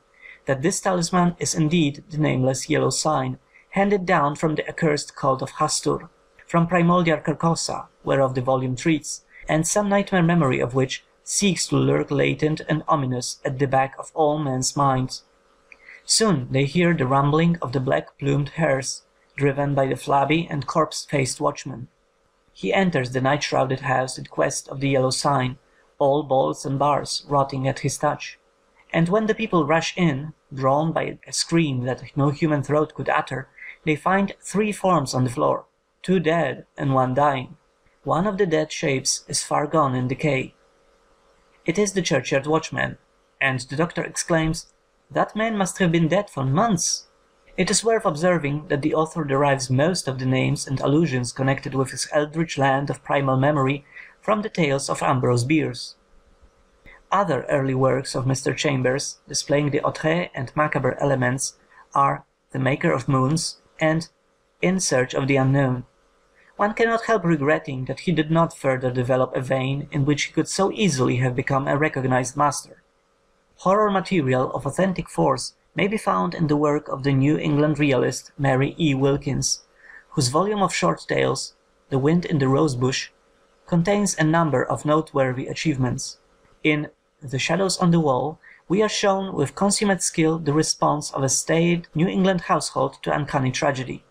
that this talisman is indeed the nameless yellow sign, handed down from the accursed cult of Hastur, from primordial Carcosa, whereof the volume treats, and some nightmare memory of which seeks to lurk latent and ominous at the back of all men's minds. Soon they hear the rumbling of the black-plumed hearse, driven by the flabby and corpse-faced watchman. He enters the night-shrouded house in quest of the yellow sign, all bolts and bars rotting at his touch. And when the people rush in, drawn by a scream that no human throat could utter, they find three forms on the floor, two dead and one dying. One of the dead shapes is far gone in decay. It is the churchyard watchman, and the doctor exclaims, "That man must have been dead for months." It is worth observing that the author derives most of the names and allusions connected with his eldritch land of primal memory from the tales of Ambrose Bierce. Other early works of Mister Chambers, displaying the outré and macabre elements, are The Maker of Moons and In Search of the Unknown. One cannot help regretting that he did not further develop a vein in which he could so easily have become a recognized master. Horror material of authentic force may be found in the work of the New England realist Mary E. Wilkins, whose volume of short tales, The Wind in the Rosebush, contains a number of noteworthy achievements. In The Shadows on the Wall, we are shown with consummate skill the response of a staid New England household to uncanny tragedy,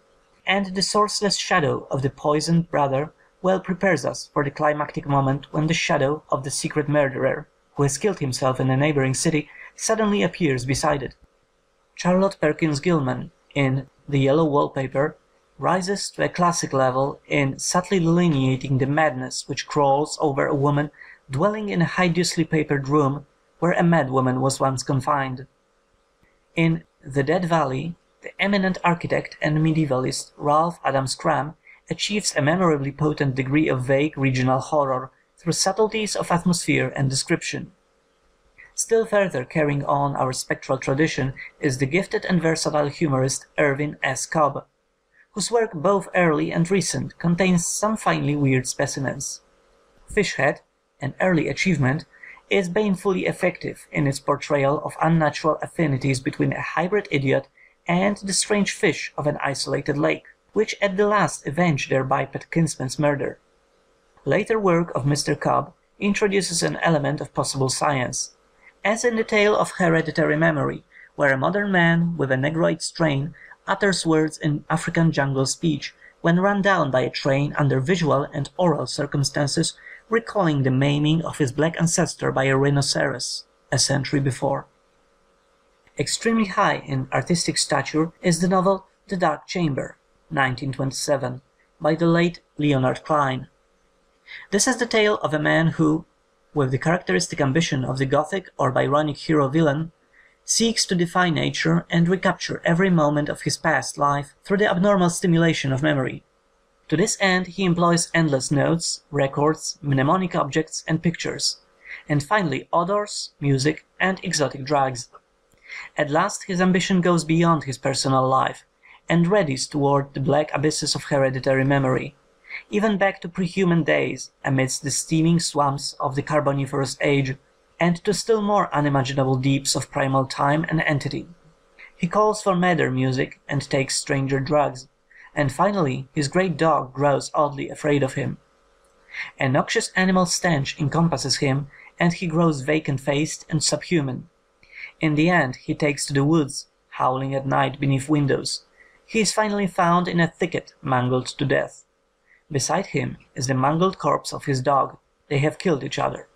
and the sourceless shadow of the poisoned brother well prepares us for the climactic moment when the shadow of the secret murderer, who has killed himself in a neighboring city, suddenly appears beside it. Charlotte Perkins Gilman, in The Yellow Wallpaper, rises to a classic level in subtly delineating the madness which crawls over a woman dwelling in a hideously papered room where a madwoman was once confined. In The Dead Valley, the eminent architect and medievalist Ralph Adams Cram achieves a memorably potent degree of vague regional horror through subtleties of atmosphere and description. Still further carrying on our spectral tradition is the gifted and versatile humorist Irvin S. Cobb, whose work, both early and recent, contains some finely weird specimens. Fishhead, an early achievement, is banefully effective in its portrayal of unnatural affinities between a hybrid idiot and the strange fish of an isolated lake, which at the last avenge their biped kinsman's murder. Later work of Mister Cobb introduces an element of possible science, as in the tale of Hereditary Memory, where a modern man with a negroid strain utters words in African jungle speech when run down by a train under visual and oral circumstances recalling the maiming of his black ancestor by a rhinoceros a century before. Extremely high in artistic stature is the novel The Dark Chamber, nineteen twenty-seven, by the late Leonard Cline. This is the tale of a man who, with the characteristic ambition of the Gothic or Byronic hero-villain, seeks to defy nature and recapture every moment of his past life through the abnormal stimulation of memory. To this end he employs endless notes, records, mnemonic objects and pictures, and finally odors, music and exotic drugs. At last his ambition goes beyond his personal life and readies toward the black abysses of hereditary memory, even back to pre-human days amidst the steaming swamps of the Carboniferous Age, and to still more unimaginable deeps of primal time and entity. He calls for madder music and takes stranger drugs, and finally his great dog grows oddly afraid of him. A noxious animal stench encompasses him, and he grows vacant-faced and subhuman. In the end he takes to the woods, howling at night beneath windows. He is finally found in a thicket, mangled to death. Beside him is the mangled corpse of his dog. They have killed each other.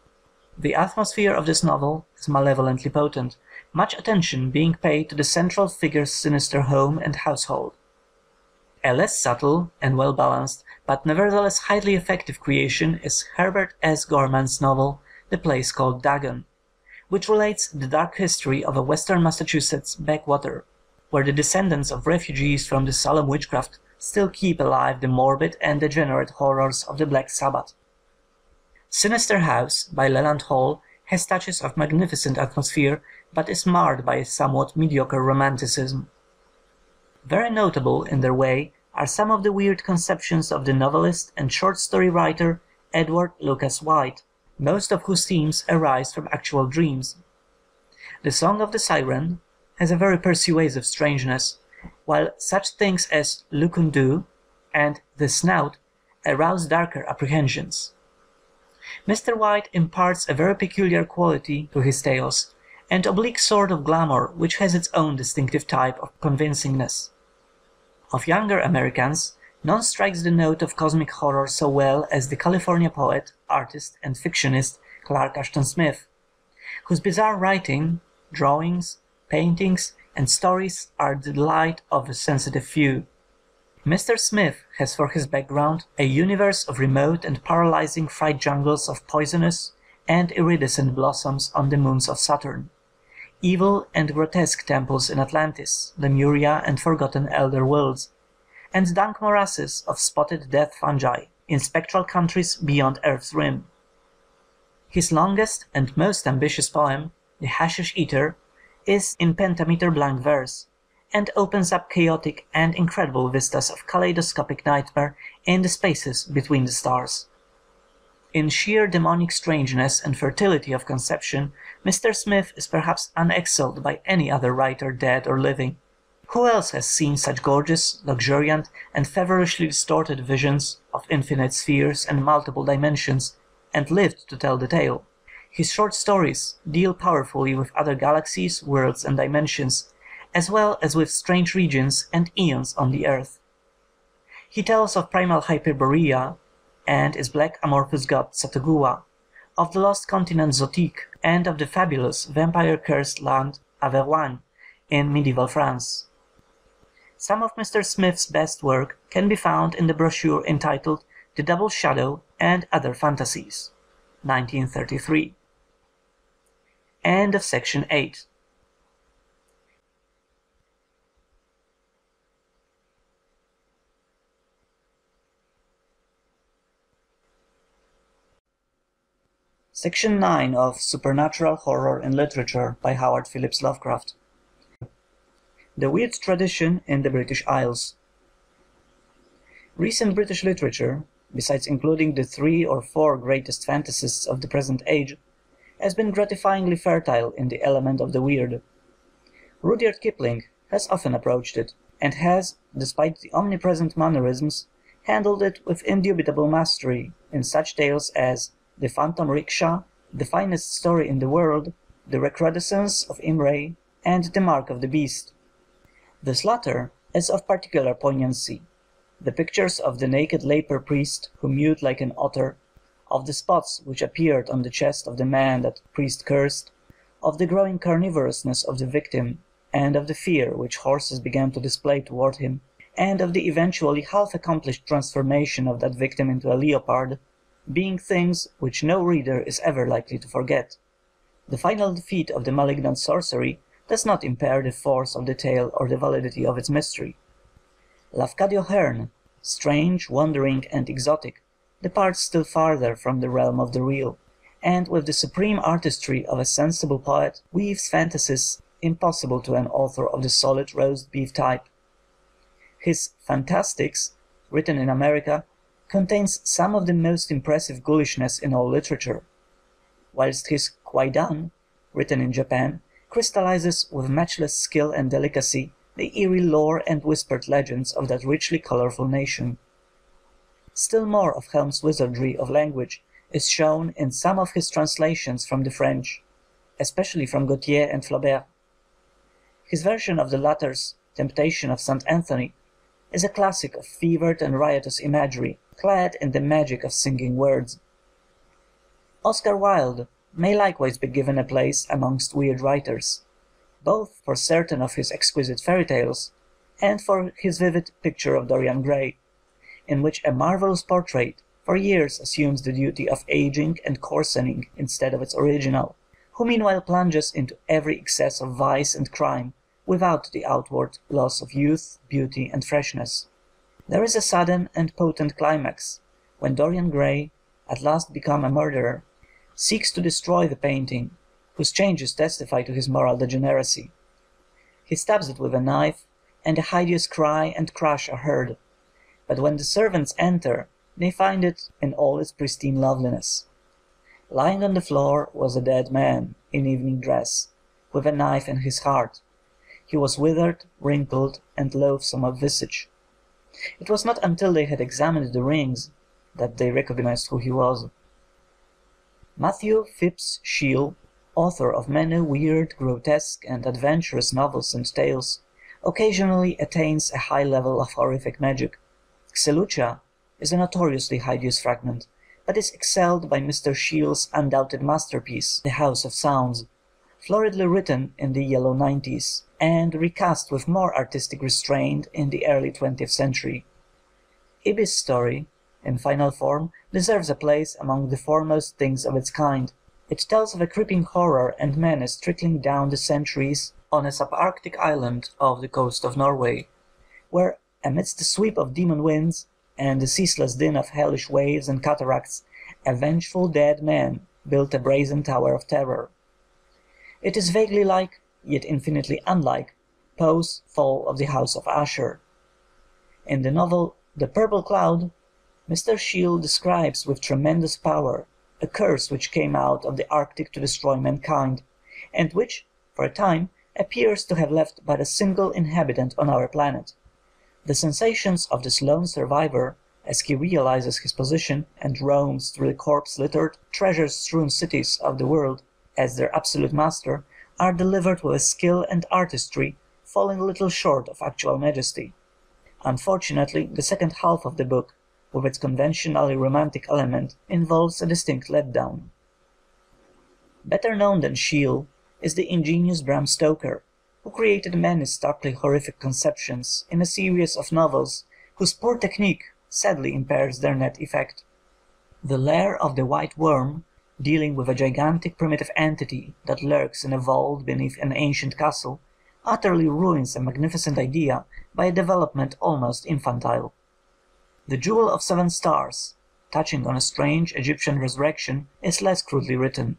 The atmosphere of this novel is malevolently potent, much attention being paid to the central figure's sinister home and household. A less subtle and well-balanced, but nevertheless highly effective creation is Herbert S. Gorman's novel, The Place Called Dagon, which relates the dark history of a western Massachusetts backwater, where the descendants of refugees from the Salem witchcraft still keep alive the morbid and degenerate horrors of the Black Sabbath. Sinister House, by Leland Hall, has touches of magnificent atmosphere, but is marred by a somewhat mediocre romanticism. Very notable, in their way, are some of the weird conceptions of the novelist and short story writer Edward Lucas White, most of whose themes arise from actual dreams. The Song of the Siren has a very persuasive strangeness, while such things as Lukundoo and The Snout arouse darker apprehensions. Mister White imparts a very peculiar quality to his tales, an oblique sort of glamour which has its own distinctive type of convincingness. Of younger Americans, none strikes the note of cosmic horror so well as the California poet, artist, and fictionist Clark Ashton Smith, whose bizarre writing, drawings, paintings, and stories are the delight of the sensitive few. Mister Smith has for his background a universe of remote and paralyzing fright jungles of poisonous and iridescent blossoms on the moons of Saturn, evil and grotesque temples in Atlantis, Lemuria and forgotten elder worlds, and dank morasses of spotted death fungi in spectral countries beyond Earth's rim. His longest and most ambitious poem, The Hashish Eater, is in pentameter blank verse, and opens up chaotic and incredible vistas of kaleidoscopic nightmare in the spaces between the stars. In sheer demonic strangeness and fertility of conception, Mister Smith is perhaps unexcelled by any other writer dead or living. Who else has seen such gorgeous, luxuriant, and feverishly distorted visions of infinite spheres and multiple dimensions, and lived to tell the tale? His short stories deal powerfully with other galaxies, worlds, and dimensions, as well as with strange regions and eons on the earth. He tells of primal Hyperborea and his black amorphous god Satogua, of the lost continent Zotique, and of the fabulous vampire-cursed land Averroan in medieval France. Some of Mister Smith's best work can be found in the brochure entitled The Double Shadow and Other Fantasies, nineteen thirty-three. End of section eight. Section nine of Supernatural Horror in Literature by Howard Phillips Lovecraft. The Weird Tradition in the British Isles. Recent British literature, besides including the three or four greatest fantasists of the present age, has been gratifyingly fertile in the element of the weird. Rudyard Kipling has often approached it, and has, despite the omnipresent mannerisms, handled it with indubitable mastery in such tales as The Phantom Rickshaw, The Finest Story in the World, The Recrudescence of Imray, and The Mark of the Beast. This latter is of particular poignancy. The pictures of the naked leper priest who mewed like an otter, of the spots which appeared on the chest of the man that priest cursed, of the growing carnivorousness of the victim, and of the fear which horses began to display toward him, and of the eventually half-accomplished transformation of that victim into a leopard, being things which no reader is ever likely to forget. The final defeat of the malignant sorcery does not impair the force of the tale or the validity of its mystery. Lafcadio Hearn, strange, wandering, and exotic, departs still farther from the realm of the real, and with the supreme artistry of a sensible poet weaves fantasies impossible to an author of the solid roast-beef type. His Fantastics, written in America, contains some of the most impressive ghoulishness in all literature, whilst his Kwaidan, written in Japan, crystallizes with matchless skill and delicacy the eerie lore and whispered legends of that richly colorful nation. Still more of Helm's wizardry of language is shown in some of his translations from the French, especially from Gautier and Flaubert. His version of the latter's Temptation of Saint Anthony is a classic of fevered and riotous imagery, clad in the magic of singing words. Oscar Wilde may likewise be given a place amongst weird writers, both for certain of his exquisite fairy tales and for his vivid Picture of Dorian Gray, in which a marvelous portrait for years assumes the duty of aging and coarsening instead of its original, who meanwhile plunges into every excess of vice and crime, without the outward loss of youth, beauty, and freshness. There is a sudden and potent climax, when Dorian Gray, at last become a murderer, seeks to destroy the painting, whose changes testify to his moral degeneracy. He stabs it with a knife, and a hideous cry and crash are heard, but when the servants enter, they find it in all its pristine loveliness. Lying on the floor was a dead man, in evening dress, with a knife in his heart. He was withered, wrinkled, and loathsome of visage. It was not until they had examined the rings that they recognized who he was. Matthew Phipps Shiel, author of many weird, grotesque, and adventurous novels and tales, occasionally attains a high level of horrific magic. Xelucha is a notoriously hideous fragment, but is excelled by Mister Shiel's undoubted masterpiece, The House of Sounds, floridly written in the yellow nineties, and recast with more artistic restraint in the early twentieth century. Ibis story, in final form, deserves a place among the foremost things of its kind. It tells of a creeping horror and menace trickling down the centuries on a subarctic island off the coast of Norway, where, amidst the sweep of demon winds and the ceaseless din of hellish waves and cataracts, a vengeful dead man built a brazen tower of terror. It is vaguely like, yet infinitely unlike, Poe's Fall of the House of Usher. In the novel The Purple Cloud, Mister Shiel describes with tremendous power a curse which came out of the Arctic to destroy mankind, and which, for a time, appears to have left but a single inhabitant on our planet. The sensations of this lone survivor, as he realizes his position and roams through the corpse-littered, treasure-strewn cities of the world, as their absolute master, are delivered with a skill and artistry falling little short of actual majesty. Unfortunately, the second half of the book, with its conventionally romantic element, involves a distinct letdown. Better known than Shiel is the ingenious Bram Stoker, who created many starkly horrific conceptions in a series of novels whose poor technique sadly impairs their net effect. The Lair of the White Worm, dealing with a gigantic primitive entity that lurks in a vault beneath an ancient castle, utterly ruins a magnificent idea by a development almost infantile. The Jewel of Seven Stars, touching on a strange Egyptian resurrection, is less crudely written.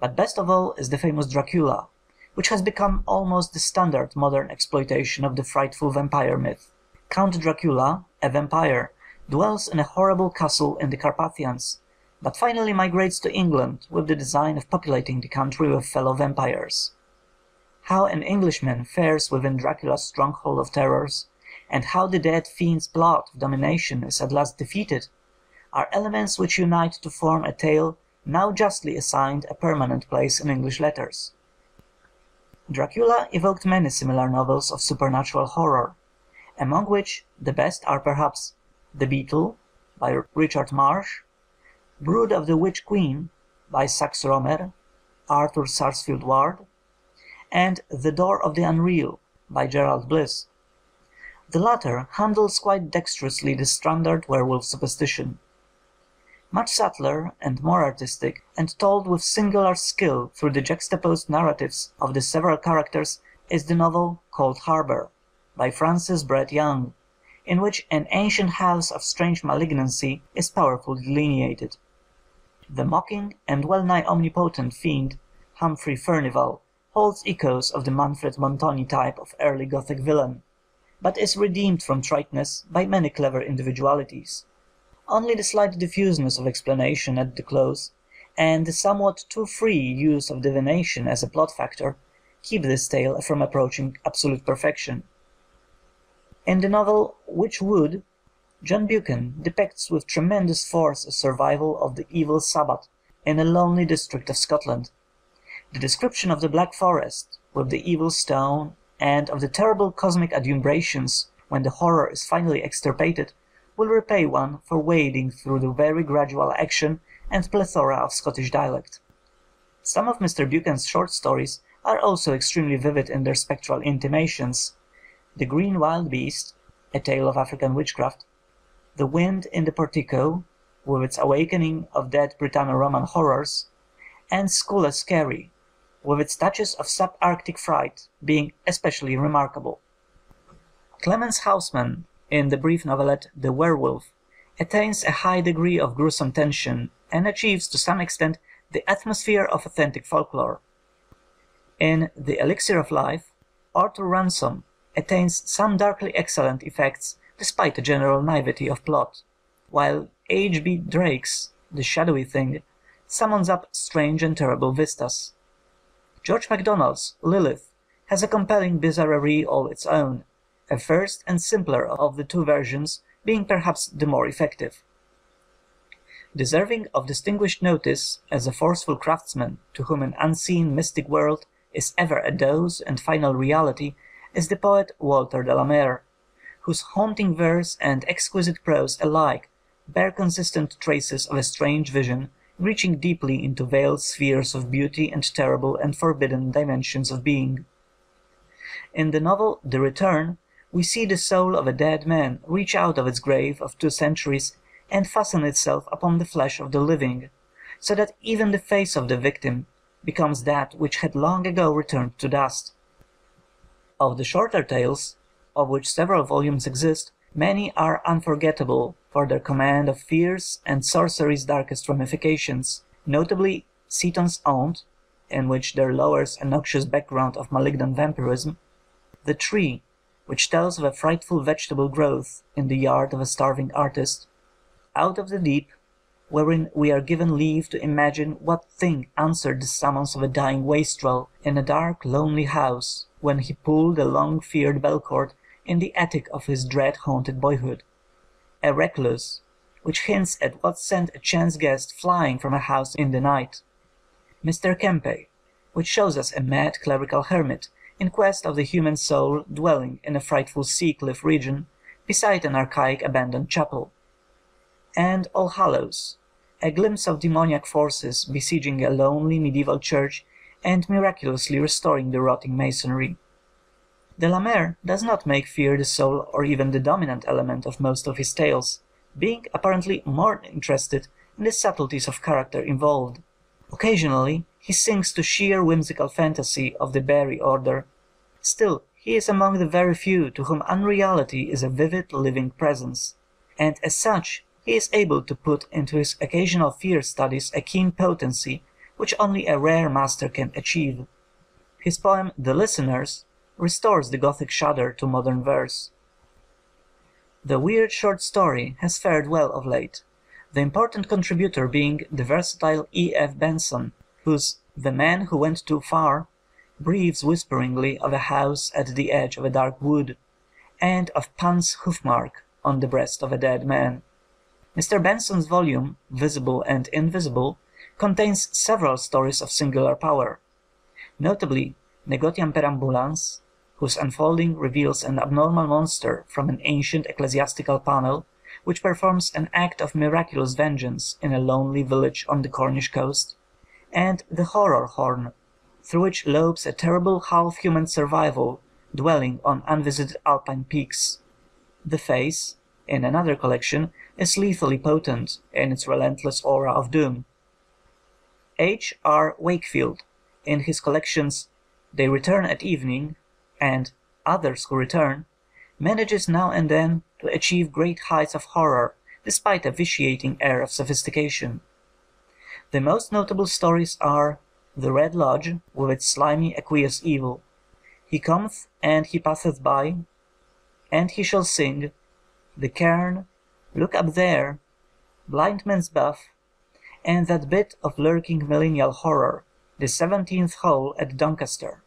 But best of all is the famous Dracula, which has become almost the standard modern exploitation of the frightful vampire myth. Count Dracula, a vampire, dwells in a horrible castle in the Carpathians, but finally migrates to England with the design of populating the country with fellow vampires. How an Englishman fares within Dracula's stronghold of terrors, and how the dead fiend's plot of domination is at last defeated, are elements which unite to form a tale now justly assigned a permanent place in English letters. Dracula evoked many similar novels of supernatural horror, among which the best are perhaps The Beetle, by Richard Marsh, Brood of the Witch Queen, by Sax Rohmer, Arthur Sarsfield Ward, and The Door of the Unreal, by Gerald Bliss. The latter handles quite dexterously the standard werewolf superstition. Much subtler and more artistic, and told with singular skill through the juxtaposed narratives of the several characters, is the novel Cold Harbor, by Francis Brett Young, in which an ancient house of strange malignancy is powerfully delineated. The mocking and well-nigh omnipotent fiend, Humphrey Furnival, holds echoes of the Manfred Montoni type of early Gothic villain, but is redeemed from triteness by many clever individualities. Only the slight diffuseness of explanation at the close, and the somewhat too free use of divination as a plot factor, keep this tale from approaching absolute perfection. In the novel Witch Wood, John Buchan depicts with tremendous force a survival of the evil Sabbath in a lonely district of Scotland. The description of the Black Forest, with the evil stone, and of the terrible cosmic adumbrations when the horror is finally extirpated, will repay one for wading through the very gradual action and plethora of Scottish dialect. Some of Mister Buchan's short stories are also extremely vivid in their spectral intimations. The Green Wild Beast, a tale of African witchcraft, The Wind in the Portico, with its awakening of dead Britanno-Roman horrors, and School as Scary, with its touches of sub-Arctic fright, being especially remarkable. Clemens Hausmann, in the brief novelette The Werewolf, attains a high degree of gruesome tension and achieves to some extent the atmosphere of authentic folklore. In The Elixir of Life, Arthur Ransome attains some darkly excellent effects despite a general naivety of plot, while H B Drake's The Shadowy Thing summons up strange and terrible vistas. George MacDonald's Lilith has a compelling bizarrerie all its own, a first and simpler of the two versions being perhaps the more effective. Deserving of distinguished notice as a forceful craftsman to whom an unseen mystic world is ever a dose and final reality is the poet Walter de la Mare, whose haunting verse and exquisite prose alike bear consistent traces of a strange vision reaching deeply into veiled spheres of beauty and terrible and forbidden dimensions of being. In the novel The Return, we see the soul of a dead man reach out of its grave of two centuries and fasten itself upon the flesh of the living, so that even the face of the victim becomes that which had long ago returned to dust. Of the shorter tales, of which several volumes exist, many are unforgettable for their command of fears and sorcery's darkest ramifications, notably Seaton's Aunt, in which there lowers a noxious background of malignant vampirism, The Tree, which tells of a frightful vegetable growth in the yard of a starving artist, Out of the Deep, wherein we are given leave to imagine what thing answered the summons of a dying wastrel in a dark, lonely house when he pulled a long-feared bell cord in the attic of his dread-haunted boyhood, A Recluse, which hints at what sent a chance guest flying from a house in the night, Mister Kempe, which shows us a mad clerical hermit in quest of the human soul dwelling in a frightful sea-cliff region beside an archaic abandoned chapel, and All Hallows, a glimpse of demoniac forces besieging a lonely medieval church and miraculously restoring the rotting masonry. De la Mare does not make fear the soul or even the dominant element of most of his tales, being apparently more interested in the subtleties of character involved. Occasionally, he sinks to sheer whimsical fantasy of the berry order. Still, he is among the very few to whom unreality is a vivid, living presence, and as such, he is able to put into his occasional fear studies a keen potency which only a rare master can achieve. His poem The Listeners restores the Gothic shudder to modern verse. The weird short story has fared well of late, the important contributor being the versatile E F Benson, whose The Man Who Went Too Far breathes whisperingly of a house at the edge of a dark wood, and of Pan's hoofmark on the breast of a dead man. Mister Benson's volume, Visible and Invisible, contains several stories of singular power, notably Negotiam Perambulans, whose unfolding reveals an abnormal monster from an ancient ecclesiastical panel, which performs an act of miraculous vengeance in a lonely village on the Cornish coast, and the Horror Horn, through which lopes a terrible half-human survival dwelling on unvisited Alpine peaks. The Face, in another collection, is lethally potent in its relentless aura of doom. H. R. Wakefield, in his collections They Return at Evening and Others Who Return, manages now and then to achieve great heights of horror, despite a vitiating air of sophistication. The most notable stories are The Red Lodge, with its slimy aqueous evil, He Cometh and He Passeth By, And He Shall Sing, The Cairn, Look Up There, Blind Man's Buff, and that bit of lurking millennial horror, The Seventeenth Hole at Doncaster.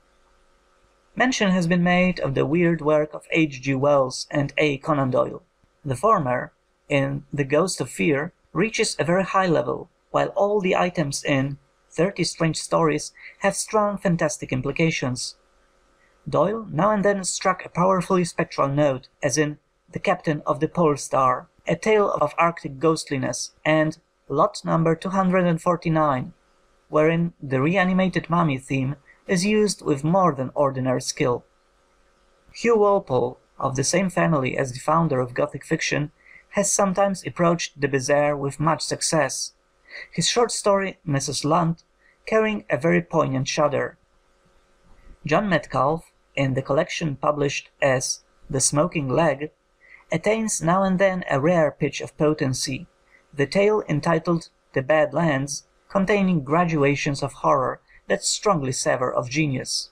Mention has been made of the weird work of H. G. Wells and A. Conan Doyle. The former, in The Ghost of Fear, reaches a very high level, while all the items in Thirty Strange Stories have strong fantastic implications. Doyle now and then struck a powerfully spectral note, as in The Captain of the Pole Star, a tale of Arctic ghostliness, and Lot Number two hundred forty-nine, wherein the reanimated mummy theme is used with more than ordinary skill. Hugh Walpole, of the same family as the founder of Gothic fiction, has sometimes approached the bizarre with much success, his short story Missus Lunt carrying a very poignant shudder. John Metcalfe, in the collection published as The Smoking Leg, attains now and then a rare pitch of potency. The tale entitled The Bad Lands, containing graduations of horror that strongly savor of genius.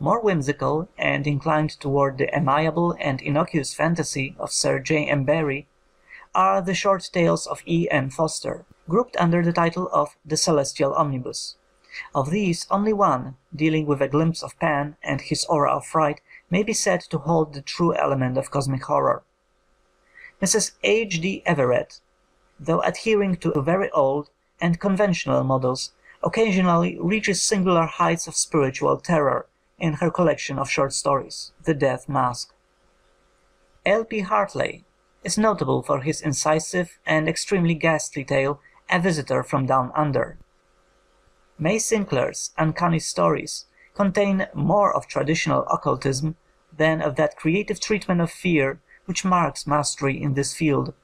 More whimsical and inclined toward the amiable and innocuous fantasy of Sir J. M. Barrie are the short tales of E. M. Foster, grouped under the title of The Celestial Omnibus. Of these, only one, dealing with a glimpse of Pan and his aura of fright, may be said to hold the true element of cosmic horror. Missus H. D. Everett, though adhering to very old and conventional models, occasionally reaches singular heights of spiritual terror in her collection of short stories, The Death Mask. L. P. Hartley is notable for his incisive and extremely ghastly tale, A Visitor from Down Under. May Sinclair's uncanny stories contain more of traditional occultism than of that creative treatment of fear which marks mastery in this field,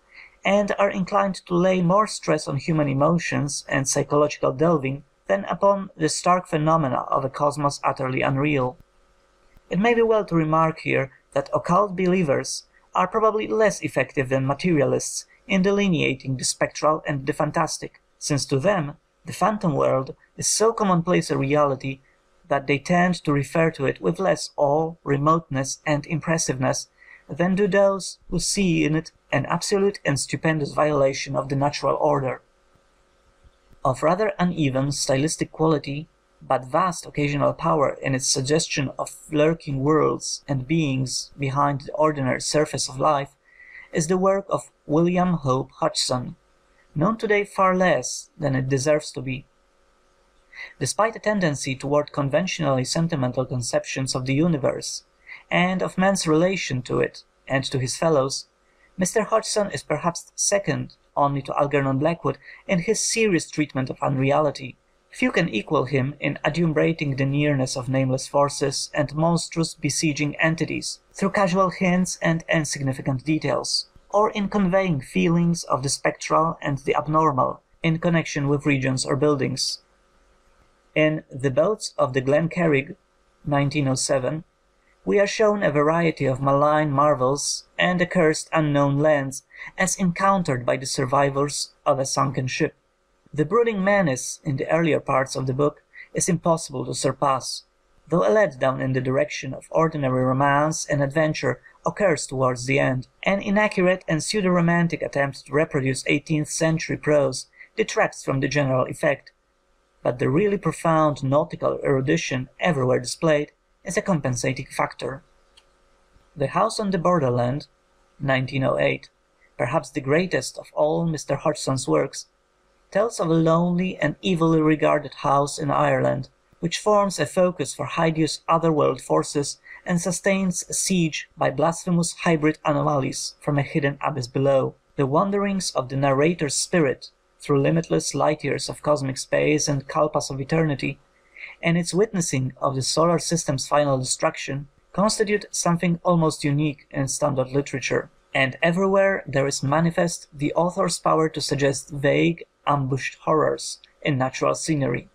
and are inclined to lay more stress on human emotions and psychological delving than upon the stark phenomena of a cosmos utterly unreal. It may be well to remark here that occult believers are probably less effective than materialists in delineating the spectral and the fantastic, since to them the phantom world is so commonplace a reality that they tend to refer to it with less awe, remoteness, and impressiveness than do those who see in it an absolute and stupendous violation of the natural order. Of rather uneven stylistic quality, but vast occasional power in its suggestion of lurking worlds and beings behind the ordinary surface of life, is the work of William Hope Hodgson, known today far less than it deserves to be. Despite a tendency toward conventionally sentimental conceptions of the universe, and of man's relation to it and to his fellows, Mister Hodgson is perhaps second only to Algernon Blackwood in his serious treatment of unreality. Few can equal him in adumbrating the nearness of nameless forces and monstrous besieging entities through casual hints and insignificant details, or in conveying feelings of the spectral and the abnormal in connection with regions or buildings. In The Boats of the Glencairn, nineteen oh seven, we are shown a variety of malign marvels and accursed unknown lands as encountered by the survivors of a sunken ship. The brooding menace in the earlier parts of the book is impossible to surpass, though a letdown in the direction of ordinary romance and adventure occurs towards the end. An inaccurate and pseudo-romantic attempt to reproduce eighteenth-century prose detracts from the general effect, but the really profound nautical erudition everywhere displayed is a compensating factor. The House on the Borderland, nineteen oh eight, perhaps the greatest of all Mister Hodgson's works, tells of a lonely and evilly regarded house in Ireland, which forms a focus for hideous otherworld forces and sustains a siege by blasphemous hybrid anomalies from a hidden abyss below. The wanderings of the narrator's spirit through limitless light-years of cosmic space and kalpas of eternity, and its witnessing of the solar system's final destruction, constitute something almost unique in standard literature, and everywhere there is manifest the author's power to suggest vague, ambushed horrors in natural scenery.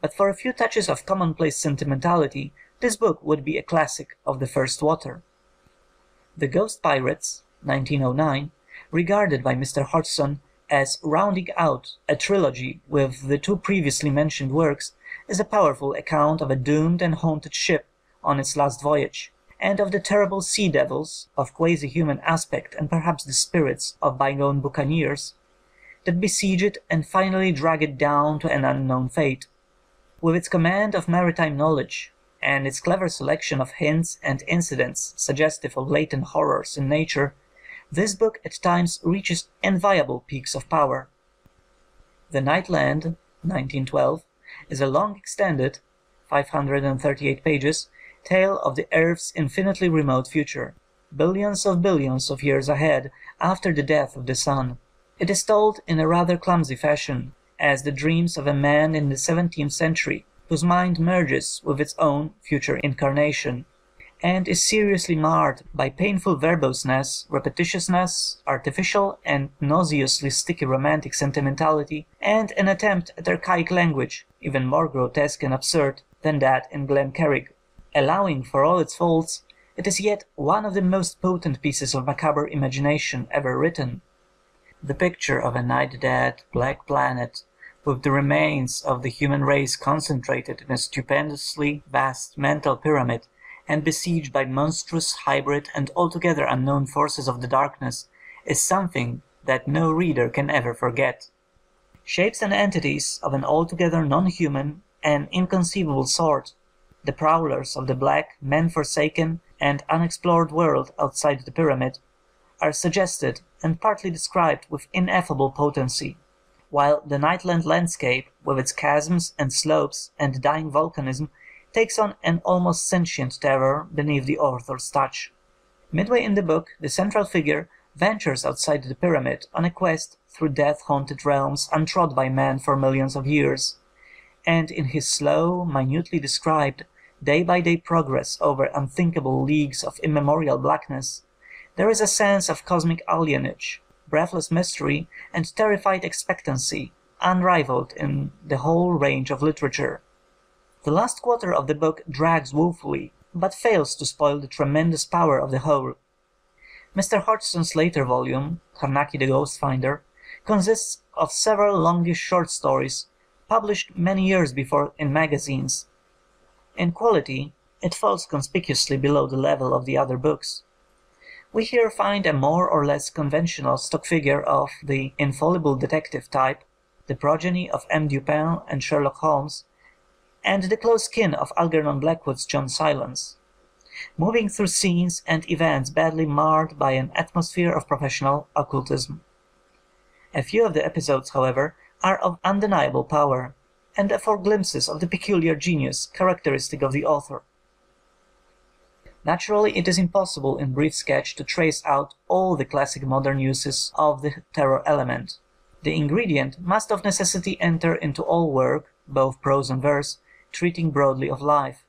But for a few touches of commonplace sentimentality, this book would be a classic of the first water. The Ghost Pirates, nineteen oh nine, regarded by Mister Hodgson as rounding out a trilogy with the two previously mentioned works, is a powerful account of a doomed and haunted ship on its last voyage, and of the terrible sea devils, of quasi-human aspect and perhaps the spirits of bygone buccaneers, that besiege it and finally drag it down to an unknown fate. With its command of maritime knowledge, and its clever selection of hints and incidents suggestive of latent horrors in nature, this book at times reaches enviable peaks of power. The Night Land, nineteen twelve, is a long-extended, five hundred thirty-eight pages, tale of the Earth's infinitely remote future, billions of billions of years ahead after the death of the sun. It is told in a rather clumsy fashion, as the dreams of a man in the seventeenth century, whose mind merges with its own future incarnation, and is seriously marred by painful verboseness, repetitiousness, artificial and nauseously sticky romantic sentimentality, and an attempt at archaic language, even more grotesque and absurd than that in Glencairn. Allowing for all its faults, it is yet one of the most potent pieces of macabre imagination ever written. The picture of a night-dead black planet, with the remains of the human race concentrated in a stupendously vast mental pyramid, and besieged by monstrous, hybrid, and altogether unknown forces of the darkness, is something that no reader can ever forget. Shapes and entities of an altogether non-human and inconceivable sort, the prowlers of the black, man-forsaken, and unexplored world outside the pyramid, are suggested and partly described with ineffable potency, while the Nightland landscape, with its chasms and slopes and dying volcanism, takes on an almost sentient terror beneath the author's touch. Midway in the book, the central figure ventures outside the pyramid on a quest through death-haunted realms untrod by man for millions of years, and in his slow, minutely described, day-by-day progress over unthinkable leagues of immemorial blackness, there is a sense of cosmic alienage, breathless mystery, and terrified expectancy, unrivaled in the whole range of literature. The last quarter of the book drags woefully, but fails to spoil the tremendous power of the whole. Mister Hodgson's later volume, Carnacki the Ghost Finder, consists of several longish short stories, published many years before in magazines. In quality, it falls conspicuously below the level of the other books. We here find a more or less conventional stock figure of the infallible detective type, the progeny of M. Dupin and Sherlock Holmes, and the close kin of Algernon Blackwood's John Silence, moving through scenes and events badly marred by an atmosphere of professional occultism. A few of the episodes, however, are of undeniable power, and afford glimpses of the peculiar genius characteristic of the author. Naturally, it is impossible in brief sketch to trace out all the classic modern uses of the terror element. The ingredient must of necessity enter into all work, both prose and verse, treating broadly of life,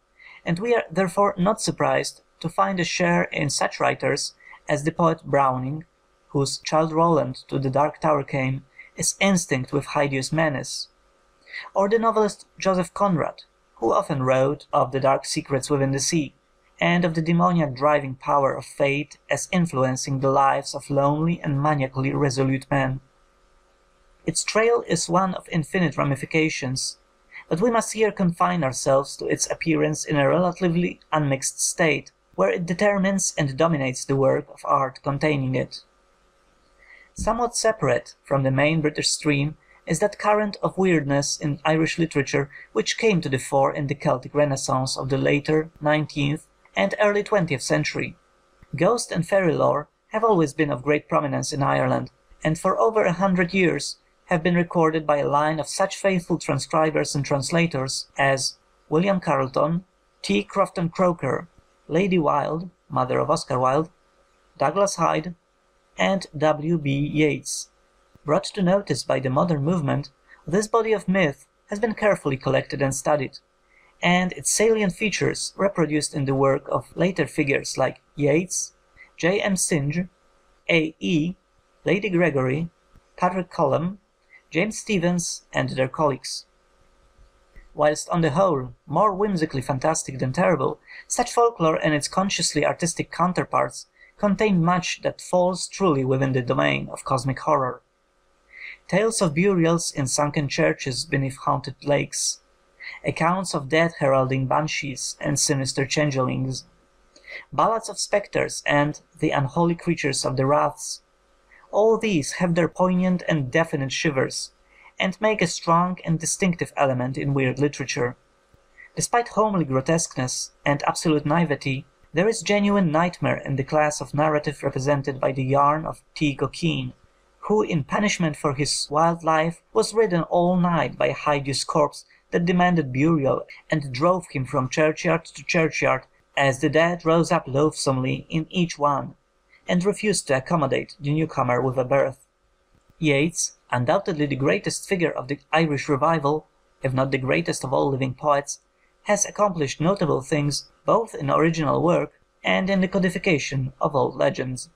and we are therefore not surprised to find a share in such writers as the poet Browning, whose Childe Roland to the Dark Tower came, is instinct with hideous menace, or the novelist Joseph Conrad, who often wrote of the dark secrets within the sea, and of the demoniac driving power of fate as influencing the lives of lonely and maniacally resolute men. Its trail is one of infinite ramifications, but we must here confine ourselves to its appearance in a relatively unmixed state, where it determines and dominates the work of art containing it. Somewhat separate from the main British stream is that current of weirdness in Irish literature which came to the fore in the Celtic Renaissance of the later nineteenth and early twentieth century. Ghost and fairy lore have always been of great prominence in Ireland, and for over a hundred years have been recorded by a line of such faithful transcribers and translators as William Carleton, T. Crofton Croker, Lady Wilde, mother of Oscar Wilde, Douglas Hyde, and W. B. Yeats. Brought to notice by the modern movement, this body of myth has been carefully collected and studied, and its salient features reproduced in the work of later figures like Yeats, J. M. Synge, A. E., Lady Gregory, Patrick Colum, James Stephens, and their colleagues. Whilst on the whole more whimsically fantastic than terrible, such folklore and its consciously artistic counterparts contain much that falls truly within the domain of cosmic horror. Tales of burials in sunken churches beneath haunted lakes, accounts of death heralding banshees and sinister changelings, ballads of spectres and the unholy creatures of the raths, all these have their poignant and definite shivers, and make a strong and distinctive element in weird literature. Despite homely grotesqueness and absolute naivety, there is genuine nightmare in the class of narrative represented by the yarn of T. Cockayne, who in punishment for his wild life was ridden all night by a hideous corpse that demanded burial and drove him from churchyard to churchyard as the dead rose up loathsomely in each one, and refused to accommodate the newcomer with a berth. Yeats, undoubtedly the greatest figure of the Irish revival, if not the greatest of all living poets, has accomplished notable things both in original work and in the codification of old legends.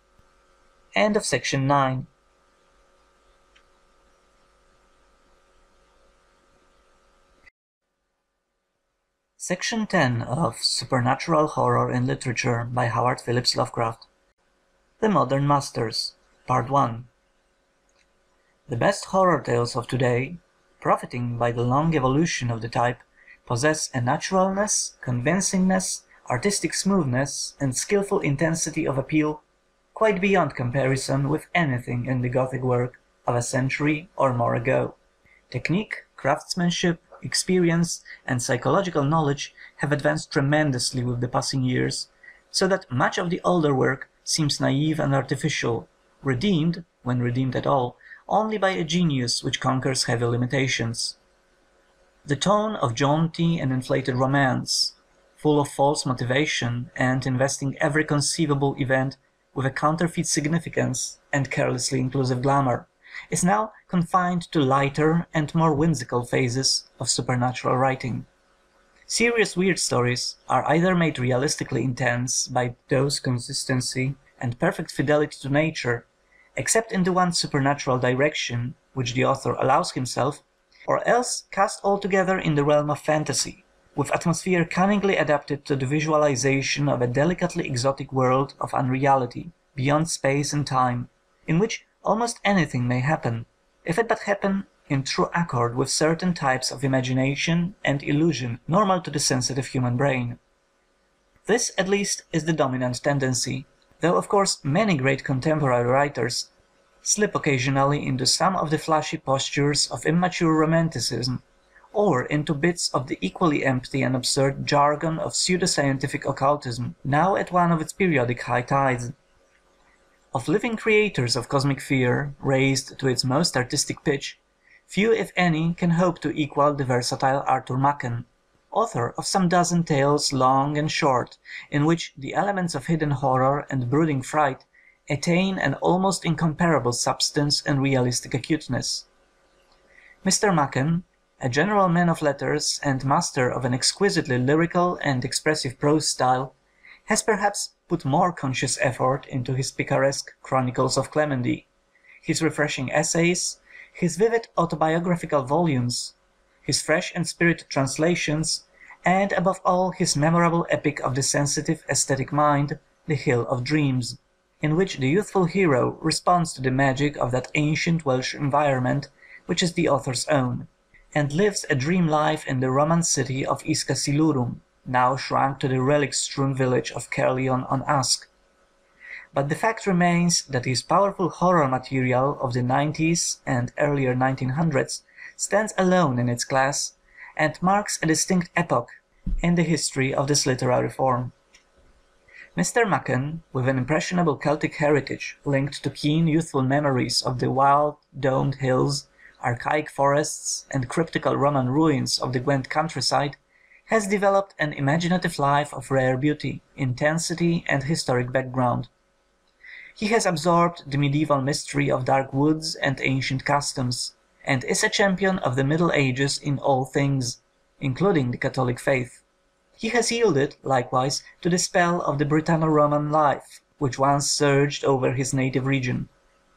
End of section nine. Section ten of Supernatural Horror in Literature by Howard Phillips Lovecraft. The Modern Masters, Part one. The best horror tales of today, profiting by the long evolution of the type, possess a naturalness, convincingness, artistic smoothness, and skillful intensity of appeal quite beyond comparison with anything in the Gothic work of a century or more ago. Technique, craftsmanship, experience, and psychological knowledge have advanced tremendously with the passing years, so that much of the older work seems naive and artificial, redeemed, when redeemed at all, only by a genius which conquers heavy limitations. The tone of jaunty and inflated romance, full of false motivation and investing every conceivable event with a counterfeit significance and carelessly inclusive glamour, is now confined to lighter and more whimsical phases of supernatural writing. Serious weird stories are either made realistically intense by those consistency and perfect fidelity to nature, except in the one supernatural direction which the author allows himself, or else cast altogether in the realm of fantasy, with atmosphere cunningly adapted to the visualization of a delicately exotic world of unreality, beyond space and time, in which almost anything may happen, if it but happen in true accord with certain types of imagination and illusion normal to the sensitive human brain. This, at least, is the dominant tendency, though of course many great contemporary writers slip occasionally into some of the flashy postures of immature romanticism, or into bits of the equally empty and absurd jargon of pseudo-scientific occultism, now at one of its periodic high tides. Of living creators of cosmic fear, raised to its most artistic pitch, few, if any, can hope to equal the versatile Arthur Machen, author of some dozen tales long and short, in which the elements of hidden horror and brooding fright attain an almost incomparable substance and realistic acuteness. Mister Machen, a general man of letters and master of an exquisitely lyrical and expressive prose style, has perhaps put more conscious effort into his picaresque Chronicles of Clemendy, his refreshing essays, his vivid autobiographical volumes, his fresh and spirited translations, and above all his memorable epic of the sensitive aesthetic mind, The Hill of Dreams, in which the youthful hero responds to the magic of that ancient Welsh environment which is the author's own, and lives a dream life in the Roman city of Isca Silurum, now shrunk to the relic-strewn village of Caerleon on Usk. But the fact remains that his powerful horror material of the nineties and earlier nineteen hundreds stands alone in its class and marks a distinct epoch in the history of this literary form. Mister Machen, with an impressionable Celtic heritage linked to keen youthful memories of the wild domed hills, archaic forests, and cryptical Roman ruins of the Gwent countryside, has developed an imaginative life of rare beauty, intensity, and historic background. He has absorbed the medieval mystery of dark woods and ancient customs, and is a champion of the Middle Ages in all things, including the Catholic faith. He has yielded, likewise, to the spell of the Britanno-Roman life, which once surged over his native region,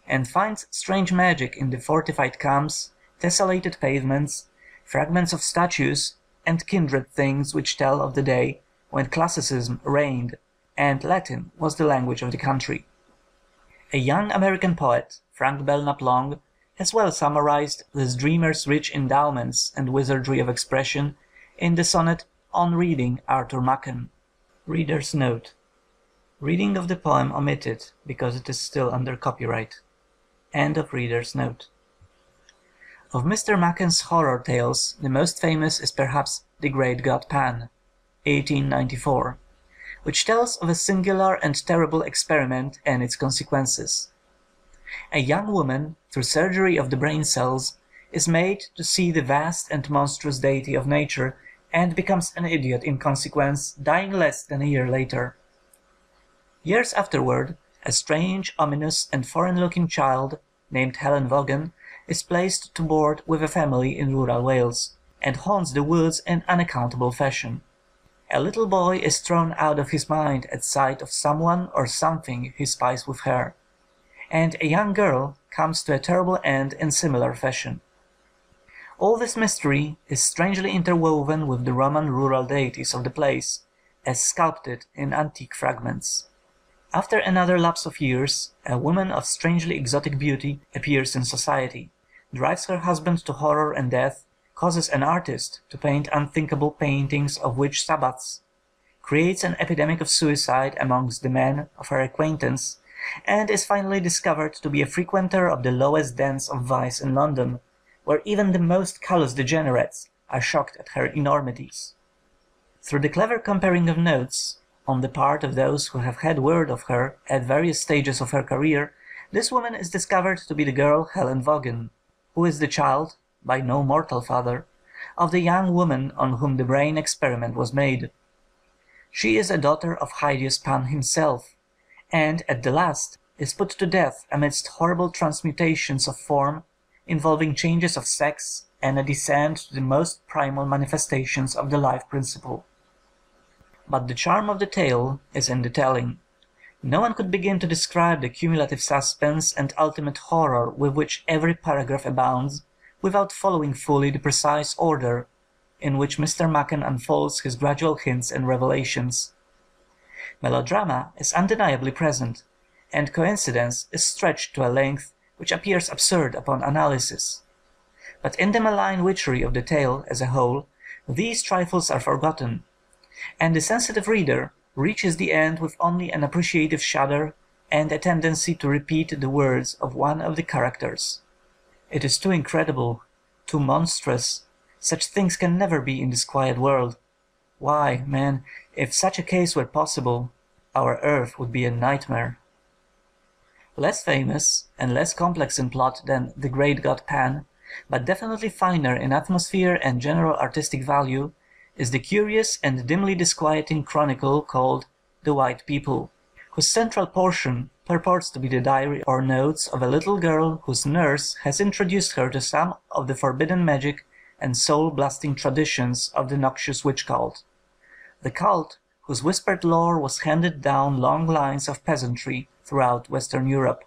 and finds strange magic in the fortified camps, tessellated pavements, fragments of statues, and kindred things which tell of the day when classicism reigned and Latin was the language of the country. A young American poet, Frank Belknap Long, has well summarized this dreamer's rich endowments and wizardry of expression in the sonnet On Reading Arthur Machen. Reader's note. Reading of the poem omitted because it is still under copyright. End of reader's note. Of Mister Machen's horror tales, the most famous is perhaps The Great God Pan, eighteen ninety-four, which tells of a singular and terrible experiment and its consequences. A young woman, through surgery of the brain cells, is made to see the vast and monstrous deity of nature, and becomes an idiot in consequence, dying less than a year later. Years afterward, a strange, ominous, and foreign-looking child, named Helen Vaughan, is placed to board with a family in rural Wales, and haunts the woods in unaccountable fashion. A little boy is thrown out of his mind at sight of someone or something he spies with her, and a young girl comes to a terrible end in similar fashion. All this mystery is strangely interwoven with the Roman rural deities of the place, as sculpted in antique fragments. After another lapse of years, a woman of strangely exotic beauty appears in society, drives her husband to horror and death, causes an artist to paint unthinkable paintings of witch sabbaths, creates an epidemic of suicide amongst the men of her acquaintance, and is finally discovered to be a frequenter of the lowest dens of vice in London, where even the most callous degenerates are shocked at her enormities. Through the clever comparing of notes, on the part of those who have had word of her at various stages of her career, this woman is discovered to be the girl Helen Vaughan, who is the child, by no mortal father, of the young woman on whom the brain experiment was made. She is a daughter of Hydeus Pan himself, and at the last is put to death amidst horrible transmutations of form, involving changes of sex and a descent to the most primal manifestations of the life principle. But the charm of the tale is in the telling. No one could begin to describe the cumulative suspense and ultimate horror with which every paragraph abounds, without following fully the precise order in which Mister Machen unfolds his gradual hints and revelations. Melodrama is undeniably present, and coincidence is stretched to a length which appears absurd upon analysis. But in the malign witchery of the tale as a whole, these trifles are forgotten, and the sensitive reader reaches the end with only an appreciative shudder and a tendency to repeat the words of one of the characters. It is too incredible, too monstrous. Such things can never be in this quiet world. Why, man, if such a case were possible, our earth would be a nightmare. Less famous and less complex in plot than The Great God Pan, but definitely finer in atmosphere and general artistic value, is the curious and dimly disquieting chronicle called The White People, whose central portion purports to be the diary or notes of a little girl whose nurse has introduced her to some of the forbidden magic and soul-blasting traditions of the noxious witch cult. The cult, whose whispered lore was handed down long lines of peasantry throughout Western Europe,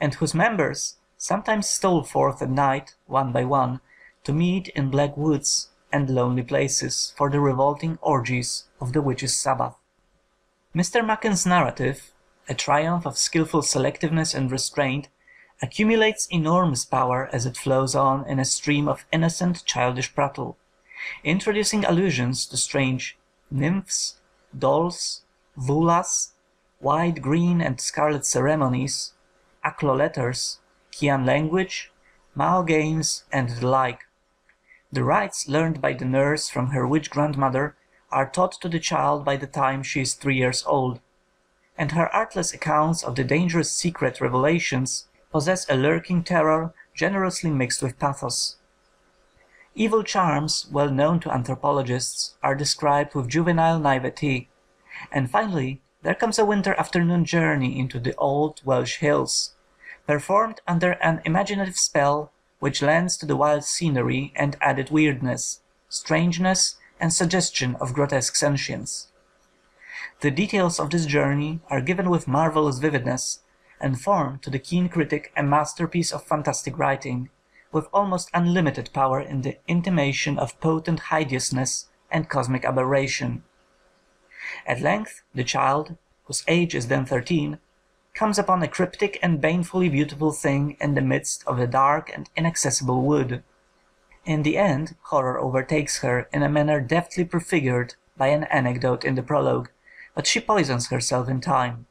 and whose members sometimes stole forth at night, one by one, to meet in black woods and lonely places for the revolting orgies of the witches' Sabbath. Mister Machen's narrative, a triumph of skillful selectiveness and restraint, accumulates enormous power as it flows on in a stream of innocent childish prattle, introducing allusions to strange nymphs, dolls, vulvas, white, green, and scarlet ceremonies, Aklo letters, Kian language, Mao games, and the like. The rites learned by the nurse from her witch grandmother are taught to the child by the time she is three years old, and her artless accounts of the dangerous secret revelations possess a lurking terror generously mixed with pathos. Evil charms, well known to anthropologists, are described with juvenile naivete, and finally there comes a winter afternoon journey into the old Welsh hills, performed under an imaginative spell which lends to the wild scenery and added weirdness, strangeness, and suggestion of grotesque sentience. The details of this journey are given with marvellous vividness, and form to the keen critic a masterpiece of fantastic writing, with almost unlimited power in the intimation of potent hideousness and cosmic aberration. At length the child, whose age is then thirteen, comes upon a cryptic and banefully beautiful thing in the midst of a dark and inaccessible wood. In the end horror overtakes her in a manner deftly prefigured by an anecdote in the prologue, but she poisons herself in time.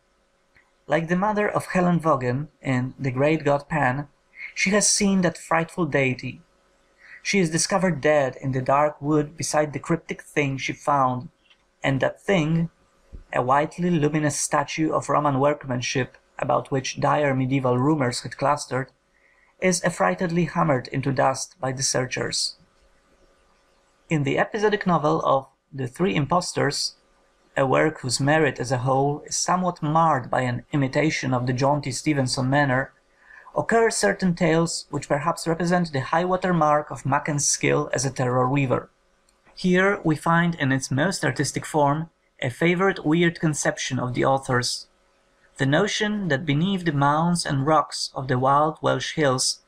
Like the mother of Helen Vaughan in The Great God Pan, she has seen that frightful deity. She is discovered dead in the dark wood beside the cryptic thing she found, and that thing, a whitely luminous statue of Roman workmanship about which dire medieval rumours had clustered, is affrightedly hammered into dust by the searchers. In the episodic novel of The Three Impostors, a work whose merit as a whole is somewhat marred by an imitation of the jaunty Stevenson manner, occur certain tales which perhaps represent the high-water mark of Machen's skill as a terror weaver. Here we find in its most artistic form a favourite weird conception of the authors, the notion that beneath the mounds and rocks of the wild Welsh hills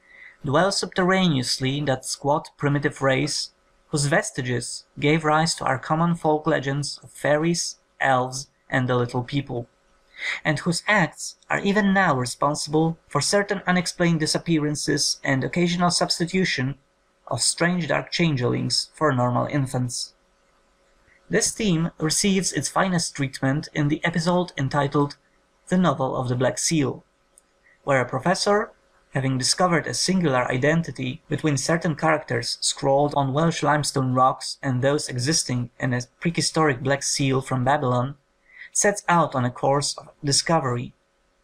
dwells subterraneously that squat primitive race, whose vestiges gave rise to our common folk legends of fairies, elves, and the little people, and whose acts are even now responsible for certain unexplained disappearances and occasional substitution of strange dark changelings for normal infants. This theme receives its finest treatment in the episode entitled The Novel of the Black Seal, where a professor, having discovered a singular identity between certain characters scrawled on Welsh limestone rocks and those existing in a prehistoric black seal from Babylon, sets out on a course of discovery,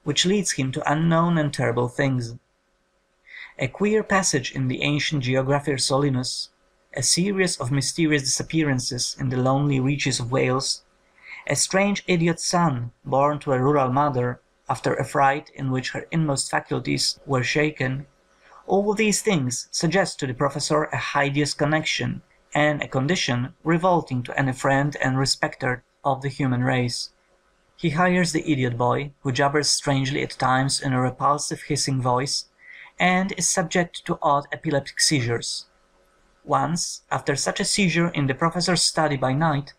which leads him to unknown and terrible things. A queer passage in the ancient Geographia Solinus, a series of mysterious disappearances in the lonely reaches of Wales, a strange idiot son born to a rural mother, after a fright in which her inmost faculties were shaken, all these things suggest to the professor a hideous connection, and a condition revolting to any friend and respecter of the human race. He hires the idiot boy, who jabbers strangely at times in a repulsive hissing voice, and is subject to odd epileptic seizures. Once, after such a seizure in the professor's study by night,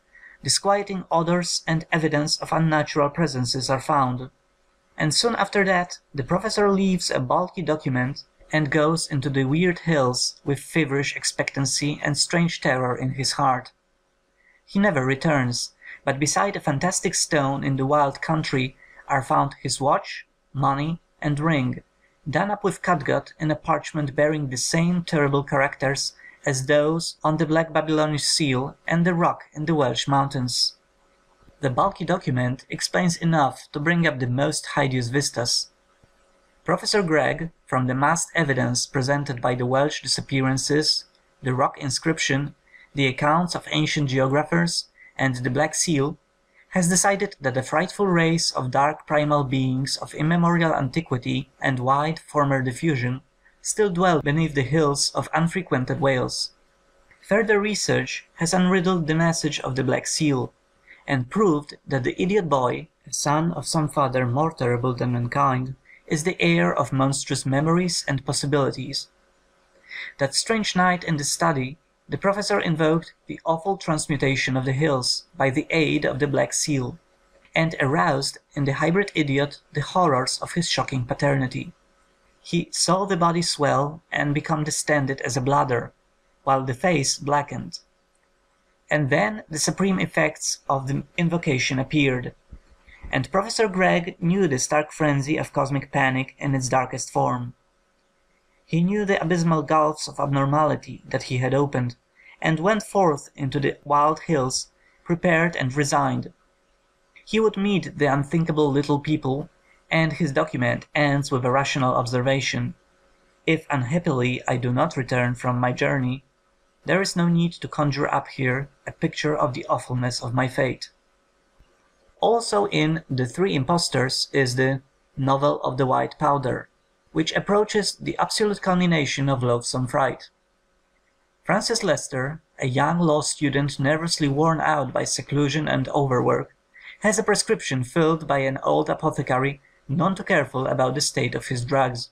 disquieting odours and evidence of unnatural presences are found, and soon after that the professor leaves a bulky document and goes into the weird hills with feverish expectancy and strange terror in his heart. He never returns, but beside a fantastic stone in the wild country are found his watch, money, and ring, done up with catgut in a parchment bearing the same terrible characters as those on the black Babylonish seal and the rock in the Welsh mountains. The bulky document explains enough to bring up the most hideous vistas. Professor Gregg, from the massed evidence presented by the Welsh disappearances, the rock inscription, the accounts of ancient geographers, and the Black Seal, has decided that the frightful race of dark primal beings of immemorial antiquity and wide former diffusion still dwell beneath the hills of unfrequented Wales. Further research has unriddled the message of the Black Seal, and proved that the idiot boy, a son of some father more terrible than mankind, is the heir of monstrous memories and possibilities. That strange night in the study, the professor invoked the awful transmutation of the hills by the aid of the Black Seal, and aroused in the hybrid idiot the horrors of his shocking paternity. He saw the body swell and become distended as a bladder, while the face blackened. And then the supreme effects of the invocation appeared, and Professor Gregg knew the stark frenzy of cosmic panic in its darkest form. He knew the abysmal gulfs of abnormality that he had opened, and went forth into the wild hills, prepared and resigned. He would meet the unthinkable little people, and his document ends with a rational observation: if unhappily I do not return from my journey, there is no need to conjure up here a picture of the awfulness of my fate. Also in The Three Impostors is the novel of the white powder, which approaches the absolute culmination of Loathsome Fright. Francis Lester, a young law student nervously worn out by seclusion and overwork, has a prescription filled by an old apothecary, none too careful about the state of his drugs.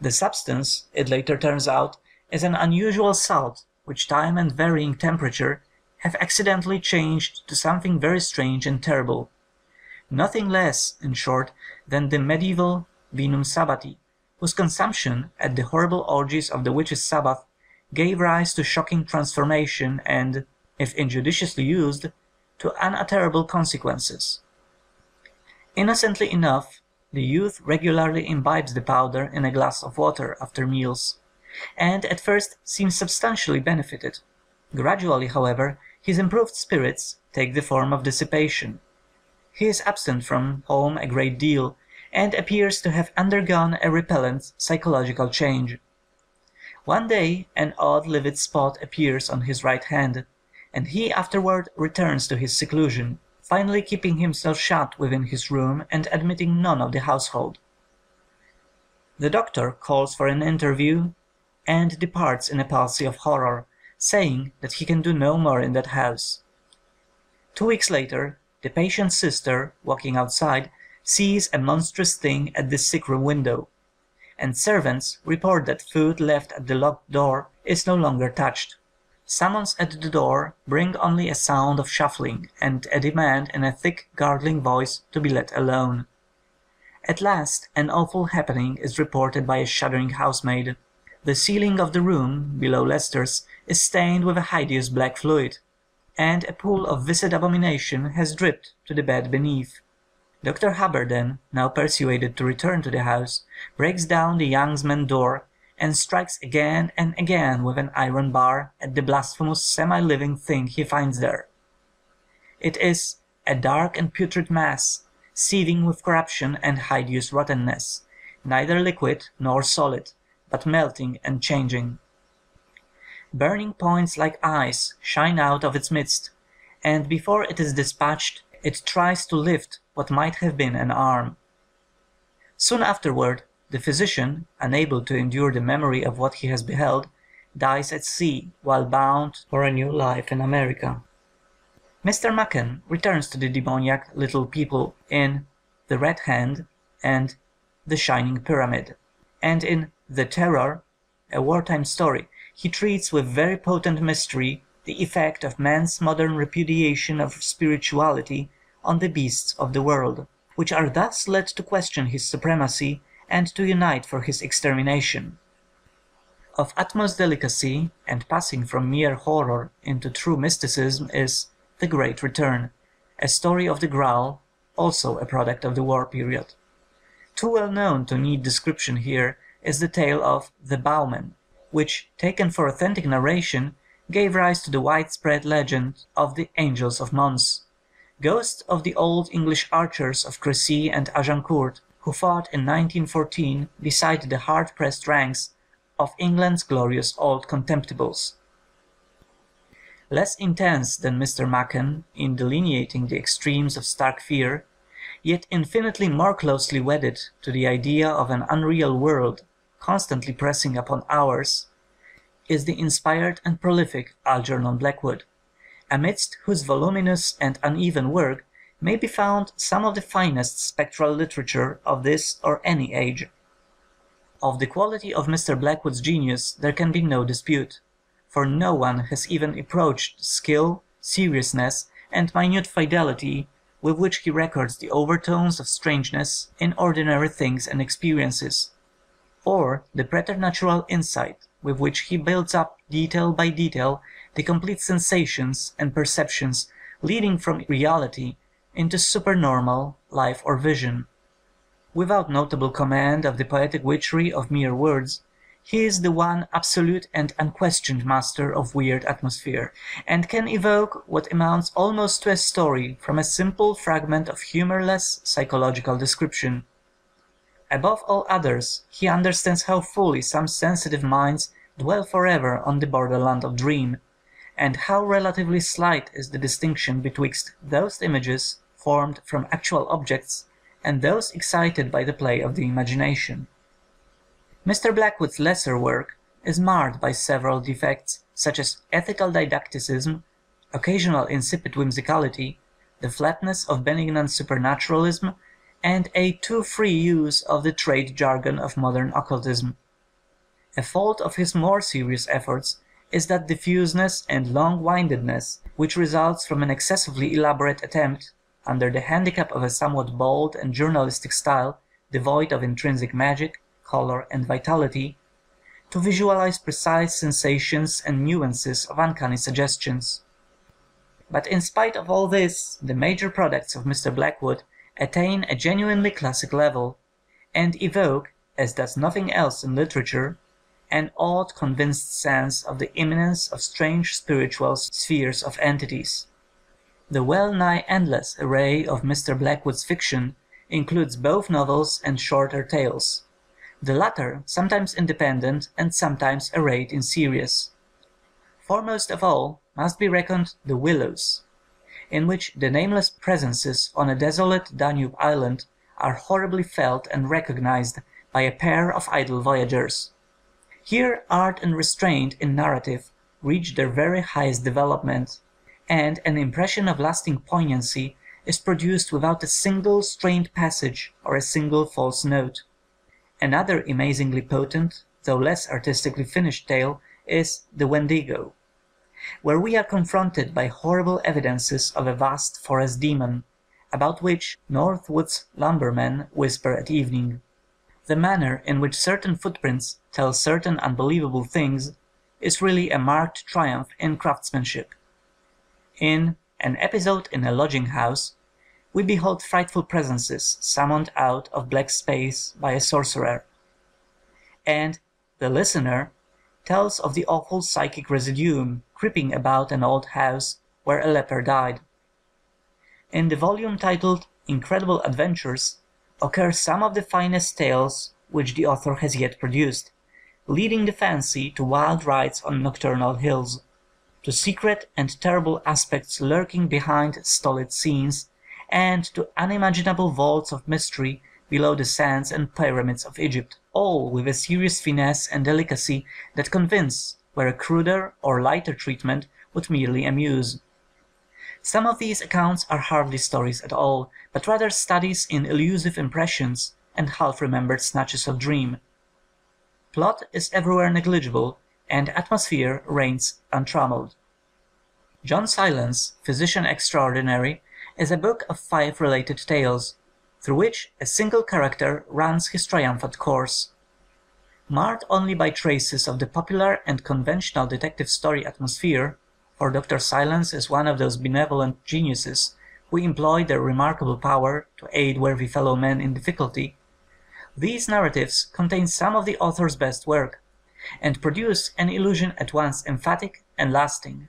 The substance, it later turns out, is an unusual salt, which time and varying temperature have accidentally changed to something very strange and terrible. Nothing less, in short, than the medieval Vinum Sabbati, whose consumption, at the horrible orgies of the witches' Sabbath, gave rise to shocking transformation and, if injudiciously used, to unutterable consequences. Innocently enough, the youth regularly imbibes the powder in a glass of water after meals, and at first seems substantially benefited. Gradually, however, his improved spirits take the form of dissipation. He is absent from home a great deal, and appears to have undergone a repellent psychological change. One day an odd livid spot appears on his right hand, and he afterward returns to his seclusion, finally keeping himself shut within his room and admitting none of the household. The doctor calls for an interview and departs in a palsy of horror, saying that he can do no more in that house. Two weeks later, the patient's sister, walking outside, sees a monstrous thing at the sick-room window, and servants report that food left at the locked door is no longer touched. Summons at the door bring only a sound of shuffling and a demand in a thick, gargling voice to be let alone. At last an awful happening is reported by a shuddering housemaid. The ceiling of the room, below Lester's, is stained with a hideous black fluid, and a pool of viscid abomination has dripped to the bed beneath. Doctor Hubbard, then, now persuaded to return to the house, breaks down the youngsman's door and strikes again and again with an iron bar at the blasphemous semi-living thing he finds there. It is a dark and putrid mass, seething with corruption and hideous rottenness, neither liquid nor solid, but melting and changing. Burning points like eyes shine out of its midst, and before it is dispatched, it tries to lift what might have been an arm. Soon afterward, the physician, unable to endure the memory of what he has beheld, dies at sea while bound for a new life in America. Mister Machen returns to the demoniac Little People in The Red Hand and The Shining Pyramid, and in The Terror, a wartime story, he treats with very potent mystery the effect of man's modern repudiation of spirituality on the beasts of the world, which are thus led to question his supremacy and to unite for his extermination. Of utmost delicacy and passing from mere horror into true mysticism is The Great Return, a story of the growl, also a product of the war period. Too well known to need description here is the tale of The Bowman, which, taken for authentic narration, gave rise to the widespread legend of the Angels of Mons, ghosts of the old English archers of Crecy and Agincourt, who fought in nineteen fourteen beside the hard-pressed ranks of England's glorious old contemptibles. Less intense than Mister Machen in delineating the extremes of stark fear, yet infinitely more closely wedded to the idea of an unreal world constantly pressing upon ours, is the inspired and prolific Algernon Blackwood, amidst whose voluminous and uneven work may be found some of the finest spectral literature of this or any age. Of the quality of Mister Blackwood's genius there can be no dispute, for no one has even approached the skill, seriousness, and minute fidelity with which he records the overtones of strangeness in ordinary things and experiences, or the preternatural insight with which he builds up detail by detail the complete sensations and perceptions leading from reality into supernormal life or vision. Without notable command of the poetic witchery of mere words, He is the one absolute and unquestioned master of weird atmosphere, and can evoke what amounts almost to a story from a simple fragment of humorless psychological description. Above all others, he understands how fully some sensitive minds dwell forever on the borderland of dream, and how relatively slight is the distinction betwixt those images formed from actual objects and those excited by the play of the imagination. Mister Blackwood's lesser work is marred by several defects, such as ethical didacticism, occasional insipid whimsicality, the flatness of benignant supernaturalism, and a too free use of the trade jargon of modern occultism. A fault of his more serious efforts is that diffuseness and long-windedness which results from an excessively elaborate attempt, under the handicap of a somewhat bold and journalistic style devoid of intrinsic magic, color and vitality, to visualize precise sensations and nuances of uncanny suggestions. But in spite of all this, the major products of Mister Blackwood attain a genuinely classic level, and evoke, as does nothing else in literature, an odd convinced sense of the imminence of strange spiritual spheres of entities. The well-nigh endless array of Mister Blackwood's fiction includes both novels and shorter tales, the latter sometimes independent and sometimes arrayed in series. Foremost of all must be reckoned The Willows, in which the nameless presences on a desolate Danube island are horribly felt and recognized by a pair of idle voyagers. Here art and restraint in narrative reach their very highest development, and an impression of lasting poignancy is produced without a single strained passage or a single false note. Another amazingly potent, though less artistically finished tale is The Wendigo, where we are confronted by horrible evidences of a vast forest demon, about which Northwood's lumbermen whisper at evening. The manner in which certain footprints tell certain unbelievable things is really a marked triumph in craftsmanship. In An Episode in a Lodging House, we behold frightful presences summoned out of black space by a sorcerer. And The Listener tells of the awful psychic residuum creeping about an old house where a leper died. In the volume titled Incredible Adventures occur some of the finest tales which the author has yet produced, leading the fancy to wild rides on nocturnal hills, to secret and terrible aspects lurking behind stolid scenes, and to unimaginable vaults of mystery below the sands and pyramids of Egypt, all with a serious finesse and delicacy that convince where a cruder or lighter treatment would merely amuse. Some of these accounts are hardly stories at all, but rather studies in elusive impressions and half-remembered snatches of dream. Plot is everywhere negligible, and atmosphere reigns untrammeled. John Silence, Physician Extraordinary, is a book of five related tales, through which a single character runs his triumphant course. Marred only by traces of the popular and conventional detective story atmosphere, for Doctor Silence is one of those benevolent geniuses who employ their remarkable power to aid worthy fellow men in difficulty, these narratives contain some of the author's best work, and produce an illusion at once emphatic and lasting.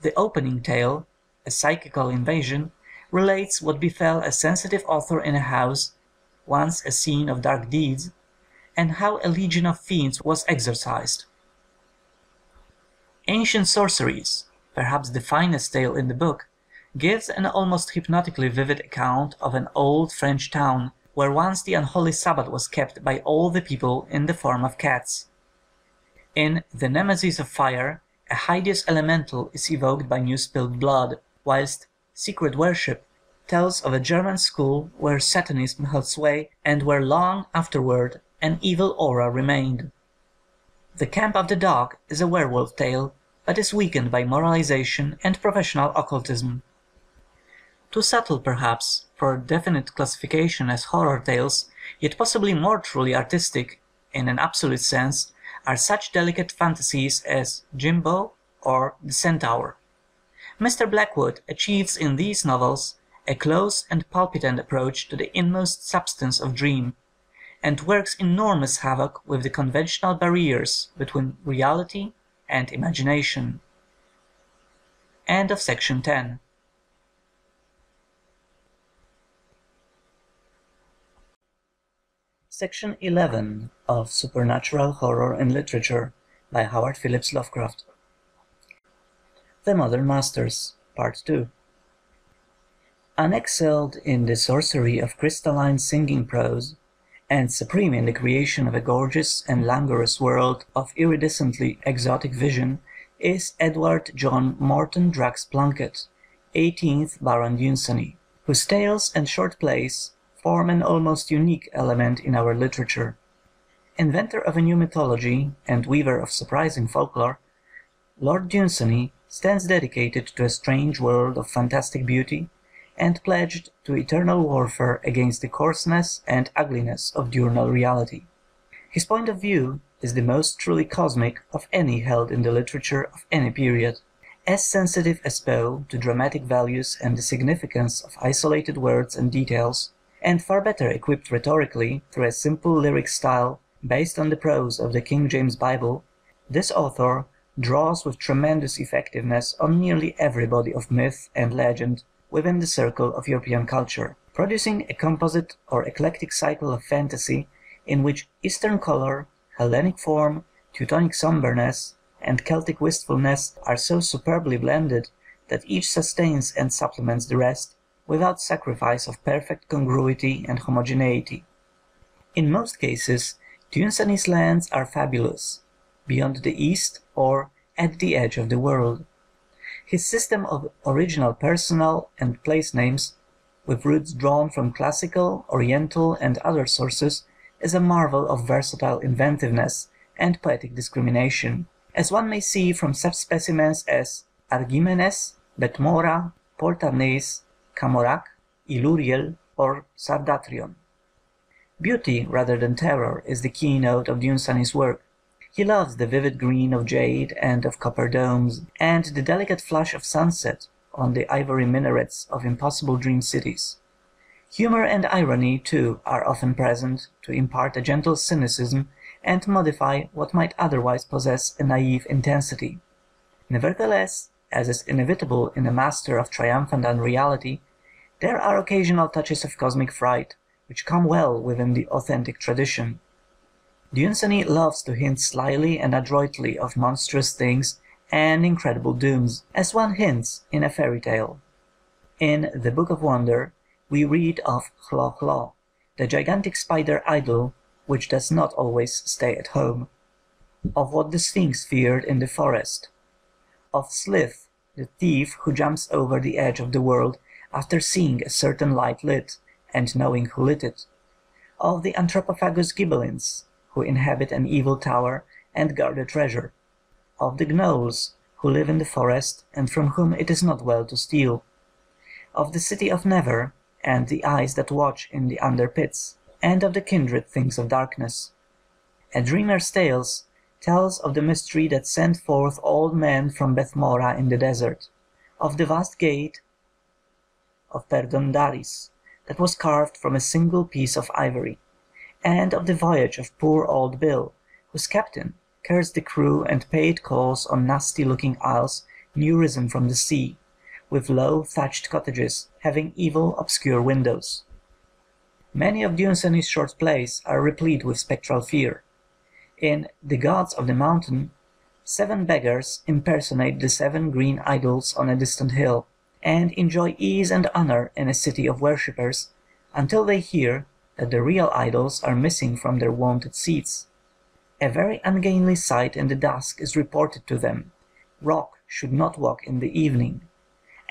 The opening tale, A Psychical Invasion, relates what befell a sensitive author in a house, once a scene of dark deeds, and how a legion of fiends was exorcised. Ancient Sorceries, perhaps the finest tale in the book, gives an almost hypnotically vivid account of an old French town, where once the unholy Sabbath was kept by all the people in the form of cats. In The Nemesis of Fire, a hideous elemental is evoked by new spilled blood, whilst Secret Worship tells of a German school where Satanism held sway and where long afterward an evil aura remained. The Camp of the Dog is a werewolf tale, but is weakened by moralization and professional occultism. Too subtle, perhaps, for definite classification as horror tales, yet possibly more truly artistic, in an absolute sense, are such delicate fantasies as Jimbo or The Centaur. Mister Blackwood achieves in these novels a close and palpitant approach to the inmost substance of dream, and works enormous havoc with the conventional barriers between reality and imagination. End of section ten. Section eleven of Supernatural Horror in Literature by Howard Phillips Lovecraft. The Modern Masters, Part two. Unexcelled in the sorcery of crystalline singing prose, and supreme in the creation of a gorgeous and languorous world of iridescently exotic vision, is Edward John Morton Drax Plunkett, eighteenth Baron Dunsany, whose tales and short plays form an almost unique element in our literature. Inventor of a new mythology and weaver of surprising folklore, Lord Dunsany stands dedicated to a strange world of fantastic beauty and pledged to eternal warfare against the coarseness and ugliness of diurnal reality. His point of view is the most truly cosmic of any held in the literature of any period. As sensitive as Poe to dramatic values and the significance of isolated words and details, and far better equipped rhetorically through a simple lyric style based on the prose of the King James Bible, this author draws with tremendous effectiveness on nearly every body of myth and legend within the circle of European culture, producing a composite or eclectic cycle of fantasy in which Eastern color, Hellenic form, Teutonic somberness, and Celtic wistfulness are so superbly blended that each sustains and supplements the rest, without sacrifice of perfect congruity and homogeneity. In most cases, Dunsany's lands are fabulous, beyond the East or at the edge of the world. His system of original personal and place names, with roots drawn from classical, oriental, and other sources, is a marvel of versatile inventiveness and poetic discrimination, as one may see from such specimens as Argymenes, Betmora, Portanes, Camorac, Iluriel, or Sardathrion. Beauty rather than terror is the keynote of Dunsany's work. He loves the vivid green of jade and of copper domes, and the delicate flush of sunset on the ivory minarets of impossible dream cities. Humor and irony, too, are often present to impart a gentle cynicism and modify what might otherwise possess a naive intensity. Nevertheless, as is inevitable in a master of triumphant unreality, there are occasional touches of cosmic fright which come well within the authentic tradition. Dunsany loves to hint slyly and adroitly of monstrous things and incredible dooms, as one hints in a fairy tale. In The Book of Wonder we read of Hlo Hlo, the gigantic spider idol which does not always stay at home, of what the Sphinx feared in the forest, of Slith, the thief who jumps over the edge of the world after seeing a certain light lit and knowing who lit it, of the anthropophagous Ghibellines, who inhabit an evil tower and guard a treasure, of the gnolls who live in the forest and from whom it is not well to steal, of the city of Never and the eyes that watch in the underpits, and of the kindred things of darkness. A Dreamer's Tales tells of the mystery that sent forth old men from Bethmora in the desert, of the vast gate of Perdóndaris that was carved from a single piece of ivory, and of the voyage of poor old Bill, whose captain cursed the crew and paid calls on nasty-looking isles new risen from the sea, with low thatched cottages having evil obscure windows. Many of Dunsany's short plays are replete with spectral fear. In The Gods of the Mountain, seven beggars impersonate the seven green idols on a distant hill, and enjoy ease and honor in a city of worshippers, until they hear that the real idols are missing from their wonted seats. A very ungainly sight in the dusk is reported to them. Rock should not walk in the evening.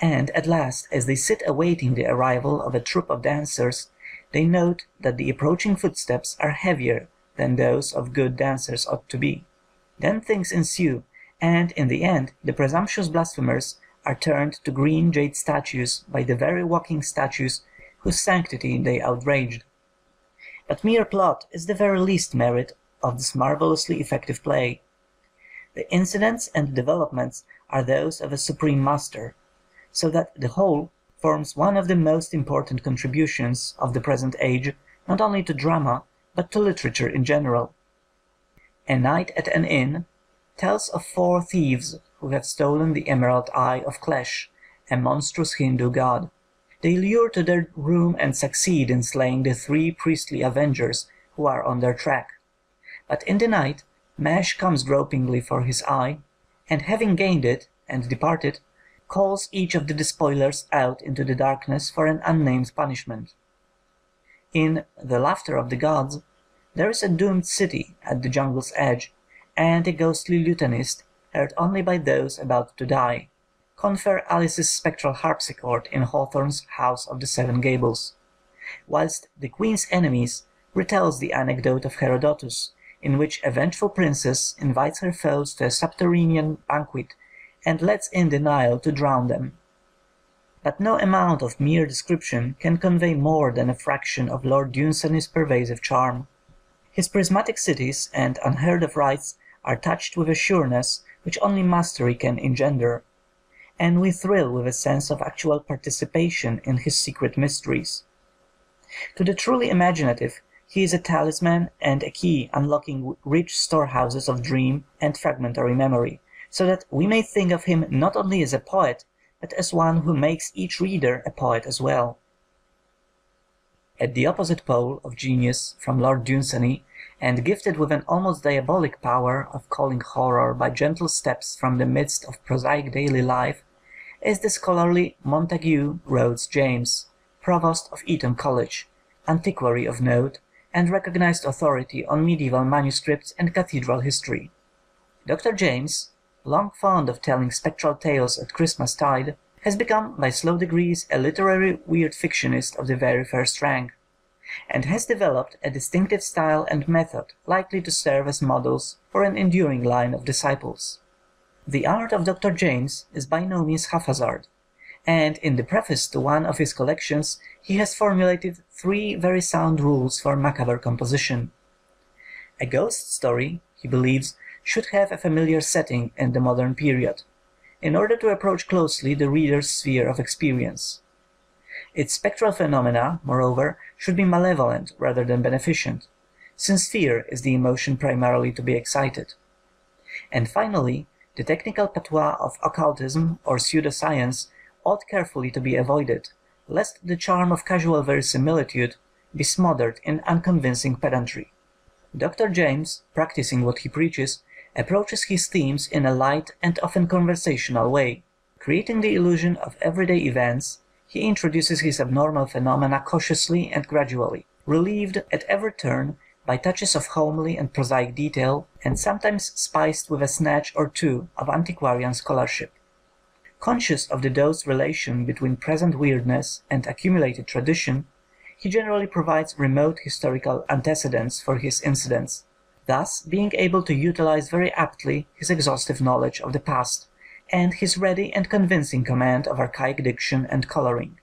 And at last, as they sit awaiting the arrival of a troupe of dancers, they note that the approaching footsteps are heavier than those of good dancers ought to be. Then things ensue, and in the end the presumptuous blasphemers are turned to green jade statues by the very walking statues whose sanctity they outraged. But mere plot is the very least merit of this marvelously effective play. The incidents and developments are those of a supreme master, so that the whole forms one of the most important contributions of the present age not only to drama but to literature in general. A Night at an Inn tells of four thieves who have stolen the emerald eye of Klesh, a monstrous Hindu god. They lure to their room and succeed in slaying the three priestly avengers who are on their track. But in the night, Mesh comes gropingly for his eye, and having gained it and departed, calls each of the despoilers out into the darkness for an unnamed punishment. In The Laughter of the Gods, there is a doomed city at the jungle's edge, and a ghostly lutenist, heard only by those about to die, confer Alice's spectral harpsichord in Hawthorne's House of the Seven Gables, whilst The Queen's Enemies retells the anecdote of Herodotus, in which a vengeful princess invites her foes to a subterranean banquet and lets in the Nile to drown them. But no amount of mere description can convey more than a fraction of Lord Dunsany's pervasive charm. His prismatic cities and unheard-of rites are touched with a sureness which only mastery can engender, and we thrill with a sense of actual participation in his secret mysteries. To the truly imaginative, he is a talisman and a key unlocking rich storehouses of dream and fragmentary memory, so that we may think of him not only as a poet, but as one who makes each reader a poet as well. At the opposite pole of genius from Lord Dunsany, and gifted with an almost diabolic power of calling horror by gentle steps from the midst of prosaic daily life, is the scholarly Montague Rhodes James, provost of Eton College, antiquary of note, and recognized authority on medieval manuscripts and cathedral history. Doctor James, long fond of telling spectral tales at Christmas-tide, has become by slow degrees a literary weird fictionist of the very first rank, and has developed a distinctive style and method likely to serve as models for an enduring line of disciples. The art of Doctor James is by no means haphazard, and in the preface to one of his collections he has formulated three very sound rules for macabre composition. A ghost story, he believes, should have a familiar setting in the modern period, in order to approach closely the reader's sphere of experience. Its spectral phenomena, moreover, should be malevolent rather than beneficent, since fear is the emotion primarily to be excited. And finally, the technical patois of occultism or pseudoscience ought carefully to be avoided, lest the charm of casual verisimilitude be smothered in unconvincing pedantry. Doctor James, practicing what he preaches, approaches his themes in a light and often conversational way. Creating the illusion of everyday events, he introduces his abnormal phenomena cautiously and gradually, relieved at every turn by touches of homely and prosaic detail, and sometimes spiced with a snatch or two of antiquarian scholarship. Conscious of the dose relation between present weirdness and accumulated tradition, he generally provides remote historical antecedents for his incidents, thus being able to utilize very aptly his exhaustive knowledge of the past, and his ready and convincing command of archaic diction and coloring.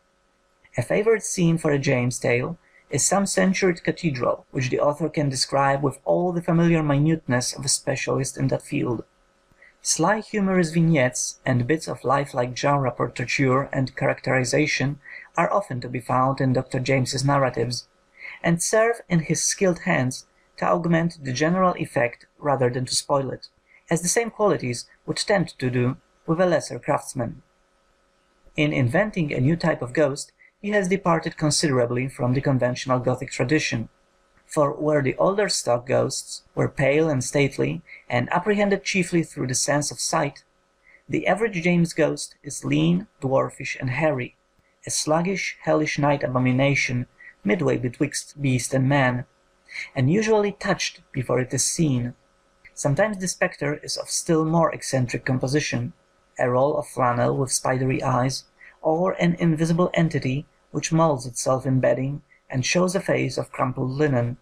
A favorite scene for a James tale is some centuried cathedral, which the author can describe with all the familiar minuteness of a specialist in that field. Sly humorous vignettes and bits of lifelike genre portraiture and characterization are often to be found in Doctor James's narratives, and serve in his skilled hands to augment the general effect rather than to spoil it, as the same qualities would tend to do with a lesser craftsman. In inventing a new type of ghost, he has departed considerably from the conventional Gothic tradition, for where the older stock ghosts were pale and stately, and apprehended chiefly through the sense of sight, the average James ghost is lean, dwarfish, and hairy, a sluggish, hellish night abomination, midway betwixt beast and man, and usually touched before it is seen. Sometimes the spectre is of still more eccentric composition, a roll of flannel with spidery eyes, or an invisible entity which molds itself in bedding and shows a face of crumpled linen.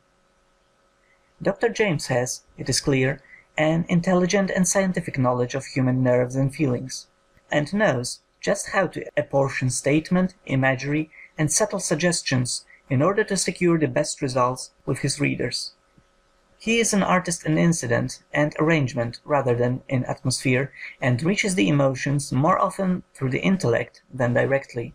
Doctor James has, it is clear, an intelligent and scientific knowledge of human nerves and feelings, and knows just how to apportion statement, imagery, and subtle suggestions in order to secure the best results with his readers. He is an artist in incident and arrangement rather than in atmosphere, and reaches the emotions more often through the intellect than directly.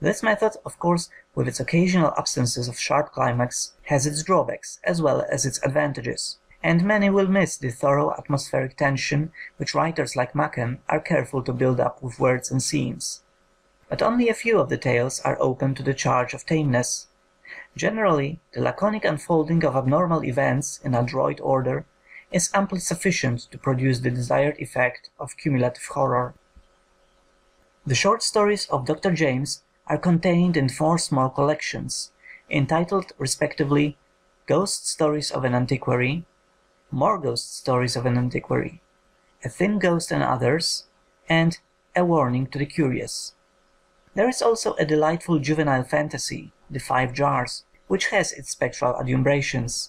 This method, of course, with its occasional absences of sharp climax, has its drawbacks as well as its advantages, and many will miss the thorough atmospheric tension which writers like Machen are careful to build up with words and scenes. But only a few of the tales are open to the charge of tameness. Generally, the laconic unfolding of abnormal events in adroit order is amply sufficient to produce the desired effect of cumulative horror. The short stories of Doctor James are contained in four small collections, entitled respectively Ghost Stories of an Antiquary, More Ghost Stories of an Antiquary, A Thin Ghost and Others, and A Warning to the Curious. There is also a delightful juvenile fantasy, The Five Jars, which has its spectral adumbrations.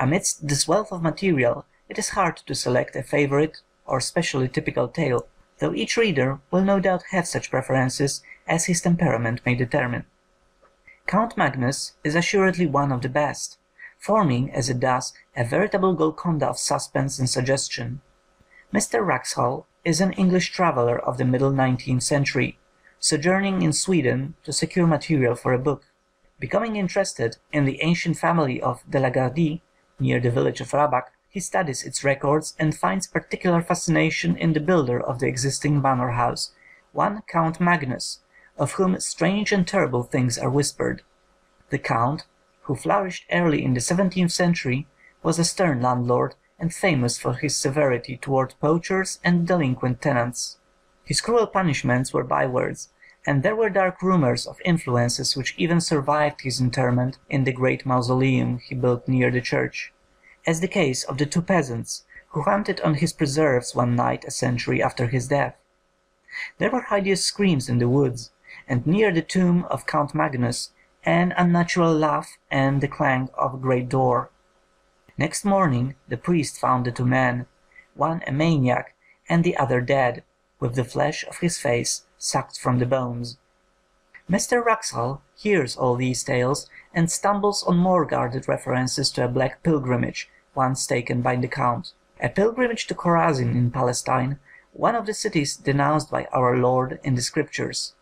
Amidst this wealth of material, it is hard to select a favorite or specially typical tale, though each reader will no doubt have such preferences as his temperament may determine. Count Magnus is assuredly one of the best, forming, as it does, a veritable Golconda of suspense and suggestion. Mister Wraxhall is an English traveller of the middle nineteenth century, sojourning in Sweden to secure material for a book. Becoming interested in the ancient family of De la Gardie, near the village of Rabak, he studies its records and finds particular fascination in the builder of the existing manor house, one Count Magnus, of whom strange and terrible things are whispered. The Count, who flourished early in the seventeenth century, was a stern landlord and famous for his severity toward poachers and delinquent tenants. His cruel punishments were bywords, and there were dark rumors of influences which even survived his interment in the great mausoleum he built near the church, as the case of the two peasants who hunted on his preserves one night a century after his death. There were hideous screams in the woods, and near the tomb of Count Magnus an unnatural laugh and the clang of a great door. Next morning the priest found the two men, one a maniac and the other dead, with the flesh of his face sucked from the bones. Mister Wraxhall hears all these tales and stumbles on more guarded references to a black pilgrimage once taken by the Count. A pilgrimage to Chorazin in Palestine, one of the cities denounced by our Lord in the Scriptures,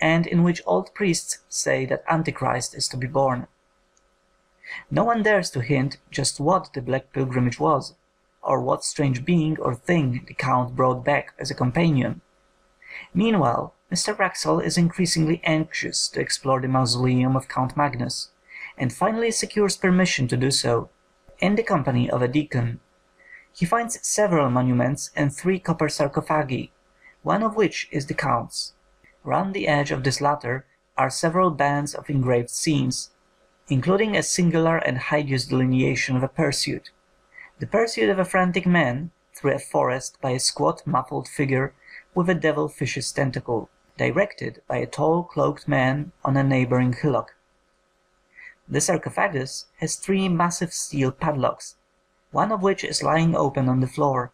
and in which old priests say that Antichrist is to be born. No one dares to hint just what the black pilgrimage was, or what strange being or thing the Count brought back as a companion. Meanwhile, Mister Wraxhall is increasingly anxious to explore the mausoleum of Count Magnus, and finally secures permission to do so, in the company of a deacon. He finds several monuments and three copper sarcophagi, one of which is the Count's. Round the edge of this latter are several bands of engraved scenes, including a singular and hideous delineation of a pursuit. The pursuit of a frantic man through a forest by a squat, muffled figure with a devil-fish's tentacle, directed by a tall, cloaked man on a neighboring hillock. The sarcophagus has three massive steel padlocks, one of which is lying open on the floor,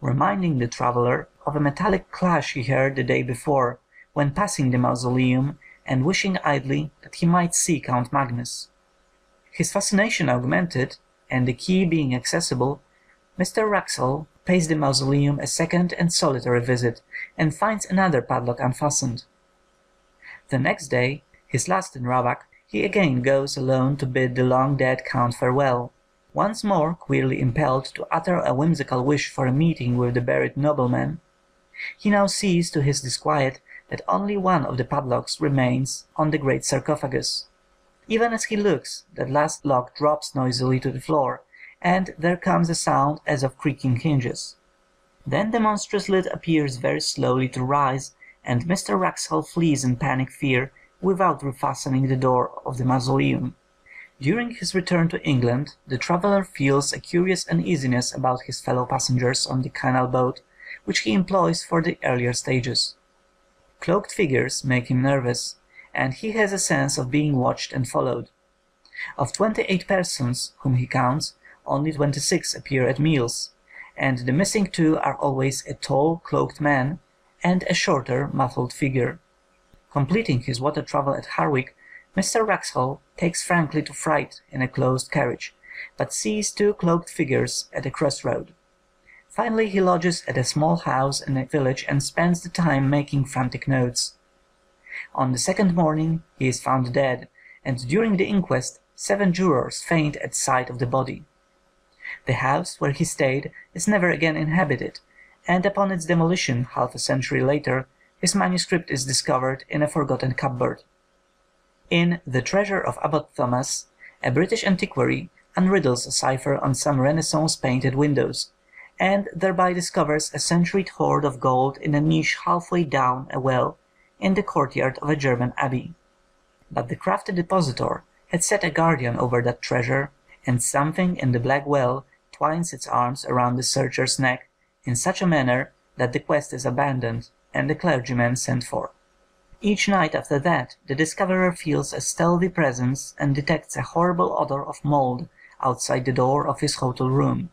reminding the traveller of a metallic clash he heard the day before, when passing the mausoleum and wishing idly that he might see Count Magnus. His fascination augmented, and the key being accessible, Mister Wraxhall pays the mausoleum a second and solitary visit, and finds another padlock unfastened. The next day, his last in Rabak, he again goes alone to bid the long-dead Count farewell, once more queerly impelled to utter a whimsical wish for a meeting with the buried nobleman. He now sees to his disquiet that only one of the padlocks remains on the great sarcophagus. Even as he looks, that last lock drops noisily to the floor, and there comes a sound as of creaking hinges. Then the monstrous lid appears very slowly to rise, and Mister Wraxhall flees in panic fear without refastening the door of the mausoleum. During his return to England, the traveller feels a curious uneasiness about his fellow passengers on the canal boat, which he employs for the earlier stages. Cloaked figures make him nervous, and he has a sense of being watched and followed. Of twenty-eight persons whom he counts, only twenty-six appear at meals, and the missing two are always a tall, cloaked man and a shorter, muffled figure. Completing his water travel at Harwich, Mister Wraxhall takes frankly to fright in a closed carriage, but sees two cloaked figures at a crossroad. Finally he lodges at a small house in a village and spends the time making frantic notes. On the second morning he is found dead, and during the inquest seven jurors faint at sight of the body. The house where he stayed is never again inhabited, and upon its demolition half a century later his manuscript is discovered in a forgotten cupboard. In The Treasure of Abbot Thomas, a British antiquary unriddles a cipher on some Renaissance painted windows, and thereby discovers a centuried hoard of gold in a niche halfway down a well in the courtyard of a German abbey. But the crafty depositor had set a guardian over that treasure, and something in the black well twines its arms around the searcher's neck in such a manner that the quest is abandoned and the clergyman sent for. Each night after that the discoverer feels a stealthy presence and detects a horrible odor of mold outside the door of his hotel room,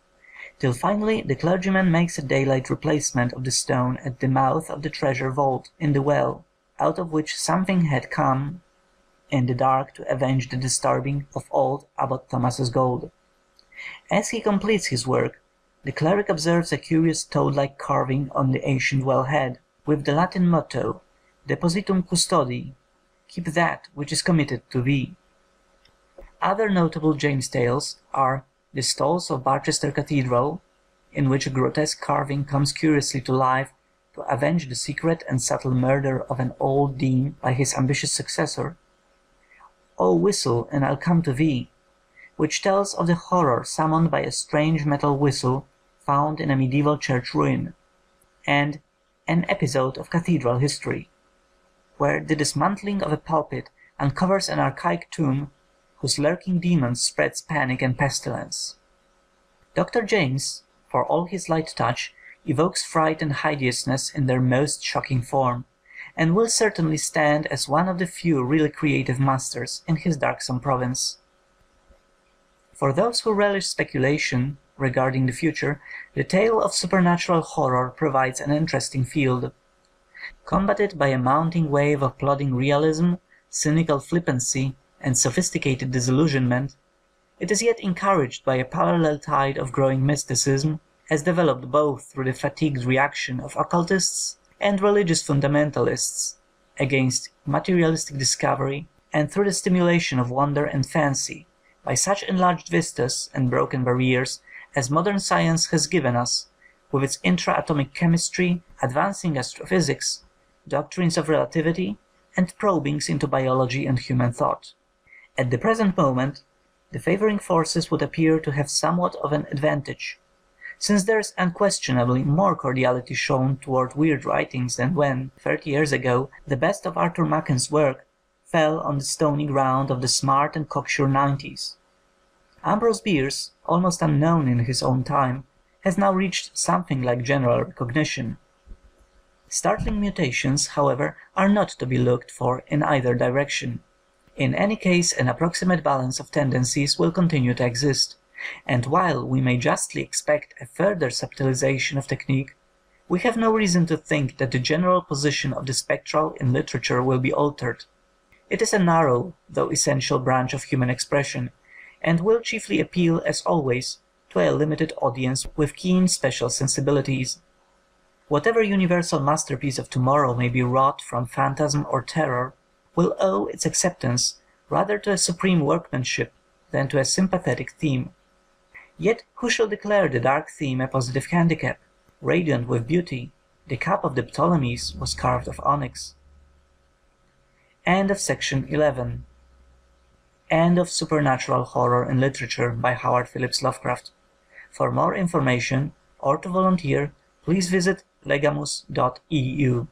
till finally the clergyman makes a daylight replacement of the stone at the mouth of the treasure vault in the well, out of which something had come in the dark to avenge the disturbing of old Abbot Thomas's gold. As he completes his work, the cleric observes a curious toad-like carving on the ancient well-head, with the Latin motto, Depositum custodi, keep that which is committed to thee. Other notable James tales are The Stalls of Barchester Cathedral, in which a grotesque carving comes curiously to life to avenge the secret and subtle murder of an old dean by his ambitious successor. O Whistle, and I'll Come to Thee, which tells of the horror summoned by a strange metal whistle found in a medieval church ruin, and An Episode of Cathedral History, where the dismantling of a pulpit uncovers an archaic tomb whose lurking demon spreads panic and pestilence. Doctor James, for all his light touch, evokes fright and hideousness in their most shocking form, and will certainly stand as one of the few really creative masters in his darksome province. For those who relish speculation regarding the future, the tale of supernatural horror provides an interesting field. Combated by a mounting wave of plodding realism, cynical flippancy, and sophisticated disillusionment, it is yet encouraged by a parallel tide of growing mysticism, as developed both through the fatigued reaction of occultists and religious fundamentalists against materialistic discovery, and through the stimulation of wonder and fancy by such enlarged vistas and broken barriers as modern science has given us, with its intra-atomic chemistry, advancing astrophysics, doctrines of relativity, and probings into biology and human thought. At the present moment, the favoring forces would appear to have somewhat of an advantage, since there is unquestionably more cordiality shown toward weird writings than when, thirty years ago, the best of Arthur Machen's work fell on the stony ground of the smart and cocksure nineties. Ambrose Bierce, almost unknown in his own time, has now reached something like general recognition. Startling mutations, however, are not to be looked for in either direction. In any case, an approximate balance of tendencies will continue to exist, and while we may justly expect a further subtilization of technique, we have no reason to think that the general position of the spectral in literature will be altered. It is a narrow, though essential, branch of human expression, and will chiefly appeal, as always, to a limited audience with keen special sensibilities. Whatever universal masterpiece of tomorrow may be wrought from phantasm or terror will owe its acceptance rather to a supreme workmanship than to a sympathetic theme. Yet who shall declare the dark theme a positive handicap? Radiant with beauty, the cup of the Ptolemies was carved of onyx. End of section eleven. End of Supernatural Horror in Literature by Howard Phillips Lovecraft. For more information or to volunteer, please visit legamus dot e u.